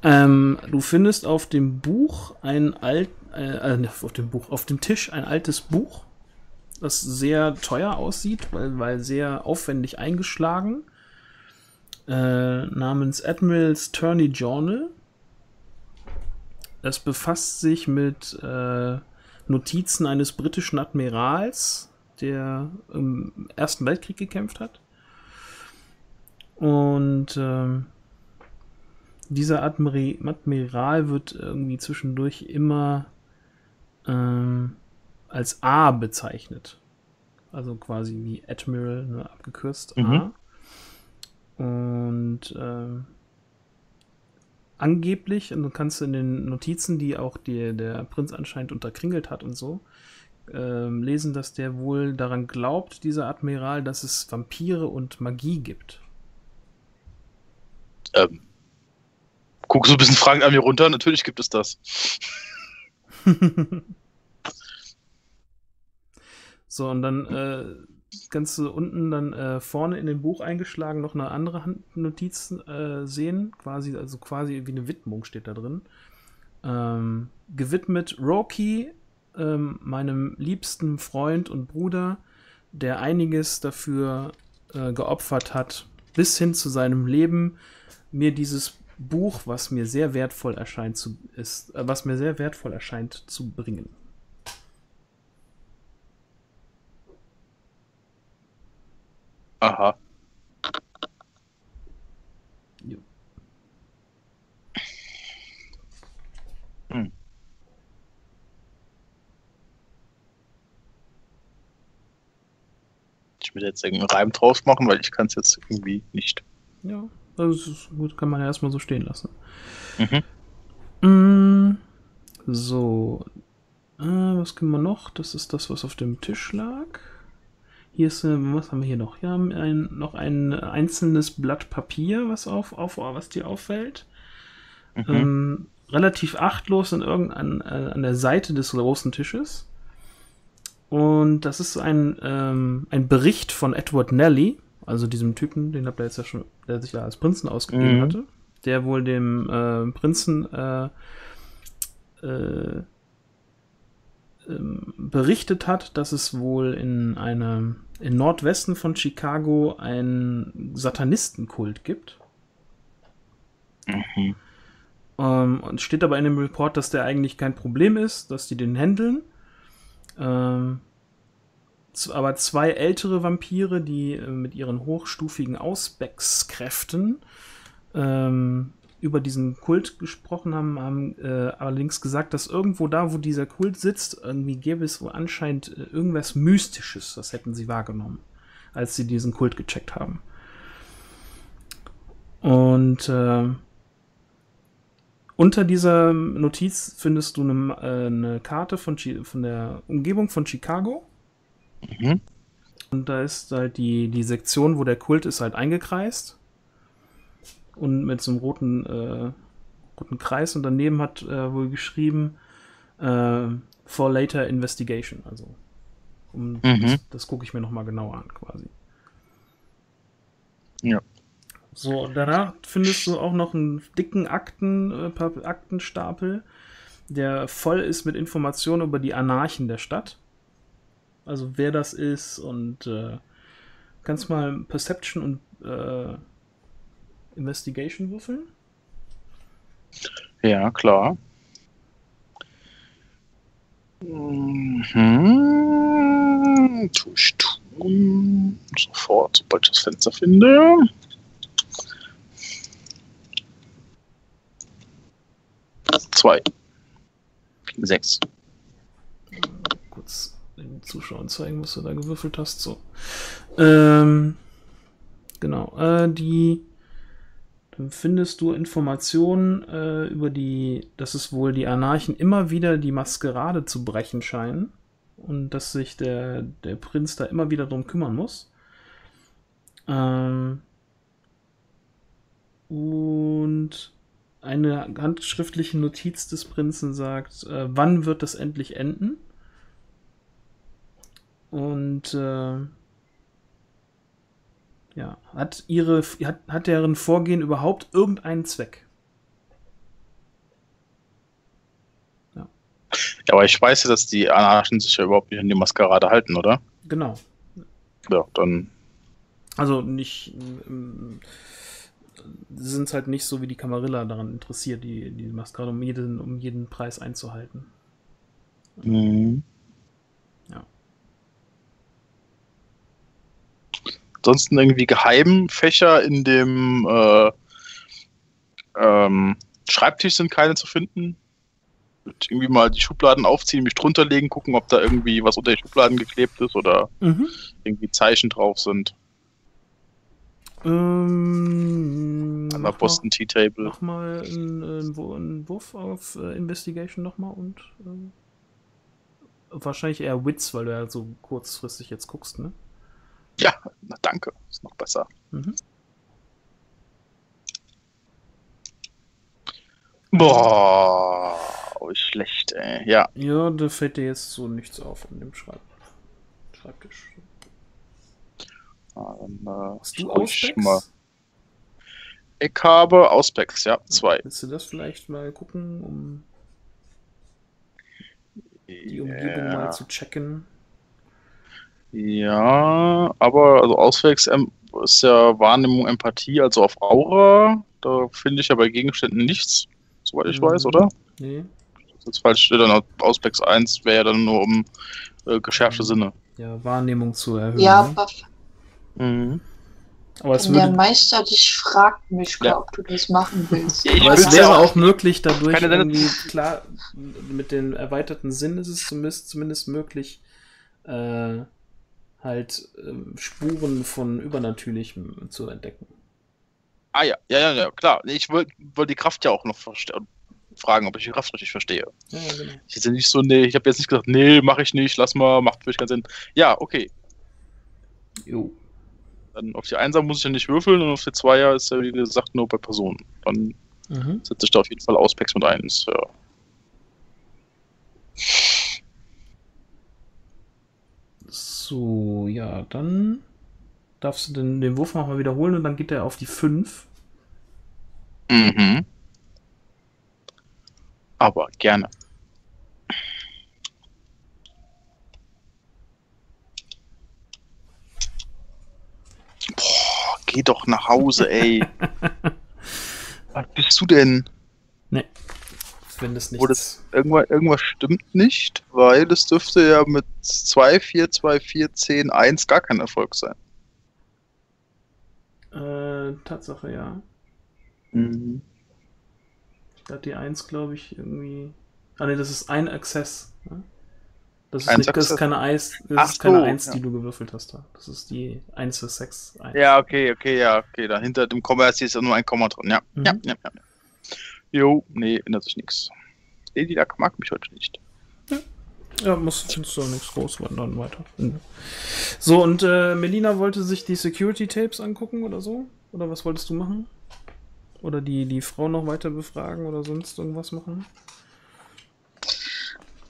Ähm, du findest auf dem Buch ein alt, äh, äh, auf dem Buch, auf dem Tisch ein altes Buch, das sehr teuer aussieht, weil, weil sehr aufwendig eingeschlagen, äh, namens Admiral's Tourney Journal. Es befasst sich mit äh, Notizen eines britischen Admirals, der im Ersten Weltkrieg gekämpft hat. Und äh, dieser Admiral wird irgendwie zwischendurch immer ähm, als A bezeichnet. Also quasi wie Admiral, ne, abgekürzt A. Mhm. Und ähm, angeblich, und du kannst in den Notizen, die auch die, der Prinz anscheinend unterkringelt hat und so, ähm, lesen, dass der wohl daran glaubt, dieser Admiral, dass es Vampire und Magie gibt. Ähm. Guck so ein bisschen fragend an mir runter, natürlich gibt es das. So, und dann äh, kannst du unten dann äh, vorne in dem Buch eingeschlagen noch eine andere Handnotiz äh, sehen, quasi, also quasi wie eine Widmung steht da drin. Ähm, gewidmet Rocky, ähm, meinem liebsten Freund und Bruder, der einiges dafür äh, geopfert hat, bis hin zu seinem Leben, mir dieses Buch, was mir sehr wertvoll erscheint zu ist, äh, was mir sehr wertvoll erscheint zu bringen. Aha. Jo. Hm. Ich will jetzt irgendeinen Reim draus machen, weil ich kann es jetzt irgendwie nicht. Ja. Also gut, kann man ja erstmal so stehen lassen. Mhm. Mm, so. Äh, was können wir noch? Das ist das, was auf dem Tisch lag. Hier ist, äh, was haben wir hier noch? Wir haben ein, noch ein einzelnes Blatt Papier, was, auf, auf, was dir auffällt. Mhm. Ähm, relativ achtlos in irgendein, äh, an der Seite des großen Tisches. Und das ist ein, ähm, ein Bericht von Edward Nelly. Also diesem Typen, den habt ihr jetzt ja schon, der sich ja als Prinzen ausgegeben mhm. hatte, der wohl dem äh, Prinzen äh, äh, ähm, berichtet hat, dass es wohl in einem im Nordwesten von Chicago einen Satanistenkult gibt. Mhm. Ähm, und steht aber in dem Report, dass der eigentlich kein Problem ist, dass die den händeln. Ähm, aber zwei ältere Vampire, die mit ihren hochstufigen Auspex-Kräften ähm, über diesen Kult gesprochen haben, haben äh, allerdings gesagt, dass irgendwo da, wo dieser Kult sitzt, irgendwie gäbe es wo anscheinend irgendwas Mystisches. Das hätten sie wahrgenommen, als sie diesen Kult gecheckt haben. Und äh, unter dieser Notiz findest du eine, äh, eine Karte von, von der Umgebung von Chicago. Mhm. Und da ist halt die, die Sektion, wo der Kult ist, halt eingekreist und mit so einem roten äh, roten Kreis und daneben hat äh, wohl geschrieben äh, for later investigation, also um, mhm. das, das gucke ich mir nochmal genauer an quasi. Ja. So, und danach findest du auch noch einen dicken Akten, äh, Aktenstapel, der voll ist mit Informationen über die Anarchen der Stadt. Also wer das ist und äh, kannst mal Perception und äh, Investigation würfeln. Ja, klar. Mhm. Tu ich tun. Sofort, sobald ich das Fenster finde. Zwei. Sechs. Kurz den Zuschauern zeigen, was du da gewürfelt hast. So. Ähm, genau. Äh, die dann findest du Informationen äh, über die, dass es wohl die Anarchen immer wieder die Maskerade zu brechen scheinen und dass sich der, der Prinz da immer wieder drum kümmern muss. Ähm, und eine handschriftliche Notiz des Prinzen sagt, äh, wann wird das endlich enden? Und äh, ja, hat ihre hat, hat deren Vorgehen überhaupt irgendeinen Zweck? Ja. Ja, aber ich weiß ja, dass die Anarchen sich ja überhaupt nicht an die Maskerade halten, oder? Genau. Ja, dann. Also nicht. Ähm, sind es halt nicht so wie die Kamarilla daran interessiert, die, die Maskerade um jeden, um jeden Preis einzuhalten. Mhm. Ja. Ansonsten irgendwie Geheimfächer in dem äh, ähm, Schreibtisch sind keine zu finden. Ich irgendwie mal die Schubladen aufziehen, mich drunter legen, gucken, ob da irgendwie was unter die Schubladen geklebt ist oder mhm. irgendwie Zeichen drauf sind. Ähm, An der Boston Tea Table. Mach mal einen, einen Wurf auf äh, Investigation nochmal und ähm, wahrscheinlich eher Witz, weil du ja so kurzfristig jetzt guckst, ne? Ja, na danke, ist noch besser. Mhm. Boah, oh, ist schlecht, ey. Ja. Ja, da fällt dir jetzt so nichts auf an dem Schreib Schreibtisch. Dann, hast du Auspex? Mal. Ich habe Auspex, ja, zwei. Willst du das vielleicht mal gucken, um die Umgebung yeah. mal zu checken? Ja, aber also Auspex ist ja Wahrnehmung, Empathie, also auf Aura. Da finde ich ja bei Gegenständen nichts, soweit ich mhm. weiß, oder? Nee. Das ist falsch, dann Auspex eins wäre ja dann nur um äh, geschärfte mhm. Sinne. Ja, Wahrnehmung zu erhöhen. Ja, Waffe. Mhm. Aber es würde... Der Meister dich fragt mich, glaub, ja. ob du das machen willst. Ich Aber es wäre auch möglich, dadurch irgendwie, klar, mit dem erweiterten Sinn ist es zumindest, zumindest möglich, äh, halt äh, Spuren von Übernatürlichem zu entdecken. Ah ja, ja, ja, ja klar. Ich wollte wollt die Kraft ja auch noch fragen, ob ich die Kraft richtig verstehe. Ja, ja, genau. Ich, ja nicht so, nee, ich habe jetzt nicht gesagt, nee, mache ich nicht, lass mal, macht wirklich keinen Sinn. Ja, okay. Jo. Dann auf die Einser muss ich ja nicht würfeln und auf die Zweier ist ja, wie gesagt, nur bei Personen. Dann mhm. setze ich da auf jeden Fall Auspex mit eins. Ja. So, ja, dann darfst du den, den Wurf nochmal wiederholen und dann geht er auf die fünf. Mhm. Aber gerne. Boah, geh doch nach Hause, ey. Was bist du denn? Nee, wenn das nicht ist. Irgendwas, irgendwas stimmt nicht, weil es dürfte ja mit zwei, vier, zwei, vier, zehn, eins gar kein Erfolg sein. Äh, Tatsache, ja. Mhm. Da hat die eins, glaube ich, irgendwie... Ah ne, das ist ein Access. Ne? Das ist, nicht, das ist keine Eis, das Ach ist keine so, Eins, ja. die du gewürfelt hast. Da. Das ist die eins für sechs. Ja, okay, okay, ja, okay. Da hinter dem Komma ist ja nur ein Komma drin. Ja, mhm. ja, ja, ja. Jo, nee, ändert sich nichts. Edilac mag mich heute nicht. Ja, ja muss, findest du auch nichts groß, wandern weiter. Mhm. So, und äh, Melina wollte sich die Security Tapes angucken oder so? Oder was wolltest du machen? Oder die, die Frau noch weiter befragen oder sonst irgendwas machen?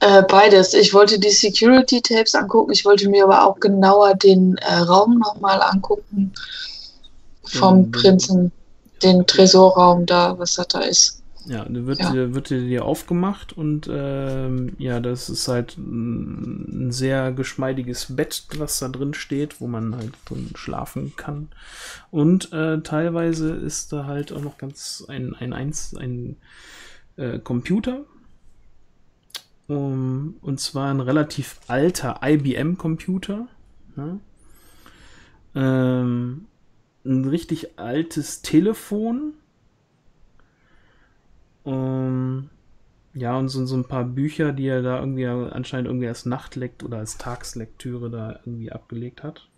Äh, beides. Ich wollte die Security-Tapes angucken, ich wollte mir aber auch genauer den äh, Raum nochmal angucken vom mhm. Prinzen, den Tresorraum da, was da ist. Ja, da wird, ja. wird dir aufgemacht und ähm, ja, das ist halt ein sehr geschmeidiges Bett, was da drin steht, wo man halt drin schlafen kann. Und äh, teilweise ist da halt auch noch ganz ein, ein, ein, ein äh, Computer. Um, und zwar ein relativ alter I B M-Computer. Ne? Ähm, ein richtig altes Telefon. Um, ja, und so, so ein paar Bücher, die er da irgendwie anscheinend irgendwie als Nachtlekt oder als Tagslektüre da irgendwie abgelegt hat.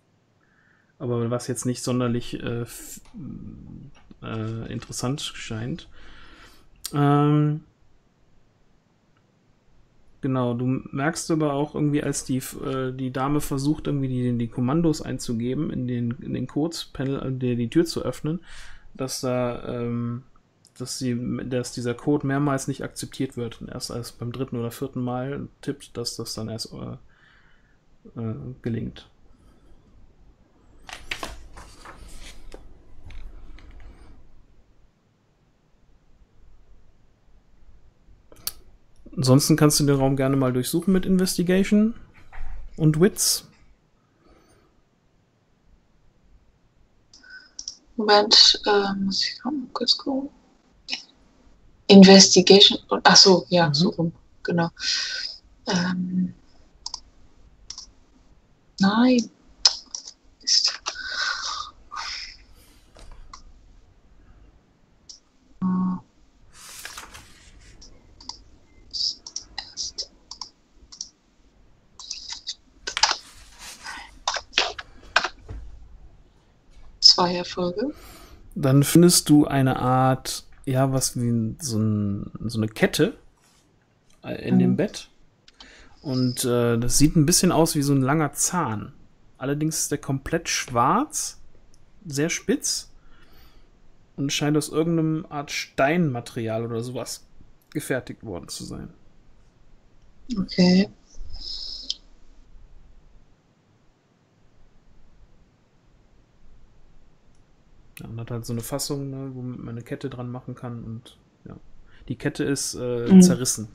Aber was jetzt nicht sonderlich äh, äh, interessant scheint. Ähm, Genau, du merkst aber auch irgendwie, als die, äh, die Dame versucht, irgendwie die, die Kommandos einzugeben, in den, in den Codes-Panel, die, die Tür zu öffnen, dass da, ähm, dass, die, dass dieser Code mehrmals nicht akzeptiert wird. Und erst als beim dritten oder vierten Mal tippt, dass das dann erst äh, äh, gelingt. Ansonsten kannst du den Raum gerne mal durchsuchen mit Investigation und Wits. Moment, äh, muss ich mal kurz gucken. Investigation und ach so, ja, mhm. so rum, genau. Ähm, nein. Ist. Hm. Zwei Erfolge. Dann findest du eine Art, ja, was wie so, ein, so eine Kette in mhm. dem Bett. Und äh, das sieht ein bisschen aus wie so ein langer Zahn. Allerdings ist der komplett schwarz, sehr spitz und scheint aus irgendeinem Art Steinmaterial oder sowas gefertigt worden zu sein. Okay. Ja, und hat halt so eine Fassung, ne, womit man eine Kette dran machen kann und ja. Die Kette ist äh, mhm. zerrissen.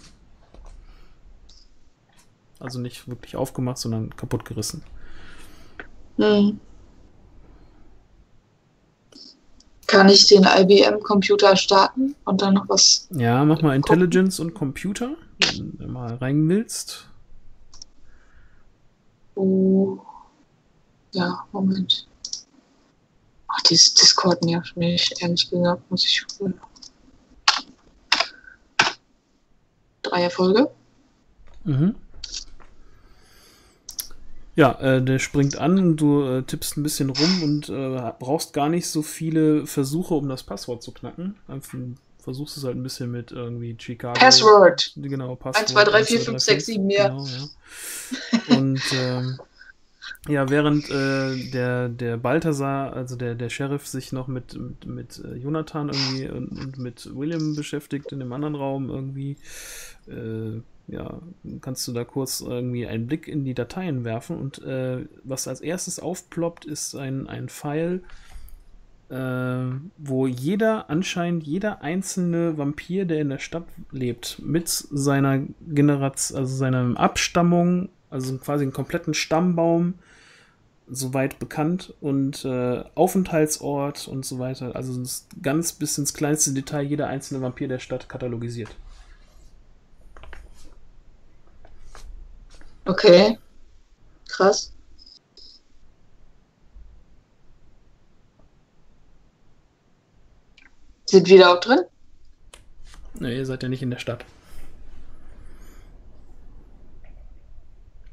Also nicht wirklich aufgemacht, sondern kaputt gerissen. Mhm. Kann ich den I B M-Computer starten und dann noch was? Ja, mach mal Intelligence gucken. Und Computer, wenn du mal rein willst. Oh. Ja, Moment. Ach, dieses Discord nervt mich, ehrlich gesagt, muss ich holen. Drei Erfolge. Mhm. Ja, äh, der springt an und du äh, tippst ein bisschen rum und äh, brauchst gar nicht so viele Versuche, um das Passwort zu knacken. Einfach, versuchst es halt ein bisschen mit irgendwie Chicago. Password! Genau, Passwort. eins, zwei, drei, vier, fünf, sechs, sieben, ja. Genau, ja. Und, ähm, ja, während äh, der, der Balthasar, also der, der Sheriff, sich noch mit, mit, mit Jonathan irgendwie und, und mit William beschäftigt in dem anderen Raum irgendwie, äh, ja, kannst du da kurz irgendwie einen Blick in die Dateien werfen und äh, was als erstes aufploppt, ist ein, ein File, äh, wo jeder, anscheinend jeder einzelne Vampir, der in der Stadt lebt, mit seiner Generation, also seiner Abstammung, also quasi einen kompletten Stammbaum, soweit bekannt und äh, Aufenthaltsort und so weiter. Also ganz bis ins kleinste Detail jeder einzelne Vampir der Stadt katalogisiert. Okay. Krass. Sind wir da auch drin? Ne, ihr seid ja nicht in der Stadt.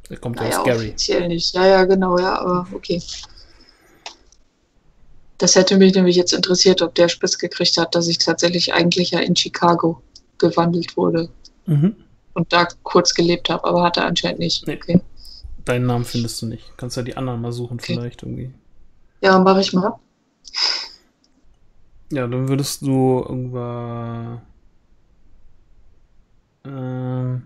Da kommt naja, Gary. Offiziell nicht. Ja, ja, genau, ja, aber okay. Das hätte mich nämlich jetzt interessiert, ob der Spitz gekriegt hat, dass ich tatsächlich eigentlich ja in Chicago gewandelt wurde. Mhm. Und da kurz gelebt habe, aber hat er anscheinend nicht. Nee. Okay. Deinen Namen findest du nicht. Kannst ja die anderen mal suchen, okay. Vielleicht irgendwie. Ja, mache ich mal. Ja, dann würdest du irgendwann... Ähm...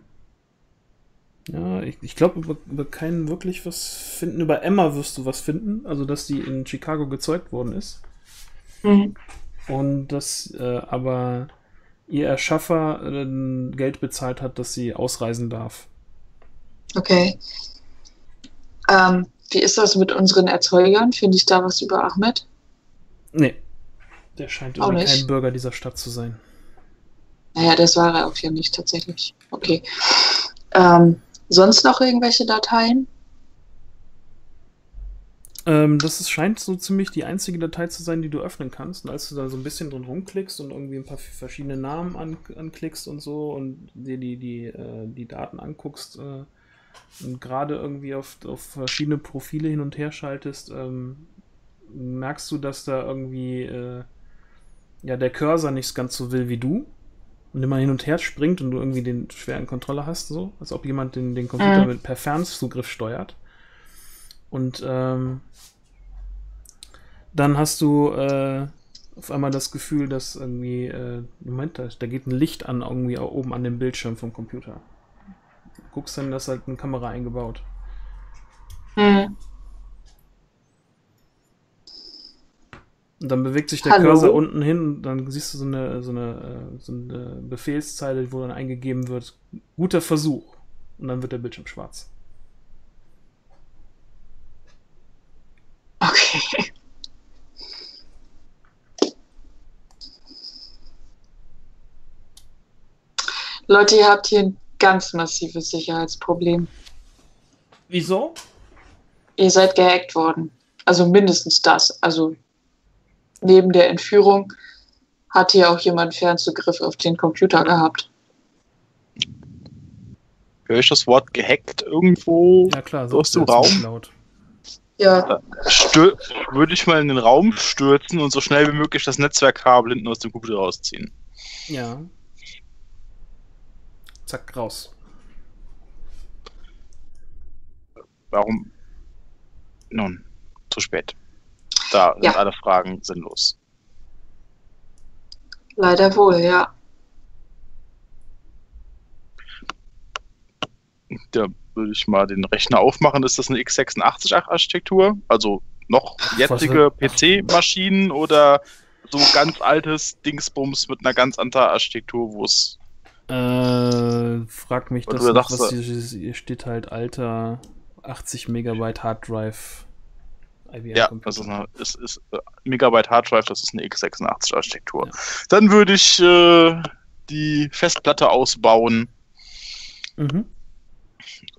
Ja, ich, ich glaube, über, über keinen wirklich was finden. Über Emma wirst du was finden. Also, dass die in Chicago gezeugt worden ist. Mhm. Und dass äh, aber ihr Erschaffer äh, Geld bezahlt hat, dass sie ausreisen darf. Okay. Ähm, wie ist das mit unseren Erzeugern? Finde ich da was über Ahmed? Nee. Der scheint irgendwie kein Bürger dieser Stadt zu sein. Naja, das war er auch ja nicht tatsächlich. Okay. Ähm, Sonst noch irgendwelche Dateien? Ähm, das ist, scheint so ziemlich die einzige Datei zu sein, die du öffnen kannst. Und als du da so ein bisschen drin rumklickst und irgendwie ein paar verschiedene Namen an, anklickst und so und dir die, die, äh, die Daten anguckst äh, und gerade irgendwie auf, auf verschiedene Profile hin und her schaltest, ähm, merkst du, dass da irgendwie äh, ja, der Cursor nicht ganz so will wie du. Und immer hin und her springt und du irgendwie den schweren Controller hast, so, als ob jemand den, den Computer mit per Fernzugriff steuert. Und ähm, dann hast du äh, auf einmal das Gefühl, dass irgendwie, äh, Moment, da, da geht ein Licht an, irgendwie auch oben an dem Bildschirm vom Computer. Du guckst dann, da ist halt eine Kamera eingebaut. Mhm. Und dann bewegt sich der Hallo? Cursor unten hin und dann siehst du so eine, so eine, so eine Befehlszeile, wo dann eingegeben wird, guter Versuch. Und dann wird der Bildschirm schwarz. Okay. Leute, ihr habt hier ein ganz massives Sicherheitsproblem. Wieso? Ihr seid gehackt worden. Also mindestens das. Also... Neben der Entführung hat hier auch jemand Fernzugriff auf den Computer gehabt. Hör ich das Wort gehackt irgendwo ja, klar, so aus dem Raum? Laut. Ja. Stür- würde ich mal in den Raum stürzen und so schnell wie möglich das Netzwerkkabel hinten aus dem Computer rausziehen. Ja. Zack, raus. Warum? Nun, zu spät. Da sind ja. alle Fragen sinnlos. Leider wohl, ja. Da würde ich mal den Rechner aufmachen. Ist das eine x sechsundachtzig-Architektur? Also noch jetzige P C-Maschinen oder so ganz altes Dingsbums mit einer ganz anderen Architektur, wo es... Äh, frag mich das nicht, was hier, hier steht halt alter achtzig Megabyte Harddrive... Ja, das ist, eine, ist, ist äh, Megabyte Harddrive, das ist eine x sechsundachtzig-Architektur. Ja. Dann würde ich äh, die Festplatte ausbauen mhm.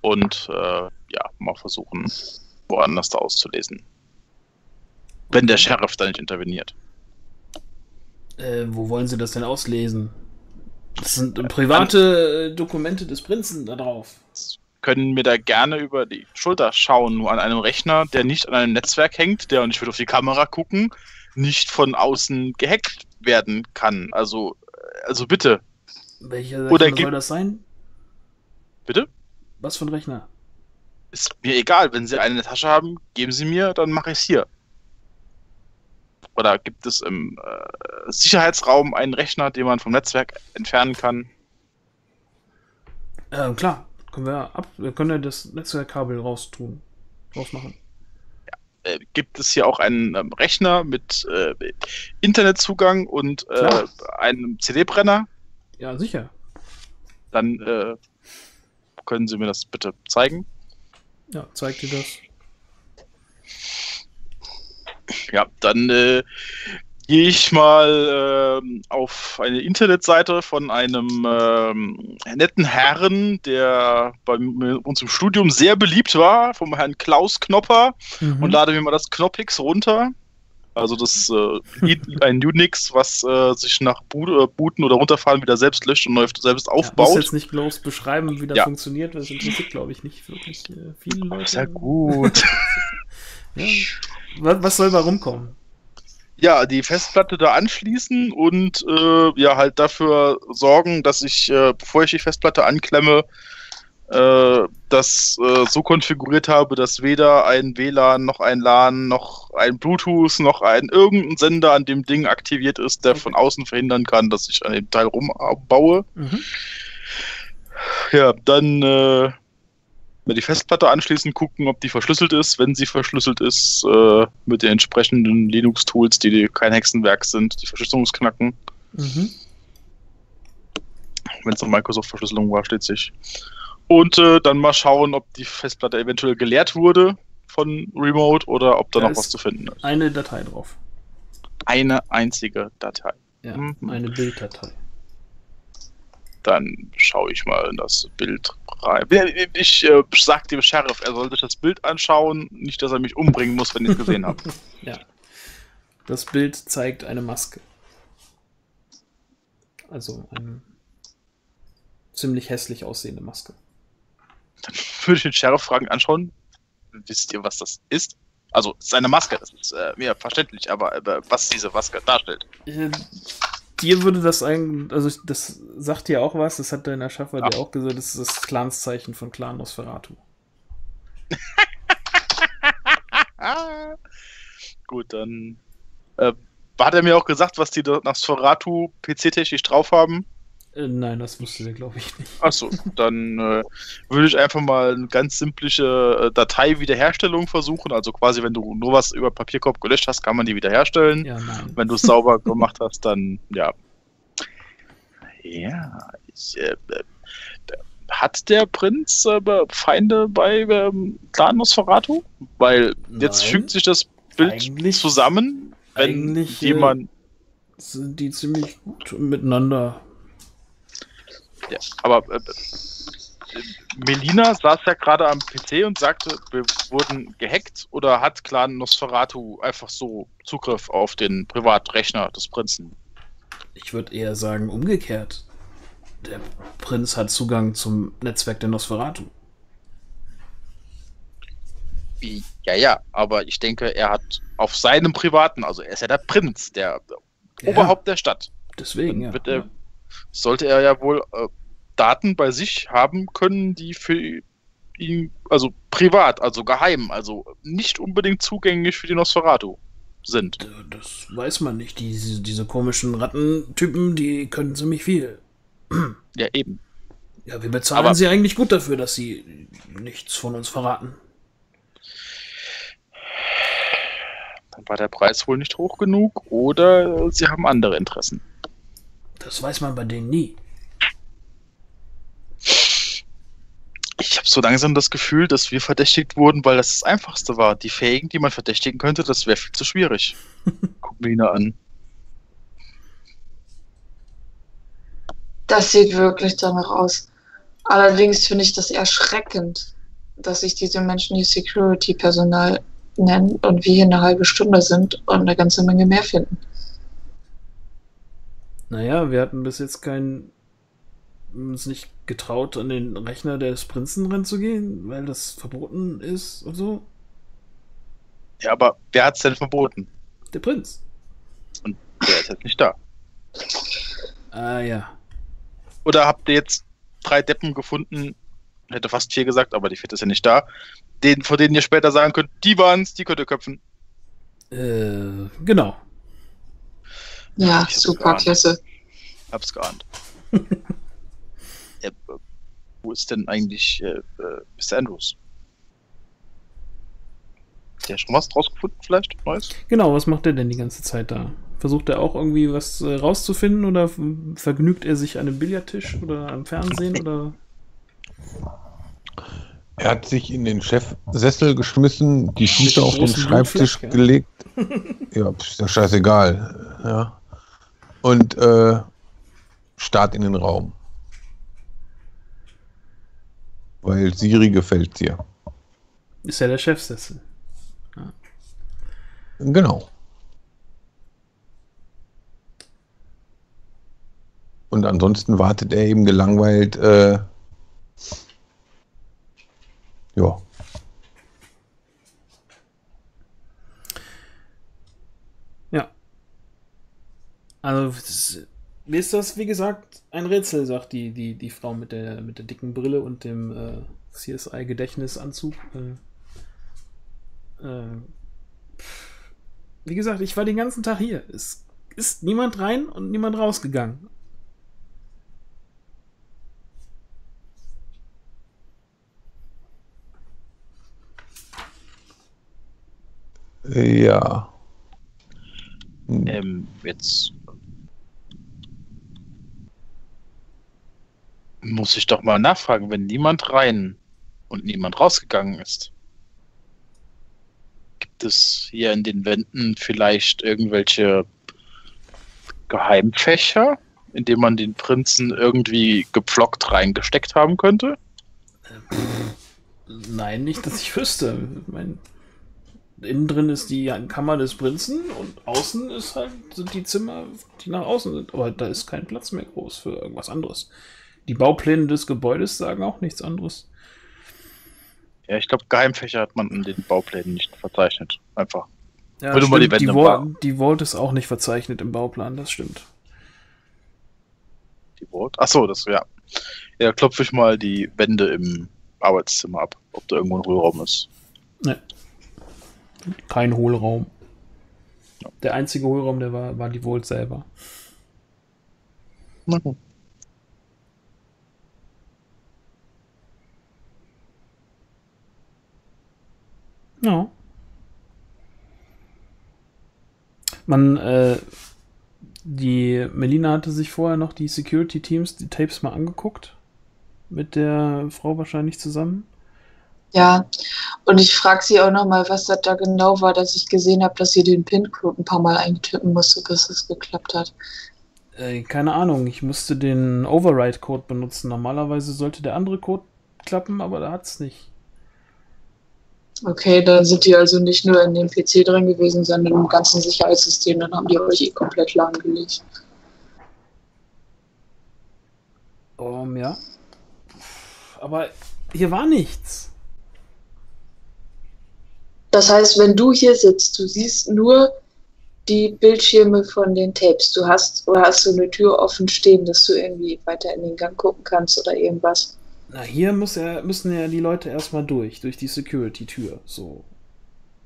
und äh, ja, mal versuchen, woanders da auszulesen. Wenn der Sheriff da nicht interveniert. Äh, wo wollen Sie das denn auslesen? Das sind äh, private äh, Dokumente des Prinzen da drauf. Können mir da gerne über die Schulter schauen, nur an einem Rechner, der nicht an einem Netzwerk hängt, der, und ich würde auf die Kamera gucken, nicht von außen gehackt werden kann. Also, also bitte. Welcher Rechner soll das sein? Bitte? Was für ein Rechner? Ist mir egal, wenn Sie eine Tasche haben, geben Sie mir, dann mache ich es hier. Oder gibt es im äh, Sicherheitsraum einen Rechner, den man vom Netzwerk entfernen kann? Ähm, klar. Können wir, ab, können wir das Netzwerkkabel raus tun, rausmachen. Ja, äh, gibt es hier auch einen ähm, Rechner mit äh, Internetzugang und äh, einem C D-Brenner? Ja, sicher. Dann äh, können Sie mir das bitte zeigen. Ja, zeig dir das. Ja, dann äh, gehe ich mal äh, auf eine Internetseite von einem äh, netten Herrn, der bei uns im Studium sehr beliebt war, vom Herrn Klaus Knopper, mhm. und lade mir mal das Knoppix runter. Also das äh, ein Unix, was äh, sich nach Boot, Booten oder Runterfahren wieder selbst löscht und läuft selbst aufbaut. Ja, ich muss jetzt nicht bloß beschreiben, wie das ja. funktioniert, weil es interessiert, glaube ich, nicht wirklich äh, viele Leute. Ist ja gut. ja. Was soll da rumkommen? Ja, die Festplatte da anschließen und äh, ja halt dafür sorgen, dass ich, äh, bevor ich die Festplatte anklemme, äh, das äh, so konfiguriert habe, dass weder ein W LAN noch ein LAN noch ein Bluetooth noch ein irgendein Sender an dem Ding aktiviert ist, der okay. von außen verhindern kann, dass ich an dem Teil rumbaue. Mhm. Ja, dann äh, mir die Festplatte anschließen, gucken, ob die verschlüsselt ist. Wenn sie verschlüsselt ist, äh, mit den entsprechenden Linux-Tools, die, die kein Hexenwerk sind, die Verschlüsselungsknacken. Mhm. Wenn es eine Microsoft-Verschlüsselung war, steht sich. Und äh, dann mal schauen, ob die Festplatte eventuell geleert wurde von Remote oder ob da, da noch was zu finden ist. Eine Datei drauf. Eine einzige Datei. Ja, mhm. Eine Bilddatei. Dann schaue ich mal in das Bild rein. Ich äh, sag dem Sheriff, er soll sich das Bild anschauen, nicht, dass er mich umbringen muss, wenn ich es gesehen habe. Ja. Das Bild zeigt eine Maske. Also eine ziemlich hässlich aussehende Maske. Dann würde ich den Sheriff fragen, anschauen. Wisst ihr, was das ist? Also, es ist eine Maske, das ist äh, mir verständlich, aber, aber was diese Maske darstellt. Äh, Dir würde das eigentlich, also das sagt dir auch was, das hat dein Erschaffer dir auch gesagt, das ist das Clanszeichen von Clan Nosferatu. Gut, dann äh, hat er mir auch gesagt, was die Nosferatu P C-technisch drauf haben? Äh, nein, das wusste er, glaube ich, nicht. Achso, dann äh, würde ich einfach mal eine ganz simple Datei-Wiederherstellung versuchen, also quasi, wenn du nur was über Papierkorb gelöscht hast, kann man die wiederherstellen. Ja, nein. Wenn du es sauber gemacht hast, dann, ja. Ja, ich, äh, äh, hat der Prinz äh, Feinde bei äh, Clan Nosferatu? Weil nein, jetzt fügt sich das Bild zusammen, wenn jemand... Sind die ziemlich gut miteinander... Ja, aber äh, Melina saß ja gerade am P C und sagte, wir wurden gehackt, oder hat Clan Nosferatu einfach so Zugriff auf den Privatrechner des Prinzen? Ich würde eher sagen, umgekehrt. Der Prinz hat Zugang zum Netzwerk der Nosferatu. Ja, ja, aber ich denke, er hat auf seinem privaten, also er ist ja der Prinz, der ja, Oberhaupt der Stadt. Deswegen, ja. Wird er, ja. Sollte er ja wohl äh, Daten bei sich haben können, die für ihn, also privat, also geheim, also nicht unbedingt zugänglich für die Nosferatu sind. Das weiß man nicht. Diese, diese komischen Rattentypen, die können ziemlich viel. Ja, eben. Ja, wir bezahlen aber sie eigentlich gut dafür, dass sie nichts von uns verraten. Dann war der Preis wohl nicht hoch genug oder sie haben andere Interessen. Das weiß man bei denen nie. Ich habe so langsam das Gefühl, dass wir verdächtigt wurden, weil das das Einfachste war. Die Fähigen, die man verdächtigen könnte, das wäre viel zu schwierig. Gucken wir ihn an. Das sieht wirklich danach aus. Allerdings finde ich das erschreckend, dass sich diese Menschen hier Security-Personal nennen und wir hier eine halbe Stunde sind und eine ganze Menge mehr finden. Naja, wir hatten bis jetzt keinen, uns nicht getraut, an den Rechner des Prinzen ranzugehen, weil das verboten ist und so. Ja, aber wer hat's denn verboten? Der Prinz. Und der ist halt nicht da. Ah, ja. Oder habt ihr jetzt drei Deppen gefunden, hätte fast vier gesagt, aber die vierte ist ja nicht da, den, von denen ihr später sagen könnt, die waren's, die könnt ihr köpfen. Äh, genau. Ja, super klasse. Hab's geahnt. äh, wo ist denn eigentlich äh, Mister Andrews? Hat der schon was rausgefunden, vielleicht? Neues? Genau, was macht er denn die ganze Zeit da? Versucht er auch irgendwie was äh, rauszufinden oder vergnügt er sich an einem Billardtisch oder am Fernsehen oder? Er hat sich in den Chefsessel geschmissen, die Füße auf den Schreibtisch Blutfleck, gelegt. Ja, ist doch scheißegal. Ja. Und äh, starrt in den Raum. Weil Siri gefällt dir. Ist ja der Chefsessel. Ja. Genau. Und ansonsten wartet er eben gelangweilt. Äh, ja. Ja. Also Mir ist das, wie gesagt, ein Rätsel, sagt die, die, die Frau mit der, mit der dicken Brille und dem äh, C S I-Gedächtnisanzug. Äh, äh, wie gesagt, ich war den ganzen Tag hier. Es ist niemand rein und niemand rausgegangen. Ja. Ähm, jetzt muss ich doch mal nachfragen, wenn niemand rein und niemand rausgegangen ist. Gibt es hier in den Wänden vielleicht irgendwelche Geheimfächer, in denen man den Prinzen irgendwie gepflockt reingesteckt haben könnte? Nein, nicht, dass ich wüsste. Ich meine, innen drin ist die Kammer des Prinzen und außen ist halt, sind die Zimmer, die nach außen sind. Aber da ist kein Platz mehr groß für irgendwas anderes. Die Baupläne des Gebäudes sagen auch nichts anderes. Ja, ich glaube, Geheimfächer hat man in den Bauplänen nicht verzeichnet. Einfach. Ja, stimmt, mal die, die, Vault, die Vault ist auch nicht verzeichnet im Bauplan, das stimmt. Die Vault? Achso, das, ja. Ja, klopfe ich mal die Wände im Arbeitszimmer ab, ob da irgendwo ein Hohlraum ist. Nee. Kein Hohlraum. Der einzige Hohlraum, der war, war die Vault selber. Na gut. Ja. Man, äh, die Melina hatte sich vorher noch die Security-Teams, die Tapes mal angeguckt. Mit der Frau wahrscheinlich zusammen. Ja, und ich frage sie auch nochmal, was das da genau war, dass ich gesehen habe, dass sie den PIN-Code ein paar Mal eintippen musste, bis es geklappt hat. Äh, keine Ahnung, ich musste den Override-Code benutzen. Normalerweise sollte der andere Code klappen, aber da hat es nicht. Okay, dann sind die also nicht nur in dem P C drin gewesen, sondern im ganzen Sicherheitssystem, dann haben die euch eh komplett lahmgelegt. Um, ja. Aber hier war nichts. Das heißt, wenn du hier sitzt, du siehst nur die Bildschirme von den Tapes. Du hast, oder hast du eine Tür offen stehen, dass du irgendwie weiter in den Gang gucken kannst oder irgendwas? Na, hier muss er, müssen ja die Leute erstmal durch, durch die Security-Tür, so.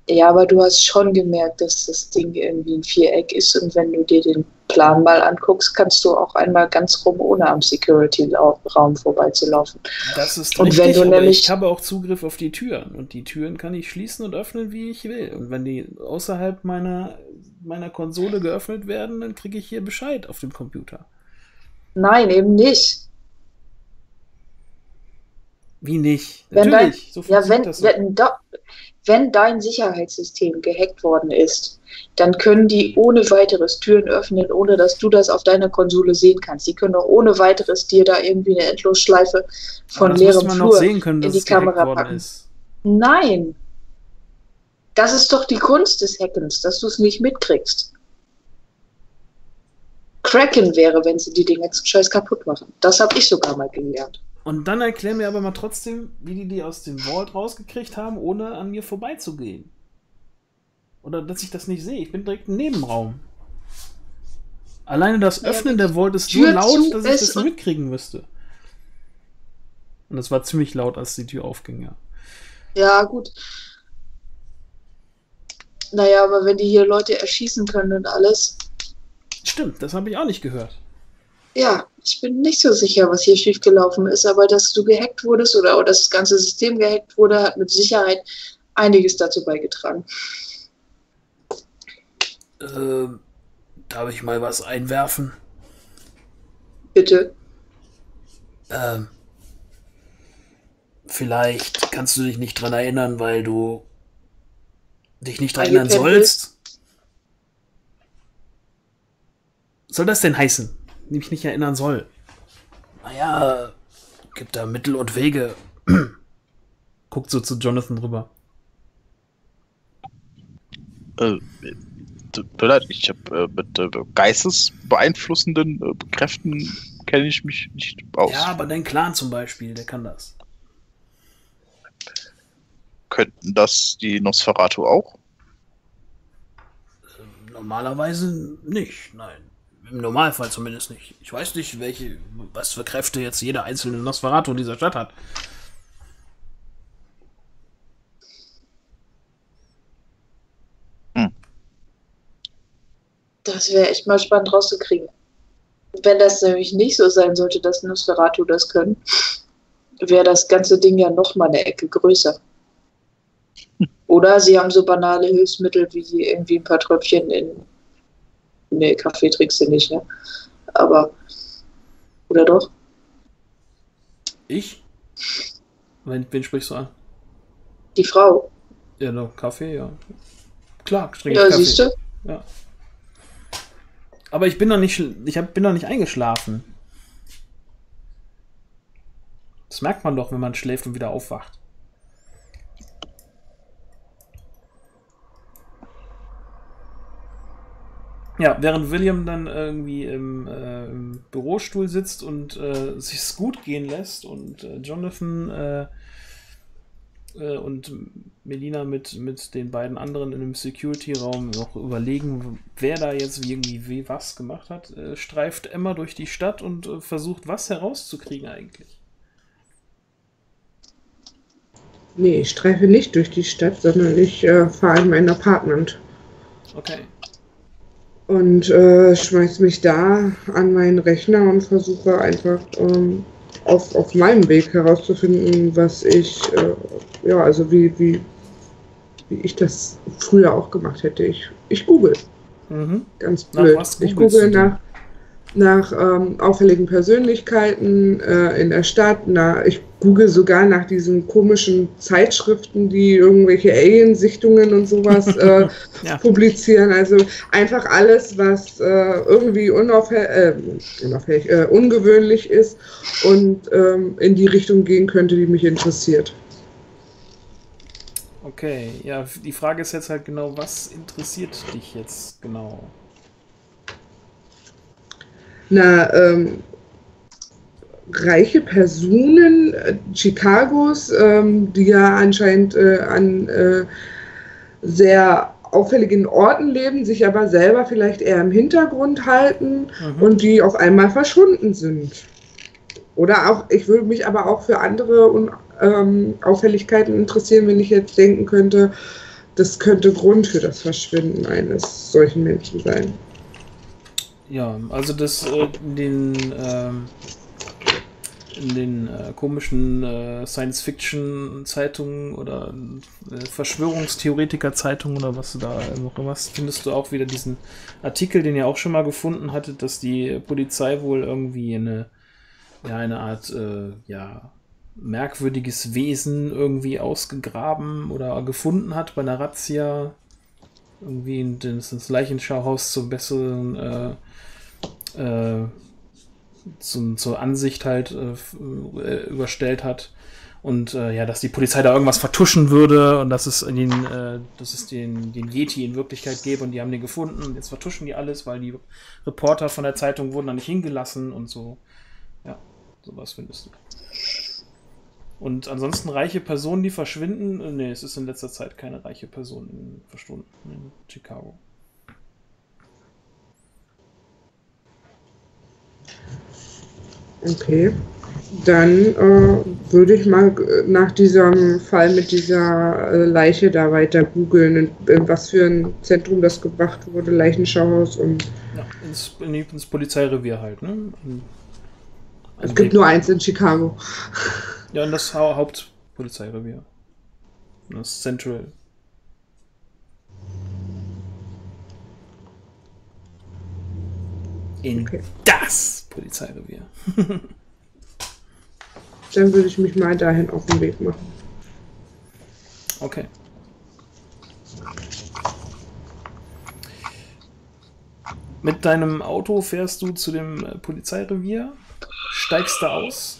Ja, aber du hast schon gemerkt, dass das Ding irgendwie ein Viereck ist und wenn du dir den Plan mal anguckst, kannst du auch einmal ganz rum, ohne am Security-Raum vorbeizulaufen. Das ist und richtig, wenn du nämlich ich habe auch Zugriff auf die Türen und die Türen kann ich schließen und öffnen, wie ich will. Und wenn die außerhalb meiner, meiner Konsole geöffnet werden, dann kriege ich hier Bescheid auf dem Computer. Nein, eben nicht. Wie nicht? Wenn Natürlich. Dein, so ja, wenn, das so. wenn, da, wenn dein Sicherheitssystem gehackt worden ist, dann können die ohne weiteres Türen öffnen, ohne dass du das auf deiner Konsole sehen kannst. Die können auch ohne weiteres dir da irgendwie eine Endlosschleife von leerem Flur sehen können, in die Kamera packen. Ist. Nein! Das ist doch die Kunst des Hackens, dass du es nicht mitkriegst. Cracken wäre, wenn sie die Dinger zum Scheiß kaputt machen. Das habe ich sogar mal gelernt. Und dann erklär mir aber mal trotzdem, wie die die aus dem Vault rausgekriegt haben, ohne an mir vorbeizugehen. Oder dass ich das nicht sehe. Ich bin direkt im Nebenraum. Alleine das Öffnen ja, der Vault ist so laut, dass ich das mitkriegen müsste. Und das war ziemlich laut, als die Tür aufging, ja. Ja, gut. Naja, aber wenn die hier Leute erschießen können und alles... Stimmt, das habe ich auch nicht gehört. Ja, ich bin nicht so sicher, was hier schiefgelaufen ist, aber dass du gehackt wurdest oder, oder dass das ganze System gehackt wurde, hat mit Sicherheit einiges dazu beigetragen. Äh, darf ich mal was einwerfen? Bitte. Ähm, vielleicht kannst du dich nicht dran erinnern, weil du dich nicht dran erinnern sollst. Soll das denn heißen? Die mich nicht erinnern soll. Naja, gibt da Mittel und Wege. Guckt so zu Jonathan rüber. Äh, ich habe äh, mit äh, geistesbeeinflussenden äh, Kräften kenne ich mich nicht aus. Ja, aber dein Clan zum Beispiel, der kann das. Könnten das die Nosferatu auch? Äh, normalerweise nicht, nein. Im Normalfall zumindest nicht. Ich weiß nicht, welche, was für Kräfte jetzt jeder einzelne Nosferatu in dieser Stadt hat. Hm. Das wäre echt mal spannend rauszukriegen. Wenn das nämlich nicht so sein sollte, dass Nosferatu das können, wäre das ganze Ding ja nochmal eine Ecke größer. Oder sie haben so banale Hilfsmittel wie irgendwie ein paar Tröpfchen in... Nee, Kaffee trinkst du nicht, ne? Aber... Oder doch? Ich? Wen, wen sprichst du an? Die Frau. Ja, no, Kaffee, ja. Klar, ich trinke ja, Kaffee. Ja, siehst du? Ja. Aber ich bin noch nicht, ich hab, bin noch nicht eingeschlafen. Das merkt man doch, wenn man schläft und wieder aufwacht. Ja, während William dann irgendwie im, äh, im Bürostuhl sitzt und äh, sich's gut gehen lässt und äh, Jonathan äh, äh, und Melina mit, mit den beiden anderen in dem Security-Raum noch überlegen, wer da jetzt irgendwie wie was gemacht hat, äh, streift Emma durch die Stadt und äh, versucht, was herauszukriegen eigentlich. Nee, ich streife nicht durch die Stadt, sondern ich äh, fahre in mein Apartment. Okay. Und äh, schmeiß mich da an meinen Rechner und versuche einfach ähm, auf, auf meinem Weg herauszufinden, was ich, äh, ja, also wie, wie, wie ich das früher auch gemacht hätte. Ich, ich google. Mhm. Ganz blöd. Nach was ich google nach, nach ähm, auffälligen Persönlichkeiten äh, in der Stadt. Na, ich google sogar nach diesen komischen Zeitschriften, die irgendwelche Alien-Sichtungen und sowas äh, ja. publizieren. Also einfach alles, was äh, irgendwie äh, unauffällig, äh, ungewöhnlich ist und ähm, in die Richtung gehen könnte, die mich interessiert. Okay, ja, die Frage ist jetzt halt genau, was interessiert dich jetzt genau? Na, ähm, reiche Personen äh, Chicagos, ähm, die ja anscheinend äh, an äh, sehr auffälligen Orten leben, sich aber selber vielleicht eher im Hintergrund halten mhm. und die auf einmal verschwunden sind. Oder auch, ich würde mich aber auch für andere ähm, Auffälligkeiten interessieren, wenn ich jetzt denken könnte, das könnte Grund für das Verschwinden eines solchen Menschen sein. Ja, also das äh, den äh, in den äh, komischen äh, Science-Fiction-Zeitungen oder äh, Verschwörungstheoretiker-Zeitungen oder was du da noch machst, findest du auch wieder diesen Artikel, den ihr auch schon mal gefunden hattet, dass die Polizei wohl irgendwie eine, ja, eine Art äh, ja, merkwürdiges Wesen irgendwie ausgegraben oder gefunden hat bei einer Razzia. Irgendwie ins Leichenschauhaus zur besseren äh, Äh, zum, zur Ansicht halt äh, überstellt hat und äh, ja, dass die Polizei da irgendwas vertuschen würde und dass es den, äh, dass es den, den Yeti in Wirklichkeit gäbe und die haben den gefunden und jetzt vertuschen die alles, weil die Reporter von der Zeitung wurden da nicht hingelassen und so. Ja, sowas findest du. Und ansonsten reiche Personen, die verschwinden, nee, es ist in letzter Zeit keine reiche Person verschwunden in Chicago. Okay, dann äh, würde ich mal nach diesem Fall mit dieser äh, Leiche da weiter googeln, in, in was für ein Zentrum das gebracht wurde, Leichenschauhaus und... Ja, ins, ins Polizeirevier halt, ne? In, also es gibt nur eins in Chicago. Ja, und das ha Hauptpolizeirevier. Das Central. In okay. das Polizeirevier. Dann würde ich mich mal dahin auf den Weg machen. Okay. Mit deinem Auto fährst du zu dem Polizeirevier, steigst da aus,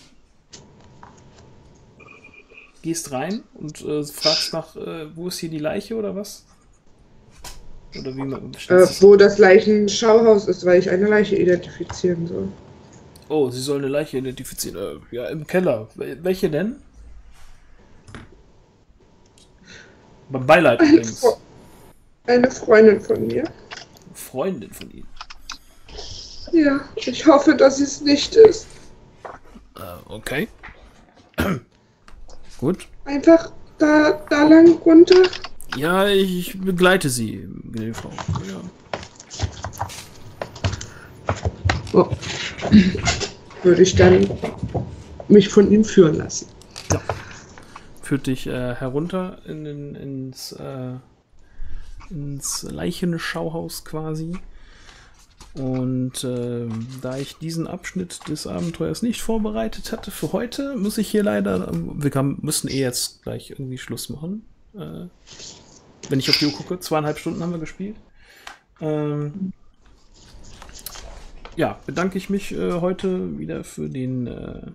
gehst rein und äh, fragst nach, äh, wo ist hier die Leiche oder was? Oder wie man äh, wo das Leichenschauhaus ist, weil ich eine Leiche identifizieren soll. Oh, sie soll eine Leiche identifizieren. Äh, ja, im Keller. Welche denn? Beim Beileid eine übrigens. Fre eine Freundin von mir. Freundin von Ihnen. Ja, ich hoffe, dass es nicht ist. Uh, okay. Gut. Einfach da, da lang runter? Ja, ich begleite Sie, gnädige Frau. Ja. Oh. Würde ich dann mich von ihm führen lassen. Ja. Führt dich äh, herunter in, in, ins, äh, ins Leichenschauhaus quasi. Und äh, da ich diesen Abschnitt des Abenteuers nicht vorbereitet hatte für heute, muss ich hier leider... Wir kann, müssen eh jetzt gleich irgendwie Schluss machen. Äh, wenn ich auf die Uhr gucke, zweieinhalb Stunden haben wir gespielt. Ähm, ja, bedanke ich mich äh, heute wieder für den... Äh,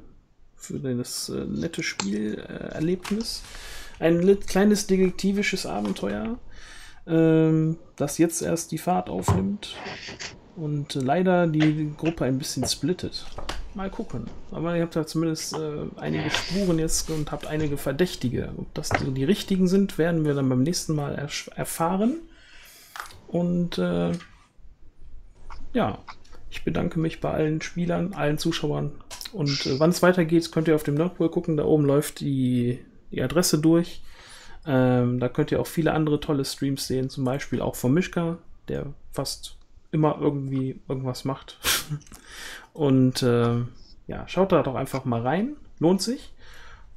für das äh, nette Spielerlebnis. Äh, Ein kleines detektivisches Abenteuer, ähm, das jetzt erst die Fahrt aufnimmt und äh, leider die Gruppe ein bisschen splittet. Mal gucken. Aber ihr habt ja zumindest äh, einige Spuren jetzt und habt einige Verdächtige. Ob das die, die richtigen sind, werden wir dann beim nächsten Mal erf erfahren. Und äh, ja, ich bedanke mich bei allen Spielern, allen Zuschauern. Und äh, wann es weitergeht, könnt ihr auf dem Nerdpool gucken. Da oben läuft die, die Adresse durch. Ähm, da könnt ihr auch viele andere tolle Streams sehen. Zum Beispiel auch von Mischka, der fast immer irgendwie irgendwas macht. Und äh, ja, schaut da doch einfach mal rein. Lohnt sich.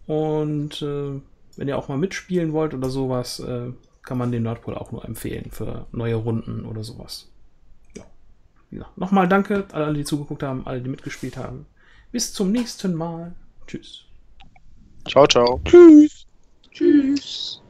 Und äh, wenn ihr auch mal mitspielen wollt oder sowas, äh, kann man den Nerdpool auch nur empfehlen für neue Runden oder sowas. Ja. Ja. Nochmal danke an alle, die zugeguckt haben, alle, die mitgespielt haben. Bis zum nächsten Mal. Tschüss. Ciao, ciao. Tschüss. Tschüss.